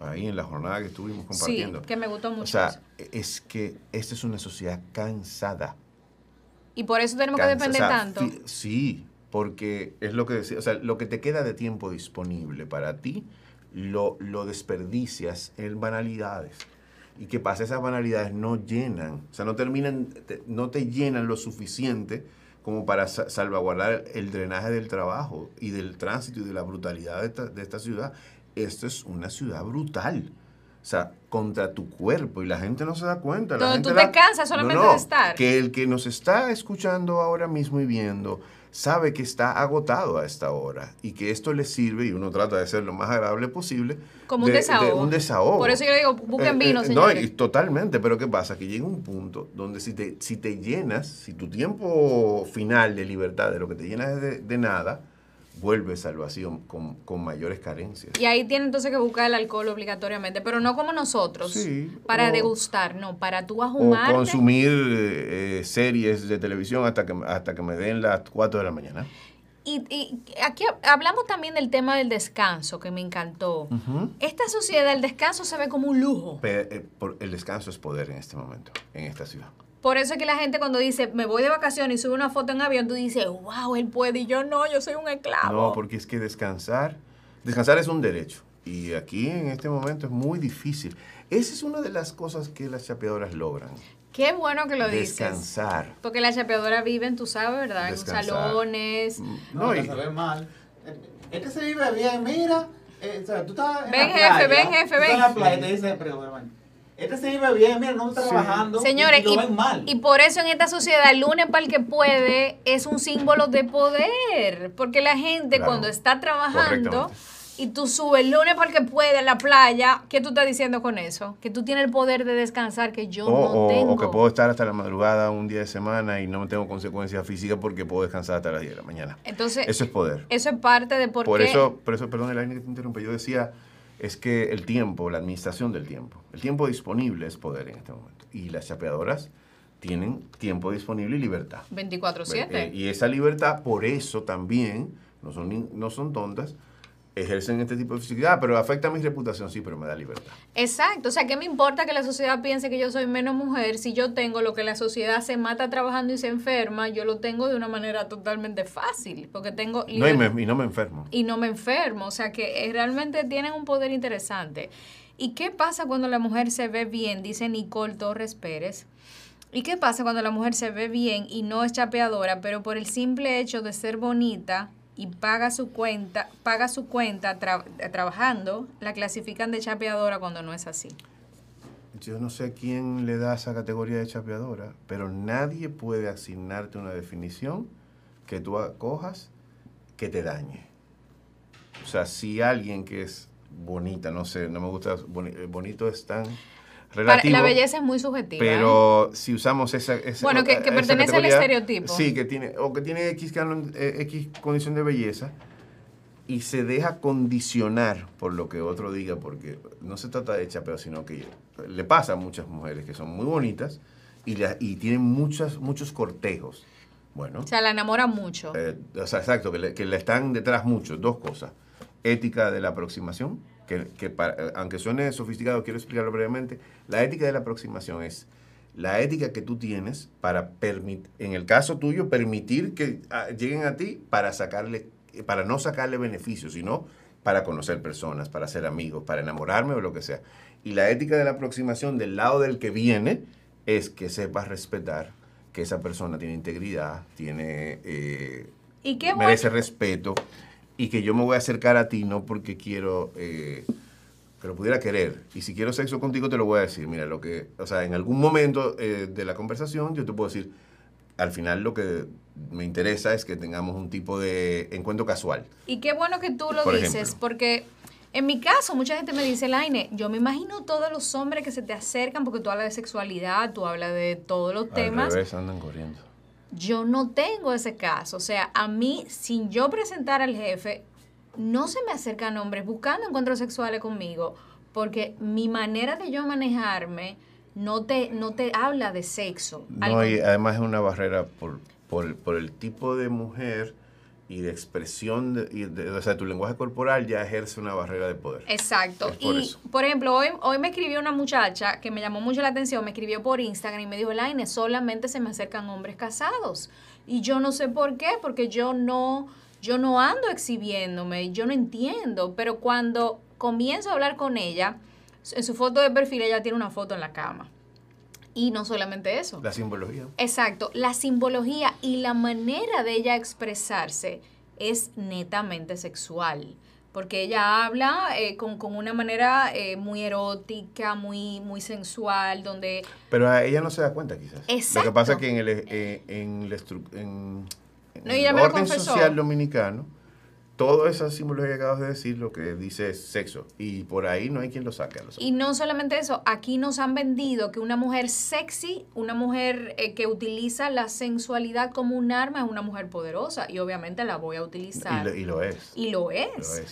ahí en la jornada que estuvimos compartiendo. Sí, que me gustó mucho. O sea, es que esta es una sociedad cansada. Y por eso tenemos que depender tanto. Sí. Porque es lo que decía, o sea, lo que te queda de tiempo disponible para ti, lo desperdicias en banalidades. Y que pasa, esas banalidades no llenan, o sea, no te llenan lo suficiente como para salvaguardar el drenaje del trabajo y del tránsito y de la brutalidad de esta ciudad. Esto es una ciudad brutal. O sea, contra tu cuerpo, y la gente no se da cuenta. Tú te cansas solamente de estar. Que el que nos está escuchando ahora mismo y viendo sabe que está agotado a esta hora y que esto le sirve, y uno trata de ser lo más agradable posible. Como un desahogo. De un desahogo. Por eso yo le digo, busquen vino, señores. No, y totalmente, pero ¿qué pasa? Que llega un punto donde si te llenas, si tu tiempo final de libertad, de lo que te llenas de nada, vuelves al vacío con mayores carencias. Y ahí tiene entonces que buscar el alcohol obligatoriamente, pero no como nosotros, sí, para degustar, no, para tú ajumarte. O consumir series de televisión hasta que me den las 4 de la mañana. Y aquí hablamos también del tema del descanso, que me encantó. Esta sociedad, el descanso se ve como un lujo. El descanso es poder en este momento, en esta ciudad. Por eso es que la gente cuando dice, me voy de vacaciones y sube una foto en avión, tú dices, wow, él puede, y yo no, yo soy un esclavo. No, porque es que descansar es un derecho. Y aquí, en este momento, es muy difícil. Esa es una de las cosas que las chapeadoras logran. Qué bueno que lo dices. Descansar. Porque las chapeadoras viven, tú sabes, ¿verdad? Descansar. En salones. No, y se ve mal. Es que se vive bien, mira. O sea, tú estás en ven, jefe, ven. Tú estás en la playa y te dicen, pero hermano, este se vive bien, mira, no está trabajando. Señores, y lo ven mal. Y por eso en esta sociedad, el lunes para el que puede es un símbolo de poder. Porque la gente, claro, cuando está trabajando y tú subes el lunes para el que puede a la playa, ¿qué tú estás diciendo con eso? Que tú tienes el poder de descansar, que yo no tengo. O que puedo estar hasta la madrugada un día de semana y no tengo consecuencias físicas porque puedo descansar hasta las 10 de la mañana. Entonces, eso es poder. Eso es parte de por qué. Por eso, perdón, Elaine, que te interrumpa. Yo decía... Es que el tiempo, la administración del tiempo, el tiempo disponible es poder en este momento. Y las chapeadoras tienen tiempo disponible y libertad. 24/7. Y esa libertad, por eso también, no son tontas, ejercen este tipo de fisicalidad, pero afecta mi reputación, sí, pero me da libertad. Exacto, o sea, ¿qué me importa que la sociedad piense que yo soy menos mujer si yo tengo lo que la sociedad se mata trabajando y se enferma? Yo lo tengo de una manera totalmente fácil, porque tengo... No me enfermo. Y no me enfermo, o sea, que realmente tienen un poder interesante. ¿Y qué pasa cuando la mujer se ve bien? Dice Nicole Torres Pérez. ¿Y qué pasa cuando la mujer se ve bien y no es chapeadora, pero por el simple hecho de ser bonita... y paga su cuenta trabajando, la clasifican de chapeadora cuando no es así? Yo no sé quién le da esa categoría de chapeadora, pero nadie puede asignarte una definición que tú acojas que te dañe. O sea, si alguien que es bonita, no sé, no me gusta, bonito es tan... relativo, la belleza es muy subjetiva. Pero si usamos esa bueno, que pertenece al estereotipo. Sí, que tiene X condición de belleza y se deja condicionar por lo que otro diga, porque no se trata de chapeo, sino que le pasa a muchas mujeres que son muy bonitas y tienen muchos cortejos. Bueno, o sea, la enamora mucho. O sea, exacto, que le están detrás mucho. Dos cosas. Ética de la aproximación. Que aunque suene sofisticado, quiero explicarlo brevemente. La ética de la aproximación es la ética que tú tienes para, en el caso tuyo, permitir que lleguen a ti para no sacarle beneficios, sino para conocer personas, para ser amigos, para enamorarme o lo que sea. Y la ética de la aproximación del lado del que viene es que sepas respetar que esa persona tiene integridad, merece respeto. Y que yo me voy a acercar a ti, no porque quiero que lo pudiera querer. Y si quiero sexo contigo, te lo voy a decir. Mira, o sea, en algún momento de la conversación, yo te puedo decir, al final lo que me interesa es que tengamos un tipo de encuentro casual. Y qué bueno que tú lo dices, porque en mi caso, mucha gente me dice, Elaine, yo me imagino todos los hombres que se te acercan, porque tú hablas de sexualidad, tú hablas de todos los temas. Al revés, andan corriendo. Yo no tengo ese caso, o sea, a mí, sin yo presentar al jefe, no se me acercan hombres buscando encuentros sexuales conmigo, porque mi manera de yo manejarme no te habla de sexo. No, y además es una barrera por el tipo de mujer y de expresión, o sea, tu lenguaje corporal ya ejerce una barrera de poder. Exacto, por ejemplo, hoy me escribió una muchacha que me llamó mucho la atención, me escribió por Instagram y me dijo, Elaine, solamente se me acercan hombres casados, y yo no sé por qué, porque yo no ando exhibiéndome, yo no entiendo, pero cuando comienzo a hablar con ella, en su foto de perfil ella tiene una foto en la cama. Y no solamente eso. La simbología. Exacto. La simbología y la manera de ella expresarse es netamente sexual. Porque ella habla con una manera muy erótica, muy sensual, donde... Pero a ella no se da cuenta, quizás. Exacto. Lo que pasa es que en el orden social dominicano, toda esa simbología que acabas de decir, lo que dice es sexo. Y por ahí no hay quien lo saque. Y no solamente eso, aquí nos han vendido que una mujer sexy, una mujer que utiliza la sensualidad como un arma, es una mujer poderosa. Y obviamente la voy a utilizar. Y lo es.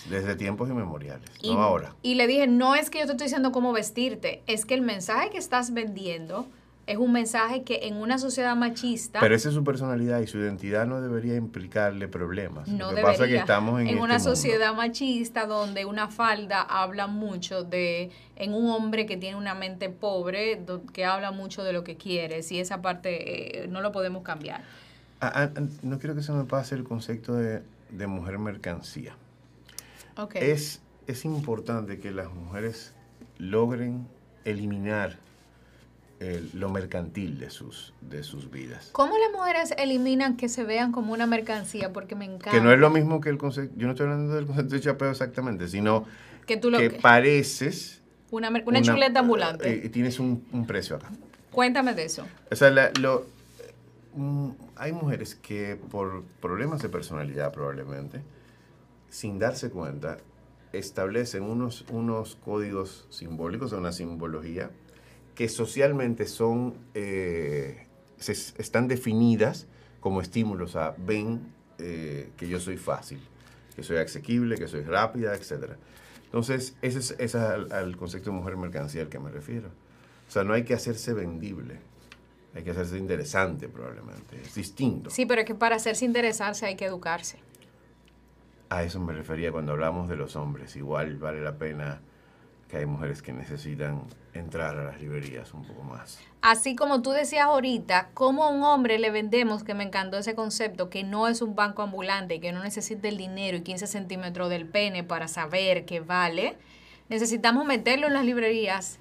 Desde tiempos inmemoriales, no ahora. Y le dije, no es que yo te estoy diciendo cómo vestirte, es que el mensaje que estás vendiendo... es un mensaje que en una sociedad machista... Pero esa es su personalidad y su identidad no debería implicarle problemas. No debería. Lo que pasa es que estamos en una sociedad machista donde una falda habla mucho de... en un hombre que tiene una mente pobre, que habla mucho de lo que quiere. Y esa parte no lo podemos cambiar. No quiero que se me pase el concepto de mujer mercancía. Okay. Es importante que las mujeres logren eliminar... lo mercantil de sus vidas. ¿Cómo las mujeres eliminan que se vean como una mercancía? Porque me encanta. Que no es lo mismo que el concepto, yo no estoy hablando del concepto de chapeo exactamente, sino que pareces... Una chuleta ambulante. Y tienes un precio acá. Cuéntame de eso. O sea, hay mujeres que por problemas de personalidad probablemente, sin darse cuenta, establecen unos códigos simbólicos, una simbología, que socialmente son están definidas como estímulos a que yo soy fácil, que soy asequible, que soy rápida, etc. Entonces, ese es al concepto de mujer mercancía al que me refiero. O sea, no hay que hacerse vendible, hay que hacerse interesante probablemente, es distinto. Sí, pero es que para hacerse interesarse hay que educarse. A eso me refería cuando hablamos de los hombres. Igual vale la pena que hay mujeres que necesitan entrar a las librerías un poco más. Así como tú decías ahorita, ¿cómo a un hombre le vendemos, que me encantó ese concepto, que no es un banco ambulante y que no necesita el dinero y 15 centímetros del pene para saber que vale? Necesitamos meterlo en las librerías,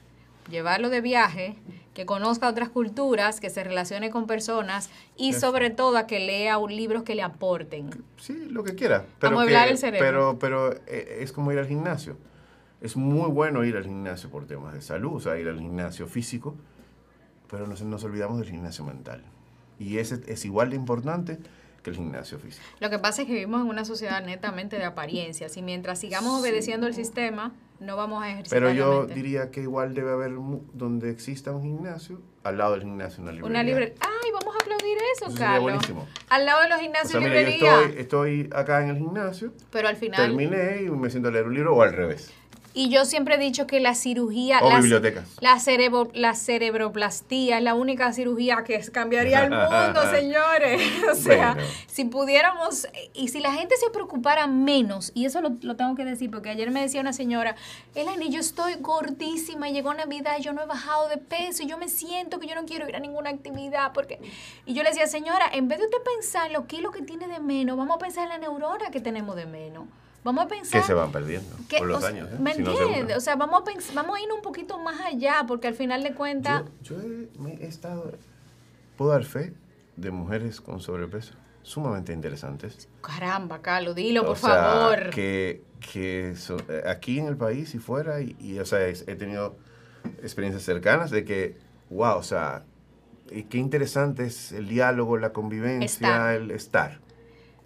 llevarlo de viaje, que conozca otras culturas, que se relacione con personas y sobre todo a que lea libros que le aporten. Sí, lo que quiera. Amueblar el cerebro. Pero es como ir al gimnasio. Es muy bueno ir al gimnasio por temas de salud, o sea, ir al gimnasio físico, pero nos olvidamos del gimnasio mental. Y ese es igual de importante que el gimnasio físico. Lo que pasa es que vivimos en una sociedad netamente de apariencias y mientras sigamos obedeciendo el sistema, no vamos a ejercitar. Pero yo diría que igual debe haber, donde exista un gimnasio, al lado del gimnasio una librería. Una librería. ¡Ay, vamos a aplaudir eso, Carlos! Buenísimo. Al lado de los gimnasios, o sea, mira, librería. Yo estoy acá en el gimnasio, pero al final terminé y me siento a leer un libro, o al revés. Y yo siempre he dicho que la cirugía, la cerebroplastía es la única cirugía que cambiaría el mundo, señores. O sea, bueno, si pudiéramos, y si la gente se preocupara menos, y eso lo tengo que decir, porque ayer me decía una señora, Elaine, yo estoy gordísima, y llegó Navidad, yo no he bajado de peso, y yo me siento que yo no quiero ir a ninguna actividad, porque... Y yo le decía, señora, en vez de usted pensar los kilos que tiene de menos, vamos a pensar en la neurona que tenemos de menos. Vamos a pensar... Que se van perdiendo por los años. ¿Me entiendes? O sea, vamos a ir un poquito más allá, porque al final de cuentas... Yo he estado... Puedo dar fe de mujeres con sobrepeso sumamente interesantes. Caramba, Carlos, dilo, por favor. O sea, que aquí en el país y fuera, o sea, he tenido experiencias cercanas de que, wow, o sea, qué interesante es el diálogo, la convivencia, el estar.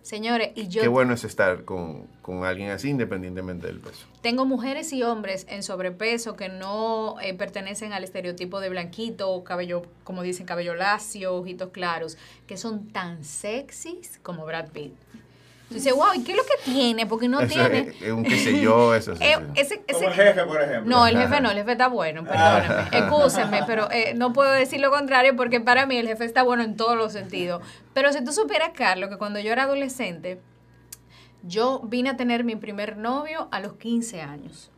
Señores, y yo... Qué bueno es estar con alguien así, independientemente del peso. Tengo mujeres y hombres en sobrepeso que no pertenecen al estereotipo de blanquito, cabello, como dicen, cabello lacio, ojitos claros, que son tan sexys como Brad Pitt. Dice, wow, ¿y qué es lo que tiene? Porque no eso tiene... Es un qué sé yo, eso sí. Como el jefe, por ejemplo. No, el jefe no, el jefe está bueno, perdóname. Excúsenme, pero no puedo decir lo contrario porque para mí el jefe está bueno en todos los sentidos. Pero si tú supieras, Carlos, que cuando yo era adolescente, yo vine a tener mi primer novio a los 15 años.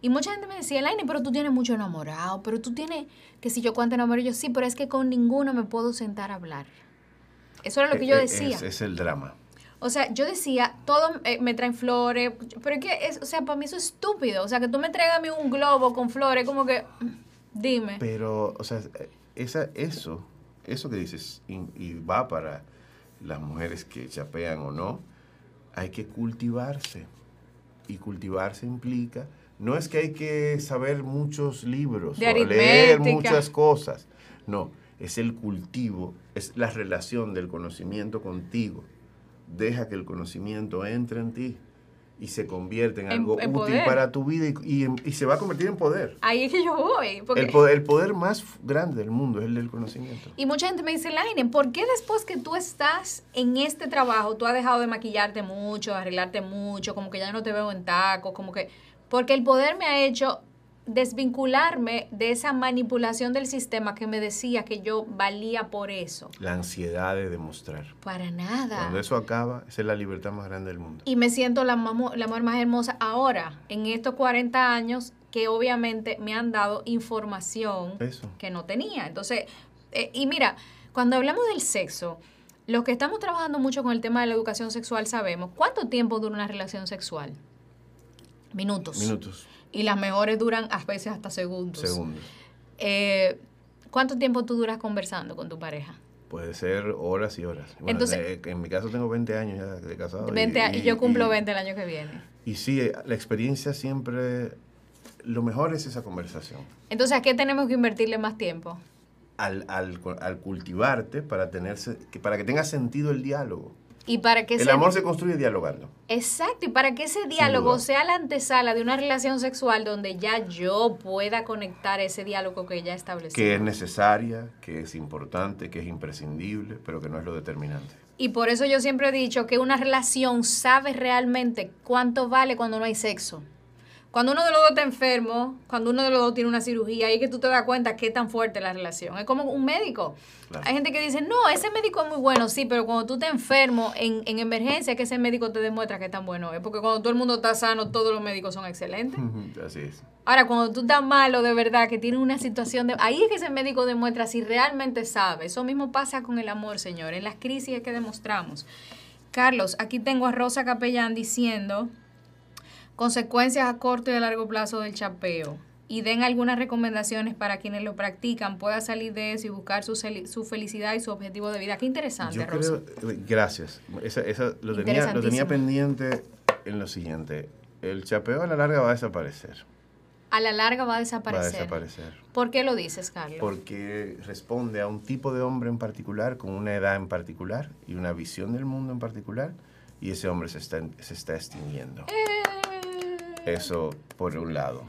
Y mucha gente me decía, Elaine, pero tú tienes mucho enamorado, pero tú tienes, que si yo cuánto enamorado, yo sí, pero es que con ninguno me puedo sentar a hablar. Eso era lo que yo decía. Es el drama. O sea, yo decía, todo me traen flores, pero es que, o sea, para mí eso es estúpido. O sea, que tú me traigas a mí un globo con flores, como que, dime. Pero, o sea, eso que dices, y va para las mujeres que chapean o no, hay que cultivarse. Y cultivarse implica, no es que hay que saber muchos libros, o leer muchas cosas. No, es el cultivo, es la relación del conocimiento contigo. Deja que el conocimiento entre en ti y se convierte en algo útil poder para tu vida y se va a convertir en poder. Ahí es que yo voy. El poder más grande del mundo es el del conocimiento. Y mucha gente me dice, Elaine, ¿por qué después que tú estás en este trabajo, tú has dejado de maquillarte mucho, de arreglarte mucho, como que ya no te veo en tacos, como que... Porque el poder me ha hecho desvincularme de esa manipulación del sistema que me decía que yo valía por eso. La ansiedad de demostrar. Para nada. Cuando eso acaba, esa es la libertad más grande del mundo. Y me siento la mujer más hermosa ahora, en estos 40 años, que obviamente me han dado información que no tenía. Entonces, y mira, cuando hablamos del sexo, los que estamos trabajando mucho con el tema de la educación sexual sabemos, ¿cuánto tiempo dura una relación sexual? Minutos. Minutos. Y las mejores duran a veces hasta segundos. Segundos. ¿Cuánto tiempo tú duras conversando con tu pareja? Puede ser horas y horas. Bueno, entonces, en mi caso tengo 20 años ya de casado. 20 y yo cumplo 20 el año que viene. Y sí, la experiencia siempre... Lo mejor es esa conversación. Entonces, ¿a qué tenemos que invertirle más tiempo? Al cultivarte para que tenga sentido el diálogo. Y para que el amor se construye dialogando. Exacto, y para que ese diálogo sea la antesala de una relación sexual donde ya yo pueda conectar ese diálogo que ya establecí. Que es necesaria, que es importante, que es imprescindible, pero que no es lo determinante. Y por eso yo siempre he dicho que una relación sabe realmente cuánto vale cuando no hay sexo. Cuando uno de los dos está enfermo, cuando uno de los dos tiene una cirugía, ahí es que tú te das cuenta qué tan fuerte es la relación. Es como un médico. Claro. Hay gente que dice, no, ese médico es muy bueno, sí, pero cuando tú te enfermo en emergencia es que ese médico te demuestra qué tan bueno es. Porque cuando todo el mundo está sano, todos los médicos son excelentes. Así es. Ahora, cuando tú estás malo de verdad, que tienes una situación de... Ahí es que ese médico demuestra si realmente sabe. Eso mismo pasa con el amor, señor. En las crisis es que demostramos. Carlos, aquí tengo a Rosa Capellán diciendo... Consecuencias a corto y a largo plazo del chapeo. Y den algunas recomendaciones para quienes lo practican, pueda salir de eso y buscar su felicidad y su objetivo de vida. Qué interesante, Rosa. Gracias. Esa lo tenía pendiente en lo siguiente. El chapeo a la larga va a desaparecer. A la larga va a desaparecer. Va a desaparecer. ¿Por qué lo dices, Carlos? Porque responde a un tipo de hombre en particular, con una edad en particular y una visión del mundo en particular. Y ese hombre se está extinguiendo. Eso por un lado.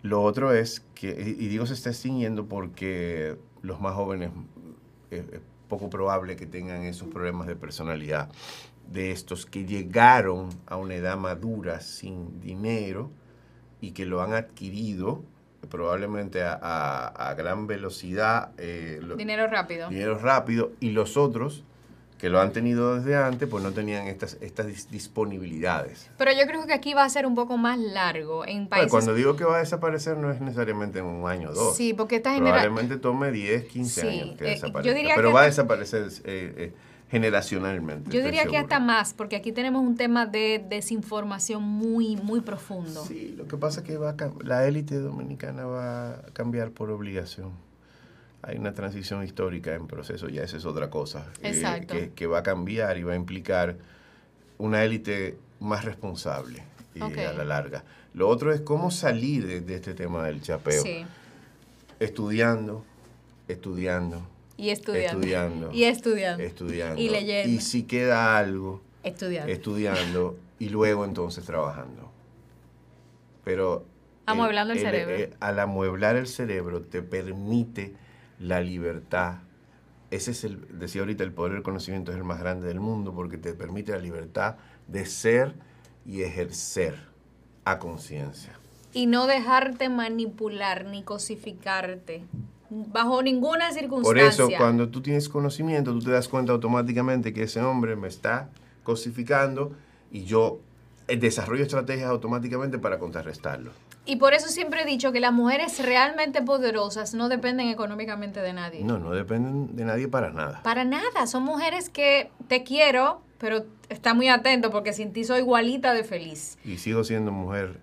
Lo otro es que, y digo se está extinguiendo porque los más jóvenes es poco probable que tengan esos problemas de personalidad de estos que llegaron a una edad madura sin dinero y que lo han adquirido probablemente a gran velocidad. Dinero rápido. Dinero rápido. Y los otros... que lo han tenido desde antes, pues no tenían estas disponibilidades. Pero yo creo que aquí va a ser un poco más largo en países... Bueno, cuando digo que va a desaparecer no es necesariamente en un año o dos. Sí, porque esta generación... Probablemente tome 10, 15 años que desaparezca. Pero va a desaparecer generacionalmente. Yo diría que hasta más, porque aquí tenemos un tema de desinformación muy, muy profundo. Sí, lo que pasa es que la élite dominicana va a cambiar por obligación. Hay una transición histórica en proceso, ya esa es otra cosa. Exacto. Que va a cambiar y va a implicar una élite más responsable a la larga. Lo otro es cómo salir de este tema del chapeo. Sí. Estudiando. Y leyendo. Y si queda algo, estudiando y luego entonces trabajando. Pero... Amueblando el cerebro. Al amueblar el cerebro te permite... La libertad, ese es decía ahorita, el poder del conocimiento es el más grande del mundo porque te permite la libertad de ser y ejercer a conciencia. Y no dejarte manipular ni cosificarte bajo ninguna circunstancia. Por eso, cuando tú tienes conocimiento, tú te das cuenta automáticamente que ese hombre me está cosificando y yo desarrollo estrategias automáticamente para contrarrestarlo. Y por eso siempre he dicho que las mujeres realmente poderosas no dependen económicamente de nadie. No dependen de nadie para nada. Para nada. Son mujeres que te quiero, pero está muy atento porque sin ti soy igualita de feliz. Y sigo siendo mujer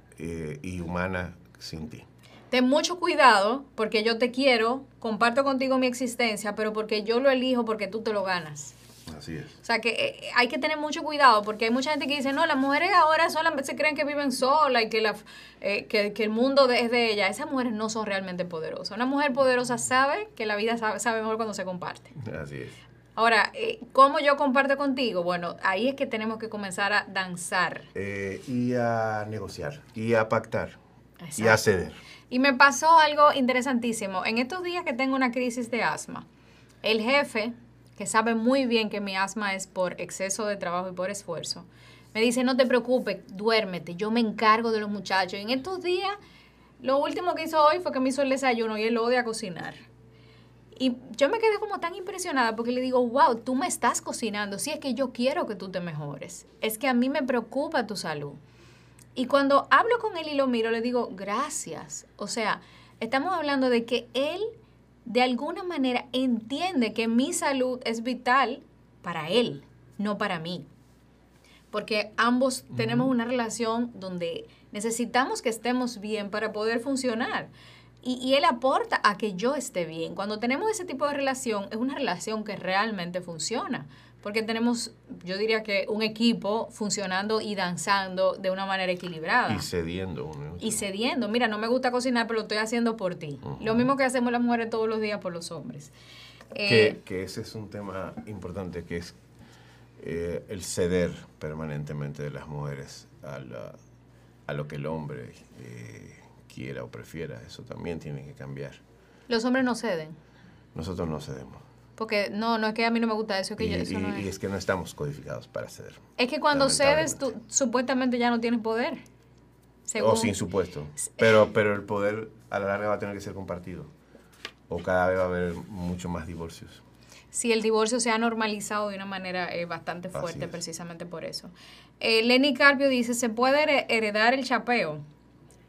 y humana sin ti. Ten mucho cuidado porque yo te quiero, comparto contigo mi existencia, pero porque yo lo elijo porque tú te lo ganas. Así es. O sea, que hay que tener mucho cuidado porque hay mucha gente que dice, no, las mujeres ahora solamente se creen que viven solas y que el mundo es de ellas. Esas mujeres no son realmente poderosas. Una mujer poderosa sabe que la vida sabe mejor cuando se comparte. Así es. Ahora, ¿cómo yo comparto contigo? Bueno, ahí es que tenemos que comenzar a danzar. Y a negociar, y a pactar, exacto, y a ceder. Y me pasó algo interesantísimo. En estos días que tengo una crisis de asma, el jefe... que sabe muy bien que mi asma es por exceso de trabajo y por esfuerzo, me dice, no te preocupes, duérmete, yo me encargo de los muchachos. Y en estos días, lo último que hizo hoy fue que me hizo el desayuno y él odia cocinar. Y yo me quedé como tan impresionada porque le digo, wow, tú me estás cocinando, si es que yo quiero que tú te mejores, es que a mí me preocupa tu salud. Y cuando hablo con él y lo miro, le digo, gracias. O sea, estamos hablando de que él... de alguna manera entiende que mi salud es vital para él, no para mí. Porque ambos tenemos una relación donde necesitamos que estemos bien para poder funcionar. Y él aporta a que yo esté bien. Cuando tenemos ese tipo de relación, es una relación que realmente funciona. Porque tenemos, yo diría que un equipo funcionando y danzando de una manera equilibrada. Y cediendo. Uno. Y cediendo. Mira, no me gusta cocinar, pero lo estoy haciendo por ti. Uh-huh. Lo mismo que hacemos las mujeres todos los días por los hombres. Que ese es un tema importante, que es el ceder permanentemente de las mujeres a lo que el hombre quiera o prefiera. Eso también tiene que cambiar. Los hombres no ceden. Nosotros no cedemos. Porque no es que a mí no me gusta eso. Y es que no estamos codificados para ceder. Es que cuando cedes, tú supuestamente ya no tienes poder. según... o sin su puesto. Pero el poder a la larga va a tener que ser compartido. O cada vez va a haber mucho más divorcios. Sí, el divorcio se ha normalizado de una manera bastante fuerte precisamente por eso. Lenny Carpio dice, ¿se puede heredar el chapeo?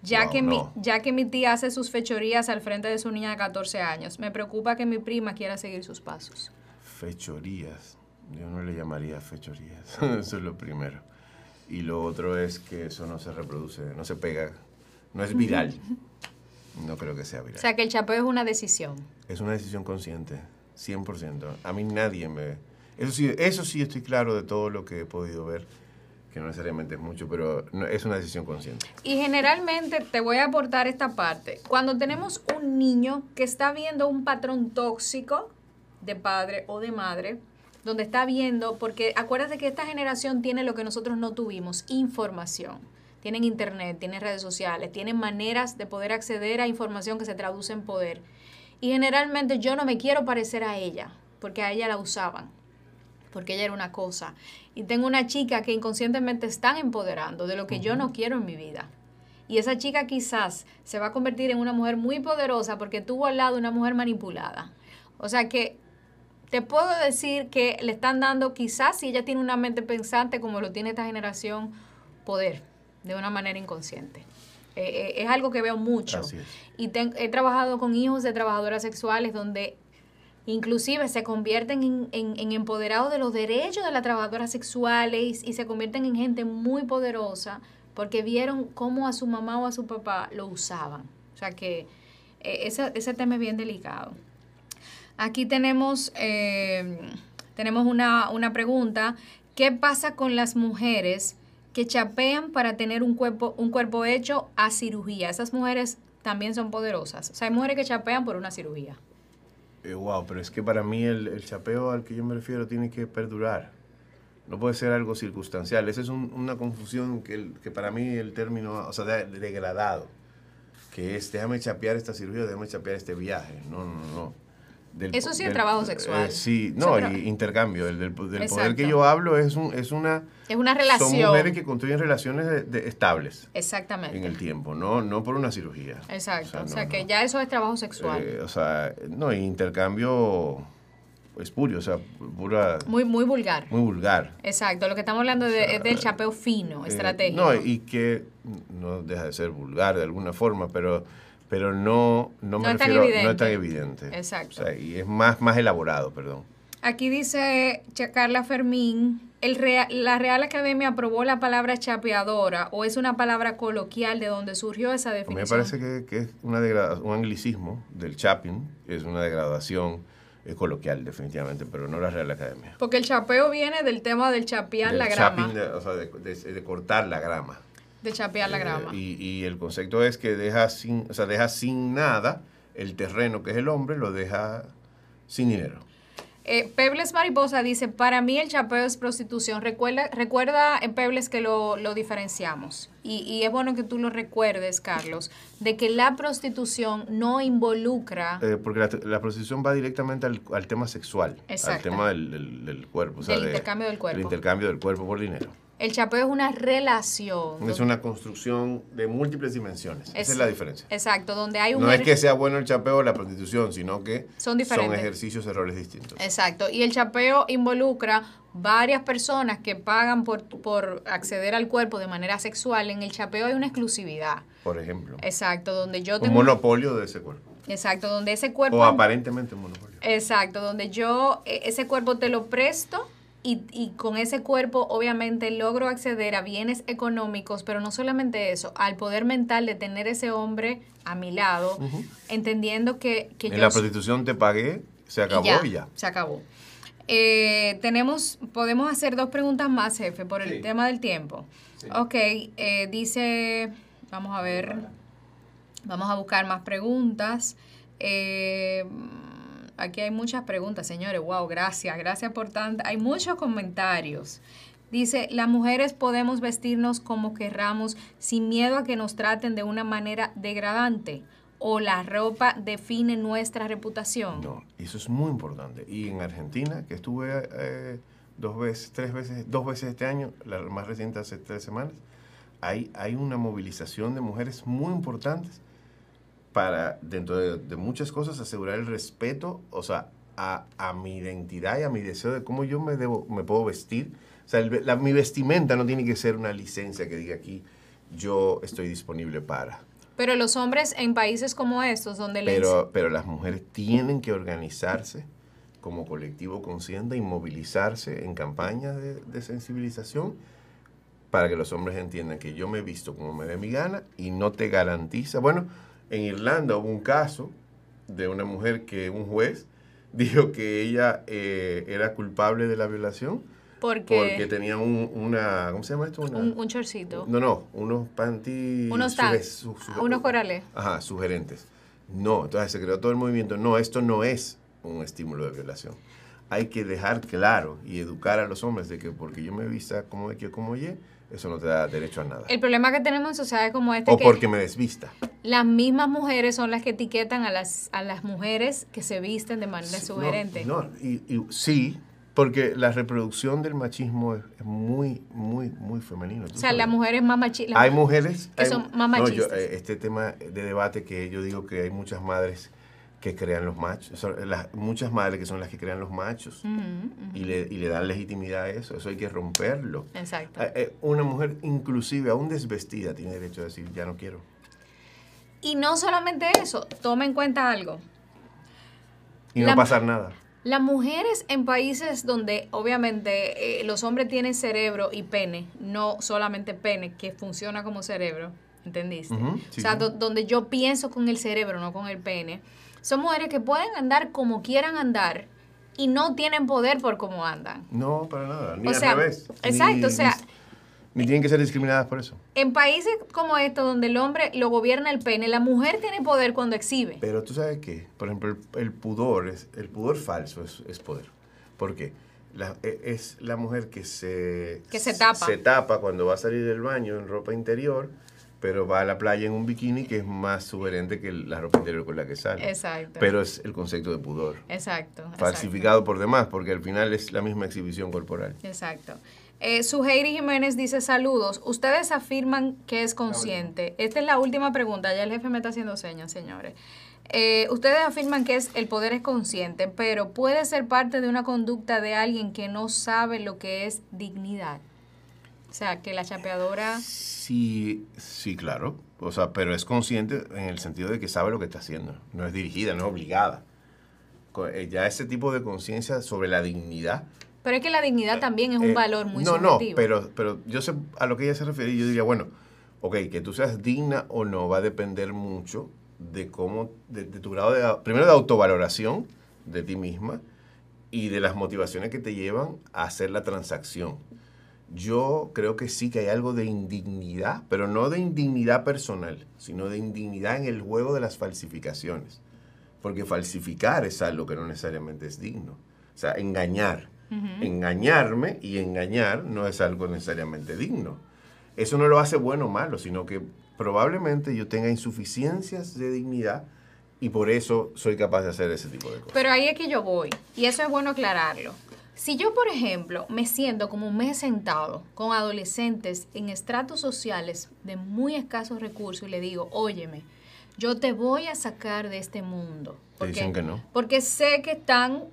Ya que mi tía hace sus fechorías al frente de su niña de 14 años. Me preocupa que mi prima quiera seguir sus pasos. Fechorías. Yo no le llamaría fechorías. Eso es lo primero. Y lo otro es que eso no se reproduce, no se pega, no es viral. No creo que sea viral. O sea, que el chapeo es una decisión. Es una decisión consciente, 100%. A mí nadie me... Eso sí estoy claro de todo lo que he podido ver, que no necesariamente es mucho, pero no, es una decisión consciente. Y generalmente, te voy a aportar esta parte, cuando tenemos un niño que está viendo un patrón tóxico de padre o de madre, donde está viendo, porque acuérdate que esta generación tiene lo que nosotros no tuvimos, información. Tienen internet, tienen redes sociales, tienen maneras de poder acceder a información que se traduce en poder. Y generalmente yo no me quiero parecer a ella, porque a ella la usaban, porque ella era una cosa. Y tengo una chica que inconscientemente están empoderando de lo que yo no quiero en mi vida. Y esa chica quizás se va a convertir en una mujer muy poderosa porque tuvo al lado una mujer manipulada. O sea que te puedo decir que le están dando, quizás si ella tiene una mente pensante como lo tiene esta generación, poder de una manera inconsciente. Es algo que veo mucho. Y he trabajado con hijos de trabajadoras sexuales donde inclusive se convierten en empoderados de los derechos de las trabajadoras sexuales y se convierten en gente muy poderosa porque vieron cómo a su mamá o a su papá lo usaban. O sea que ese tema es bien delicado. Aquí tenemos una pregunta. ¿Qué pasa con las mujeres que chapean para tener un cuerpo hecho a cirugía? Esas mujeres también son poderosas. O sea, hay mujeres que chapean por una cirugía. Wow, pero es que para mí el chapeo al que yo me refiero tiene que perdurar. No puede ser algo circunstancial. Esa es una confusión que para mí el término, o sea, degradado, que es déjame chapear esta cirugía, déjame chapear este viaje. No, no, no. Eso sí es trabajo sexual. Sí, no, y intercambio. Del poder que yo hablo es una relación. Son mujeres que construyen relaciones estables. Exactamente. En el tiempo, no por una cirugía. Exacto. O sea, ya eso es trabajo sexual. No, intercambio espurio, o sea, pura... Muy vulgar. Muy vulgar. Exacto, lo que estamos hablando es del chapeo fino, estratégico. No, y que no deja de ser vulgar de alguna forma, pero no me refiero, no es tan evidente. Exacto. O sea, y es más elaborado, perdón. Aquí dice Carla Fermín, la Real Academia aprobó la palabra chapeadora, o es una palabra coloquial de donde surgió esa definición. A mí me parece que es un anglicismo del chapping, es una degradación coloquial definitivamente, pero no la Real Academia. Porque el chapeo viene del tema del chapear la grama. De cortar la grama. De chapear la grama. Y el concepto es que deja sin nada el terreno que es el hombre, lo deja sin dinero. Pebles Mariposa dice, para mí el chapeo es prostitución. Recuerda en Pebles que lo diferenciamos. Y es bueno que tú lo recuerdes, Carlos, de que la prostitución no involucra... porque la prostitución va directamente al tema sexual. Exacto. Al tema del cuerpo. O sea, intercambio del cuerpo. El intercambio del cuerpo por dinero. El chapeo es una relación. Es una construcción de múltiples dimensiones. Esa es la diferencia. Exacto, donde hay un... No es que sea bueno el chapeo o la prostitución, sino que son ejercicios y roles distintos. Exacto, y el chapeo involucra varias personas que pagan por acceder al cuerpo de manera sexual. En el chapeo hay una exclusividad. Por ejemplo. Exacto, donde yo tengo... Un monopolio de ese cuerpo. Exacto, donde ese cuerpo... O aparentemente un monopolio. Exacto, donde yo ese cuerpo te lo presto. Y con ese cuerpo obviamente logro acceder a bienes económicos, pero no solamente eso, al poder mental de tener ese hombre a mi lado, entendiendo que en yo... En la prostitución te pagué, se acabó y ya. Se acabó. Podemos hacer dos preguntas más, jefe, por el tema del tiempo. Sí. Ok, dice, vamos a ver, vamos a buscar más preguntas. Aquí hay muchas preguntas, señores. Wow, gracias por tanto. Hay muchos comentarios. Dice, las mujeres podemos vestirnos como querramos sin miedo a que nos traten de una manera degradante. ¿O la ropa define nuestra reputación? No, eso es muy importante. Y en Argentina, que estuve dos veces este año, la más reciente hace 3 semanas, hay una movilización de mujeres muy importantes para, dentro de muchas cosas, asegurar el respeto, o sea, a mi identidad y a mi deseo de cómo yo me puedo vestir. O sea, mi vestimenta no tiene que ser una licencia que diga aquí, yo estoy disponible para. Pero los hombres en países como estos, donde pero las mujeres tienen que organizarse como colectivo consciente y movilizarse en campañas de sensibilización para que los hombres entiendan que yo me visto como me dé mi gana y no te garantiza. Bueno, en Irlanda hubo un caso de una mujer que un juez dijo que ella era culpable de la violación porque tenía una... ¿Cómo se llama esto? Un chorcito. No, unos panties... Unos corales. Ajá, sugerentes. No, entonces se creó todo el movimiento. No, esto no es un estímulo de violación. Hay que dejar claro y educar a los hombres de que porque yo me vista como X o como Y, eso no te da derecho a nada. El problema que tenemos en sociedades como esta... O que porque me desvista. Las mismas mujeres son las que etiquetan a las mujeres que se visten de manera sugerente. Sí... Porque la reproducción del machismo es muy, muy, muy femenino. O sea, las mujeres más machistas. Hay mujeres que son más machistas. Este tema de debate que yo digo que hay muchas madres que crean los machos. Muchas madres que son las que crean los machos. Y le dan legitimidad a eso. Eso hay que romperlo. Exacto. Una mujer, inclusive, aún desvestida, tiene derecho a decir, ya no quiero. Y no solamente eso. Toma en cuenta algo. Y no pasar nada. Las mujeres en países donde obviamente los hombres tienen cerebro y pene, no solamente pene, que funciona como cerebro, ¿entendiste? Sí, o sea, donde yo pienso con el cerebro, no con el pene, son mujeres que pueden andar como quieran andar y no tienen poder por cómo andan. No, para nada, ni al revés. Exacto, o sea... Ni tienen que ser discriminadas por eso. En países como estos, donde el hombre lo gobierna el pene, la mujer tiene poder cuando exhibe. Pero tú sabes qué, por ejemplo, el pudor falso es poder. ¿Por qué? Es la mujer que se tapa. Se tapa cuando va a salir del baño en ropa interior, pero va a la playa en un bikini que es más sugerente que la ropa interior con la que sale. Exacto. Pero es el concepto de pudor. Exacto. Falsificado por demás, porque al final es la misma exhibición corporal. Exacto. Suheiri Jiménez dice, saludos, ustedes afirman que es consciente. Esta es la última pregunta, ya el jefe me está haciendo señas, señores. Ustedes afirman que el poder es consciente, pero ¿puede ser parte de una conducta de alguien que no sabe lo que es dignidad? O sea, que la chapeadora... Sí, claro. O sea, pero es consciente en el sentido de que sabe lo que está haciendo. No es dirigida, no es obligada. Ya ese tipo de conciencia sobre la dignidad... Pero es que la dignidad también es un valor muy subjetivo. No, pero yo sé a lo que ella se refería. Yo diría, bueno, ok, que tú seas digna o no va a depender mucho de cómo, de tu grado de, primero de autovaloración de ti misma y de las motivaciones que te llevan a hacer la transacción. Yo creo que sí que hay algo de indignidad, pero no de indignidad personal, sino de indignidad en el juego de las falsificaciones. Porque falsificar es algo que no necesariamente es digno. O sea, engañar. Engañarme y engañar no es algo necesariamente digno. Eso no lo hace bueno o malo, sino que probablemente yo tenga insuficiencias de dignidad y por eso soy capaz de hacer ese tipo de cosas. Pero ahí es que yo voy, y eso es bueno aclararlo. Si yo, por ejemplo, me siento como me he sentado con adolescentes en estratos sociales de muy escasos recursos y le digo, óyeme, yo te voy a sacar de este mundo. Porque, dicen que no. Porque sé que están...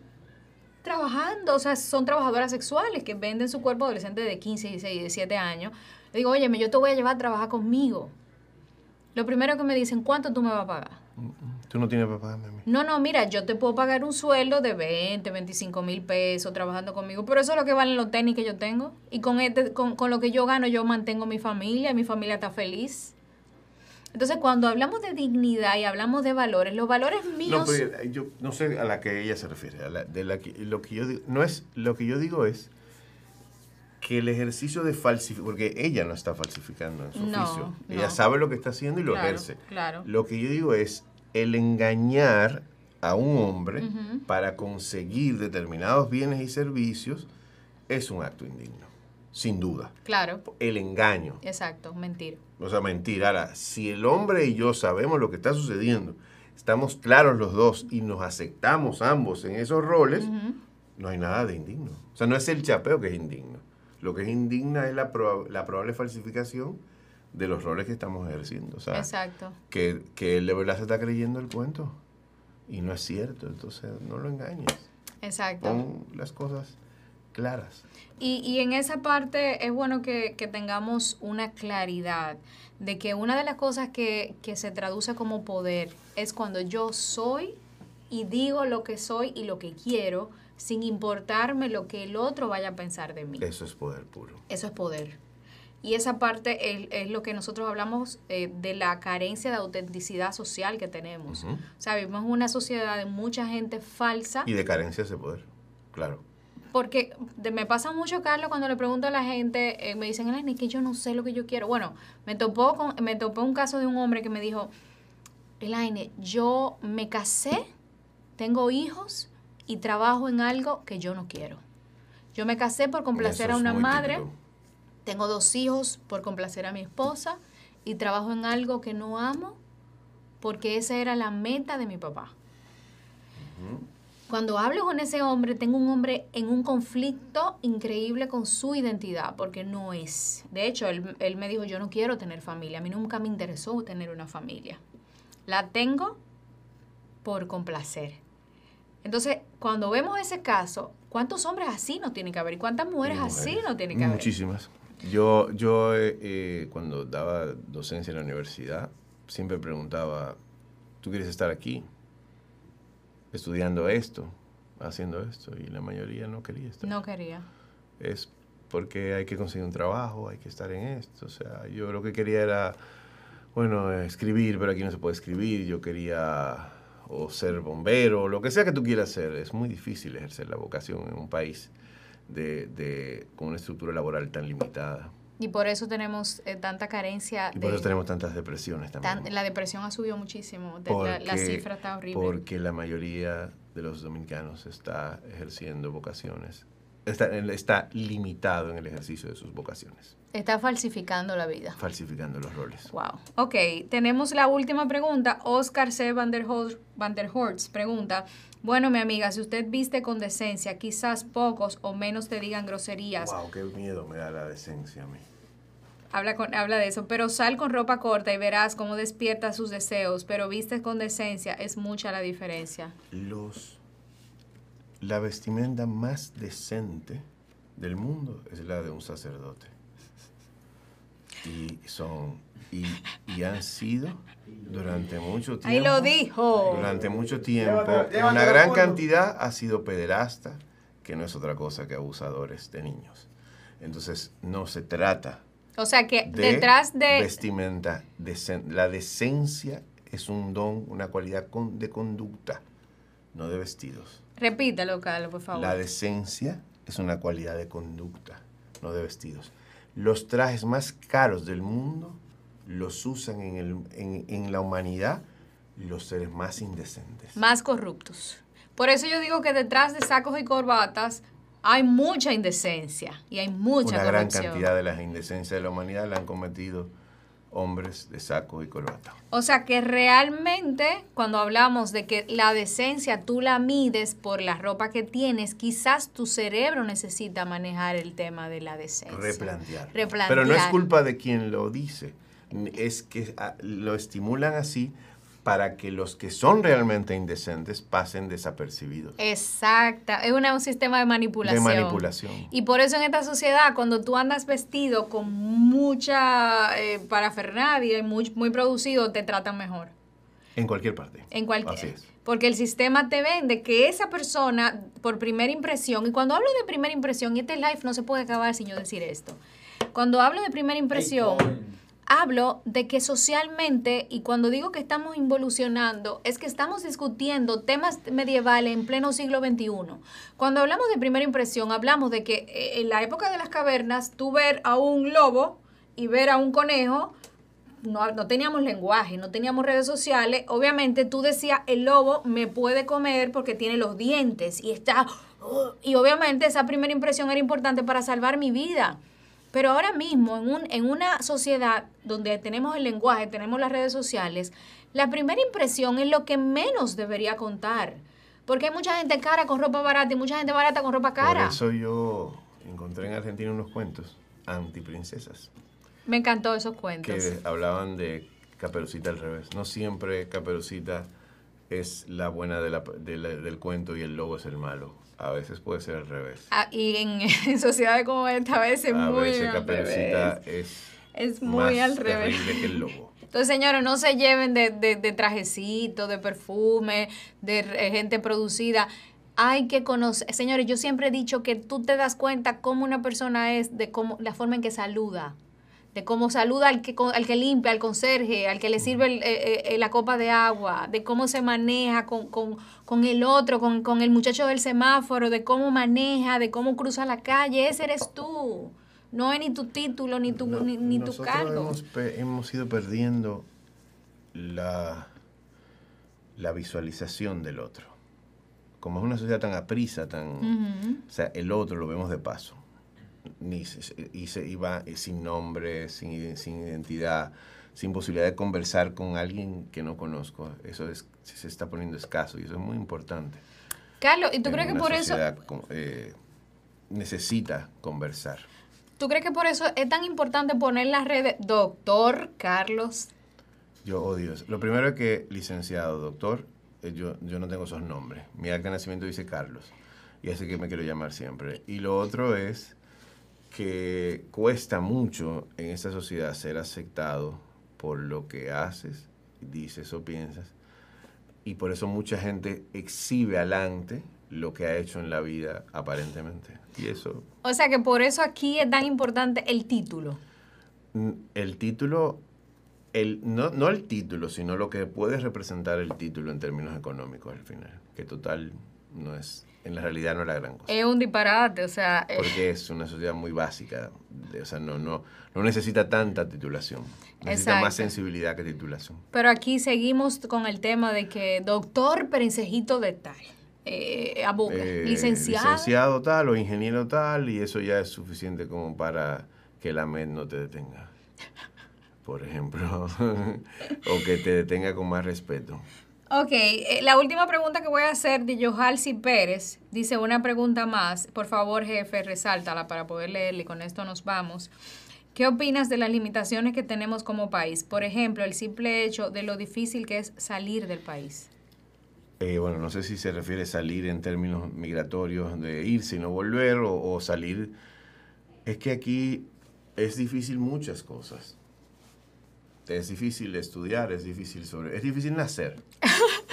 trabajando, o sea, son trabajadoras sexuales que venden su cuerpo adolescente de 15, 16, 17 años. Le digo, óyeme, yo te voy a llevar a trabajar conmigo. Lo primero que me dicen, ¿cuánto tú me vas a pagar? Tú no tienes para pagarme a mí. No, mira, yo te puedo pagar un sueldo de 20, 25 mil pesos trabajando conmigo, pero eso es lo que valen los tenis que yo tengo. Y con lo que yo gano, yo mantengo mi familia está feliz. Entonces, cuando hablamos de dignidad y hablamos de valores, los valores míos... No, pero yo no sé a la que ella se refiere. Lo que yo digo, no es, lo que yo digo es que el ejercicio de falsificar... Porque ella no está falsificando en su oficio. Ella sabe lo que está haciendo y lo ejerce. Claro. Lo que yo digo es el engañar a un hombre para conseguir determinados bienes y servicios es un acto indigno. Sin duda. Claro. El engaño. Exacto, mentir. O sea, mentir. Ahora, si el hombre y yo sabemos lo que está sucediendo, estamos claros los dos y nos aceptamos ambos en esos roles, no hay nada de indigno. O sea, no es el chapeo que es indigno. Lo que es indigna es la probable falsificación de los roles que estamos ejerciendo. O sea, exacto. Que él de verdad se está creyendo el cuento y no es cierto, entonces no lo engañes. Exacto. Pon las cosas claras. Y en esa parte es bueno que tengamos una claridad de que una de las cosas que se traduce como poder es cuando yo soy y digo lo que soy y lo que quiero sin importarme lo que el otro vaya a pensar de mí. Eso es poder puro. Eso es poder. Y esa parte es lo que nosotros hablamos de la carencia de autenticidad social que tenemos. Uh-huh. O sea, vivimos una sociedad de mucha gente falsa. Y de carencias de poder, claro. Porque me pasa mucho, Carlos, cuando le pregunto a la gente, me dicen, Elaine, que yo no sé lo que yo quiero. Bueno, me topó un caso de un hombre que me dijo, Elaine, yo me casé, tengo hijos y trabajo en algo que yo no quiero. Yo me casé por complacer a una madre, tengo dos hijos por complacer a mi esposa y trabajo en algo que no amo porque esa era la meta de mi papá. Uh-huh. Cuando hablo con ese hombre, tengo un hombre en un conflicto increíble con su identidad, porque no es. De hecho, él me dijo, yo no quiero tener familia. A mí nunca me interesó tener una familia. La tengo por complacer. Entonces, cuando vemos ese caso, ¿cuántos hombres así no tienen que haber? ¿Y cuántas mujeres así no tienen que haber? Muchísimas. Yo cuando daba docencia en la universidad, siempre preguntaba, ¿tú quieres estar aquí? Estudiando esto, haciendo esto, y la mayoría no quería estar. No quería. Es porque hay que conseguir un trabajo, hay que estar en esto. O sea, yo lo que quería era, bueno, escribir, pero aquí no se puede escribir. Yo quería o ser bombero, lo que sea que tú quieras hacer. Es muy difícil ejercer la vocación en un país con una estructura laboral tan limitada. Y por eso tenemos tanta carencia. Y por eso tenemos tantas depresiones también. La depresión ha subido muchísimo. La cifra está horrible. Porque la mayoría de los dominicanos está ejerciendo vocaciones. Está limitado en el ejercicio de sus vocaciones. Está falsificando la vida. Falsificando los roles. Wow. Ok, tenemos la última pregunta. Oscar C. Van der Horst pregunta, bueno, mi amiga, si usted viste con decencia, quizás pocos o menos te digan groserías. Wow, qué miedo me da la decencia a mí. Habla de eso, pero sal con ropa corta y verás cómo despierta sus deseos, pero viste con decencia, es mucha la diferencia. La vestimenta más decente del mundo es la de un sacerdote. Y han sido durante mucho tiempo. Ahí lo dijo. Durante mucho tiempo. Una gran cantidad ha sido pederasta, que no es otra cosa que abusadores de niños. Entonces, no se trata. O sea, que detrás de vestimenta, la decencia es un don, una cualidad de conducta, no de vestidos. Repítalo, Carlos, por favor. La decencia es una cualidad de conducta, no de vestidos. Los trajes más caros del mundo los usan en la humanidad los seres más indecentes. Más corruptos. Por eso yo digo que detrás de sacos y corbatas hay mucha indecencia y hay mucha corrupción. Una gran cantidad de las indecencias de la humanidad la han cometido hombres de saco y corbata. O sea que realmente cuando hablamos de que la decencia tú la mides por la ropa que tienes, quizás tu cerebro necesita manejar el tema de la decencia. Replantear. Pero no es culpa de quien lo dice, es que lo estimulan así para que los que son realmente indecentes pasen desapercibidos. Exacto. Es un sistema de manipulación. De manipulación. Y por eso en esta sociedad, cuando tú andas vestido con mucha parafernalia y muy, muy producido, te tratan mejor. En cualquier parte. En cualquier. Así es. Porque el sistema te vende que esa persona, por primera impresión, y cuando hablo de primera impresión, y este live no se puede acabar sin yo decir esto. Cuando hablo de primera impresión... Hablo de que socialmente, y cuando digo que estamos involucionando, es que estamos discutiendo temas medievales en pleno siglo XXI. Cuando hablamos de primera impresión, hablamos de que en la época de las cavernas, tú ver a un lobo y ver a un conejo, no teníamos lenguaje, no teníamos redes sociales. Obviamente tú decías, el lobo me puede comer porque tiene los dientes y está... Y obviamente esa primera impresión era importante para salvar mi vida. Pero ahora mismo, en una sociedad donde tenemos el lenguaje, tenemos las redes sociales, la primera impresión es lo que menos debería contar. Porque hay mucha gente cara con ropa barata y mucha gente barata con ropa cara. Por eso yo encontré en Argentina unos cuentos antiprincesas. Me encantó esos cuentos. Que hablaban de Caperucita al revés. No siempre Caperucita es la buena del cuento y el lobo es el malo. A veces puede ser al revés. Ah, y en sociedades como esta, a veces Caperucita es muy al revés que el lobo. Entonces, señores, no se lleven de trajecitos, de perfume, de gente producida. Hay que conocer. Señores, yo siempre he dicho que tú te das cuenta cómo una persona es, de cómo la forma en que saluda. De cómo saluda al que limpia, al conserje, al que le sirve la copa de agua, de cómo se maneja con el otro, con el muchacho del semáforo, de cómo maneja, de cómo cruza la calle. Ese eres tú. No es ni tu título, ni tu, no, ni tu cargo. Hemos ido perdiendo la visualización del otro. Como es una sociedad tan aprisa, tan... O sea, el otro lo vemos de paso. Y va sin nombre, sin identidad, sin posibilidad de conversar con alguien que no conozco. Eso se está poniendo escaso y eso es muy importante. Carlos, ¿y tú crees que por eso...? Necesita conversar. ¿Tú crees que por eso es tan importante poner las redes Doctor Carlos? Yo odio eso. Lo primero es que, licenciado, doctor, yo no tengo esos nombres. Mi acta de nacimiento dice Carlos. Y así que me quiero llamar siempre. Y lo otro es que cuesta mucho en esta sociedad ser aceptado por lo que haces, dices o piensas. Y por eso mucha gente exhibe adelante lo que ha hecho en la vida aparentemente. Y eso... O sea que por eso aquí es tan importante el título. El título, no el título, sino lo que puede representar el título en términos económicos al final. Que total no es, en la realidad no es la gran cosa. Es un disparate, o sea... Porque es una sociedad muy básica, o sea, no necesita tanta titulación. Necesita más sensibilidad que titulación. Pero aquí seguimos con el tema de que doctor Perencejito de tal. Licenciado tal o ingeniero tal, y eso ya es suficiente como para que la MED no te detenga, por ejemplo, o que te detenga con más respeto. Ok, la última pregunta que voy a hacer de Yohalsi Pérez, dice una pregunta más, por favor jefe, resáltala para poder leerla y con esto nos vamos. ¿Qué opinas de las limitaciones que tenemos como país? Por ejemplo, el simple hecho de lo difícil que es salir del país. Bueno, no sé si se refiere a salir en términos migratorios de irse y no volver o salir. Es que aquí es difícil muchas cosas. Es difícil estudiar, es difícil es difícil nacer.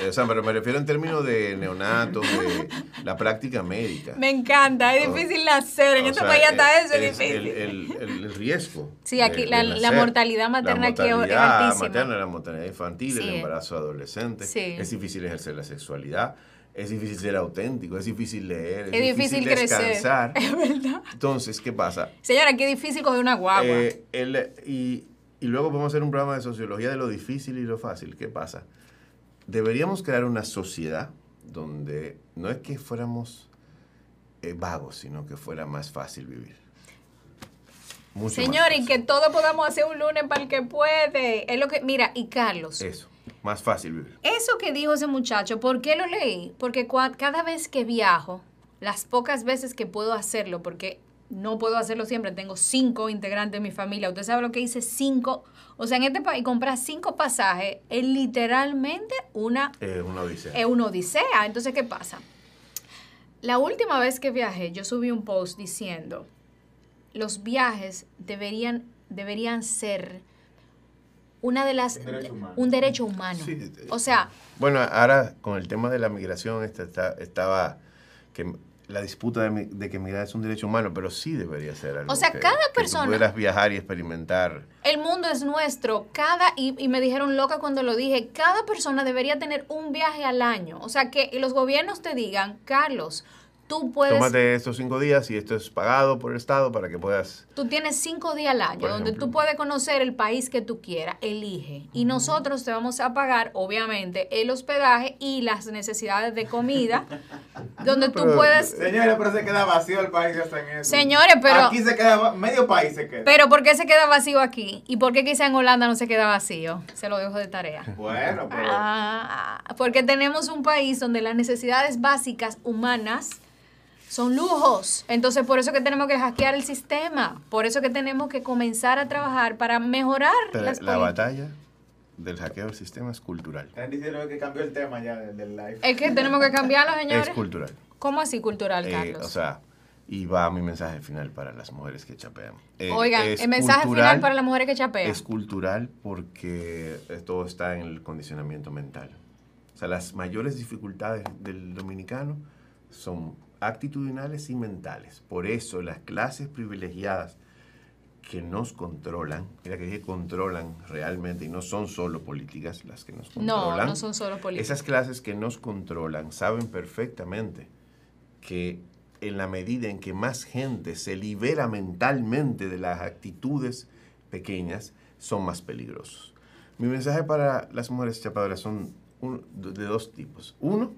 O sea, pero me refiero en términos de neonatos, de la práctica médica. Me encanta, es difícil nacer. En este país hasta eso es difícil. El riesgo. Sí, aquí la mortalidad materna aquí es altísima. La mortalidad infantil, sí. El embarazo adolescente. Sí. Es difícil ejercer la sexualidad. Es difícil ser auténtico, es difícil leer, es difícil descansar. Es verdad. Entonces, ¿qué pasa? Señora, qué difícil coger una guagua. Y luego podemos hacer un programa de sociología de lo difícil y lo fácil. ¿Qué pasa? Deberíamos crear una sociedad donde no es que fuéramos vagos, sino que fuera más fácil vivir. Señor, y que todos podamos hacer un lunes para el que puede. Es lo que, mira, y Carlos. Eso, más fácil vivir. Eso que dijo ese muchacho, ¿por qué lo leí? Porque cada vez que viajo, las pocas veces que puedo hacerlo, porque no puedo hacerlo siempre, tengo 5 integrantes de mi familia. Usted sabe lo que hice, 5. O sea, en este país comprar 5 pasajes es literalmente una odisea. Es una odisea. Entonces, ¿qué pasa? La última vez que viajé, yo subí un post diciendo, los viajes deberían ser un derecho humano. Sí, o sea... Bueno, ahora con el tema de la migración estaba... La disputa de que migrar es un derecho humano, pero sí debería ser algo. O sea, cada persona... Que pudieras viajar y experimentar. El mundo es nuestro. Y me dijeron loca cuando lo dije, cada persona debería tener un viaje al año. O sea, que los gobiernos te digan, Carlos, tú puedes... Tómate estos 5 días y esto es pagado por el Estado para que puedas... Tú tienes 5 días al año, por ejemplo, donde tú puedes conocer el país que tú quieras. Elige. Y nosotros te vamos a pagar, obviamente, el hospedaje y las necesidades de comida, donde tú puedes... Señores, pero se queda vacío el país hasta en eso. Señores, pero... Aquí se queda... Medio país se queda. Pero ¿por qué se queda vacío aquí? ¿Y por qué quizá en Holanda no se queda vacío? Se lo dejo de tarea. Bueno, pero... Porque tenemos un país donde las necesidades básicas humanas... Son lujos. Entonces, por eso que tenemos que hackear el sistema. Por eso que tenemos que comenzar a trabajar para mejorar las políticas. La batalla del hackeo del sistema es cultural. Están diciendo que cambió el tema ya del live. Es que tenemos que cambiarlo, señores. Es cultural. ¿Cómo así cultural, Carlos? O sea, y va mi mensaje final para las mujeres que chapean. Oigan, el mensaje final para las mujeres que chapean. Es cultural porque todo está en el condicionamiento mental. O sea, las mayores dificultades del dominicano son actitudinales y mentales. Por eso las clases privilegiadas que nos controlan, mira que controlan realmente y no son solo políticas las que nos controlan. No, no son solo políticas. Esas clases que nos controlan saben perfectamente que en la medida en que más gente se libera mentalmente de las actitudes pequeñas, son más peligrosos. Mi mensaje para las mujeres chapadoras son de dos tipos. Uno,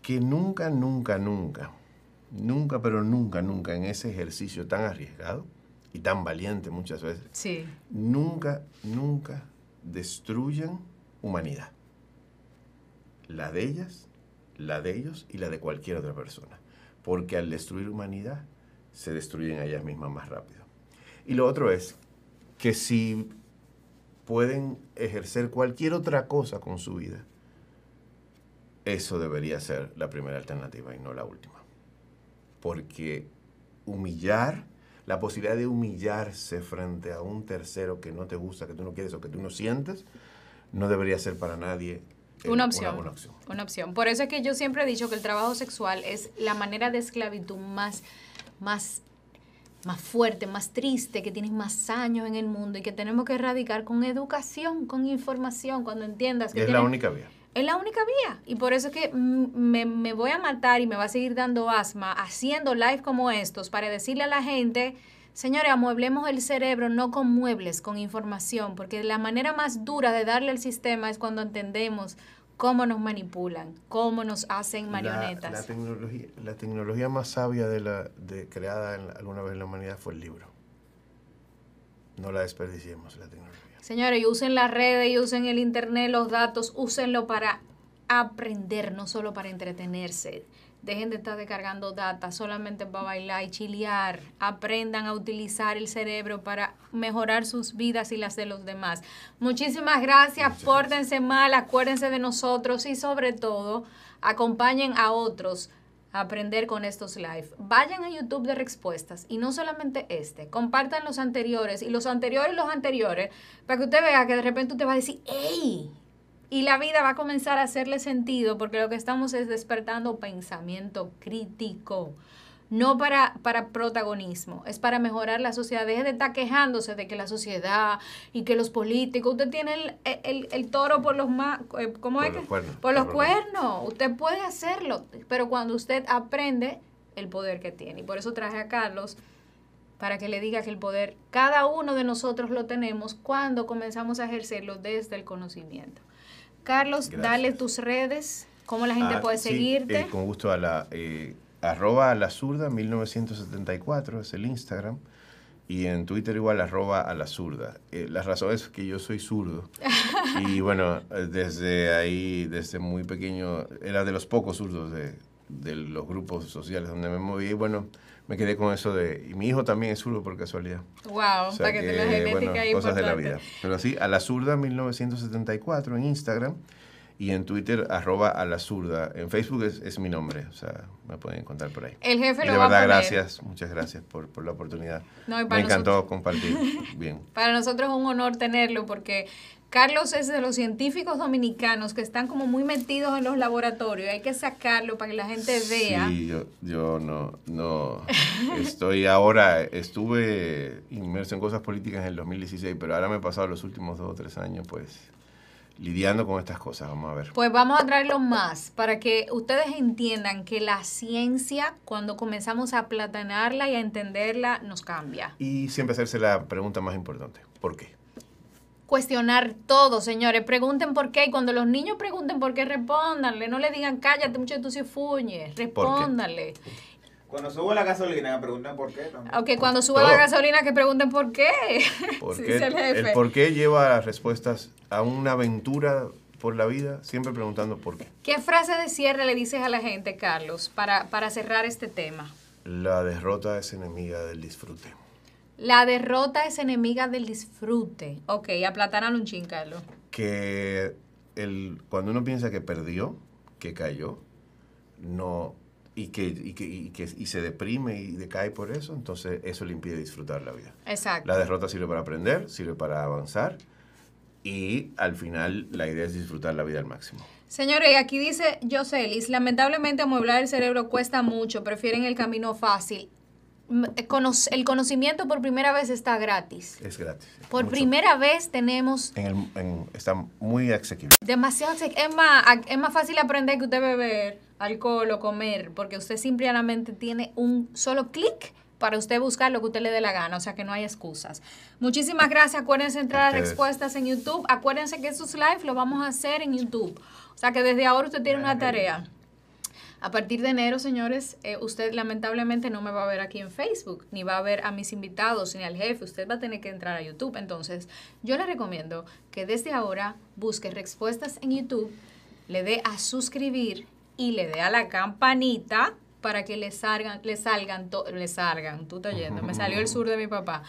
que nunca, nunca, nunca, nunca, pero nunca, nunca en ese ejercicio tan arriesgado y tan valiente muchas veces, sí, nunca, nunca destruyan humanidad. La de ellas, la de ellos y la de cualquier otra persona. Porque al destruir humanidad, se destruyen a ellas mismas más rápido. Y lo otro es que si pueden ejercer cualquier otra cosa con su vida, eso debería ser la primera alternativa y no la última. Porque humillar, la posibilidad de humillarse frente a un tercero que no te gusta, que tú no quieres o que tú no sientes, no debería ser para nadie una opción. Una buena opción. Una opción. Por eso es que yo siempre he dicho que el trabajo sexual es la manera de esclavitud más fuerte, más triste, que tienes más años en el mundo y que tenemos que erradicar con educación, con información, cuando entiendas que es la única vía. Es la única vía. Y por eso es que me voy a matar y me va a seguir dando asma haciendo live como estos para decirle a la gente, señores, amueblemos el cerebro, no con muebles, con información. Porque la manera más dura de darle al sistema es cuando entendemos cómo nos manipulan, cómo nos hacen marionetas. La tecnología más sabia creada alguna vez en la humanidad fue el libro. No la desperdiciemos, la tecnología. Señores, y usen las redes, y usen el internet, los datos, úsenlo para aprender, no solo para entretenerse. Dejen de estar descargando data solamente para bailar y chilear. Aprendan a utilizar el cerebro para mejorar sus vidas y las de los demás. Muchísimas gracias, pórtense mal, acuérdense de nosotros y sobre todo, acompañen a otros a aprender con estos live. Vayan a YouTube de Rexpuestas y no solamente este, compartan los anteriores y los anteriores y los anteriores para que usted vea que de repente usted va a decir ¡ey! Y la vida va a comenzar a hacerle sentido porque lo que estamos es despertando pensamiento crítico. No para protagonismo, es para mejorar la sociedad. Deje de estar quejándose de que la sociedad y que los políticos, usted tiene el toro por los cuernos. Usted puede hacerlo, pero cuando usted aprende el poder que tiene. Y por eso traje a Carlos para que le diga que el poder, cada uno de nosotros lo tenemos cuando comenzamos a ejercerlo desde el conocimiento. Carlos, gracias. Dale tus redes, cómo la gente puede seguirte. Con gusto a la... @alazurda 1974 es el Instagram y en Twitter igual @alazurda. La razón es que yo soy zurdo y bueno, desde ahí, desde muy pequeño, era de los pocos zurdos de los grupos sociales donde me moví y bueno, me quedé con eso y mi hijo también es zurdo por casualidad. Wow, o sea, para que te la genética bueno, cosas importante de la vida. Pero sí, alazurda 1974 en Instagram. Y en Twitter, @alazurda. En Facebook es mi nombre, o sea, me pueden encontrar por ahí. El jefe lo va a poner. De verdad, gracias, muchas gracias por la oportunidad. No, me encantó compartir. Bien. Para nosotros es un honor tenerlo porque Carlos es de los científicos dominicanos que están como muy metidos en los laboratorios. Hay que sacarlo para que la gente vea. Sí, yo no estoy ahora, estuve inmerso en cosas políticas en el 2016, pero ahora me he pasado los últimos 2 o 3 años, pues... lidiando con estas cosas, vamos a ver. Pues vamos a traerlo más para que ustedes entiendan que la ciencia, cuando comenzamos a aplatanarla y a entenderla, nos cambia. Y siempre hacerse la pregunta más importante, ¿por qué? Cuestionar todo, señores. Pregunten por qué. Y cuando los niños pregunten por qué, respóndanle. No le digan, cállate, muchacho, tú sí fuñes. Respóndanle. Cuando suba la gasolina, que pregunten por qué también. Aunque cuando suba la gasolina, que pregunten por qué. ¿Por qué? El por qué lleva las respuestas a una aventura por la vida siempre preguntando por qué. ¿Qué frase de cierre le dices a la gente, Carlos, para cerrar este tema? La derrota es enemiga del disfrute. La derrota es enemiga del disfrute. Ok, aplatánalo un chin, Carlos. Que cuando uno piensa que perdió, que cayó, no... Y se deprime y decae por eso, entonces eso le impide disfrutar la vida. Exacto. La derrota sirve para aprender, sirve para avanzar y al final la idea es disfrutar la vida al máximo. Señores, aquí dice Joselis, lamentablemente amueblar el cerebro cuesta mucho, prefieren el camino fácil. El conocimiento por primera vez está gratis. Es gratis. Por primera vez tenemos... está muy asequible. Demasiado asequible. Es más fácil aprender que usted beber alcohol o comer, porque usted simplemente tiene un solo clic para usted buscar lo que usted le dé la gana, o sea que no hay excusas. Muchísimas gracias. Acuérdense de entrar a Rexpuestas en YouTube. Acuérdense que estos live los vamos a hacer en YouTube. O sea que desde ahora usted tiene una tarea. A partir de enero, señores, usted lamentablemente no me va a ver aquí en Facebook, ni va a ver a mis invitados, ni al jefe. Usted va a tener que entrar a YouTube. Entonces, yo le recomiendo que desde ahora busque Rexpuestas en YouTube, le dé a suscribir y le dé a la campanita para que le salgan, tú estás oyendo, me salió el sur de mi papá.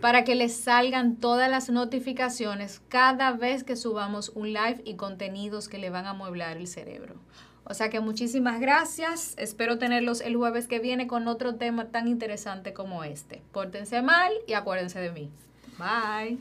Para que le salgan todas las notificaciones cada vez que subamos un live y contenidos que le van a amueblar el cerebro. O sea que muchísimas gracias, espero tenerlos el jueves que viene con otro tema tan interesante como este. Pórtense mal y acuérdense de mí. Bye.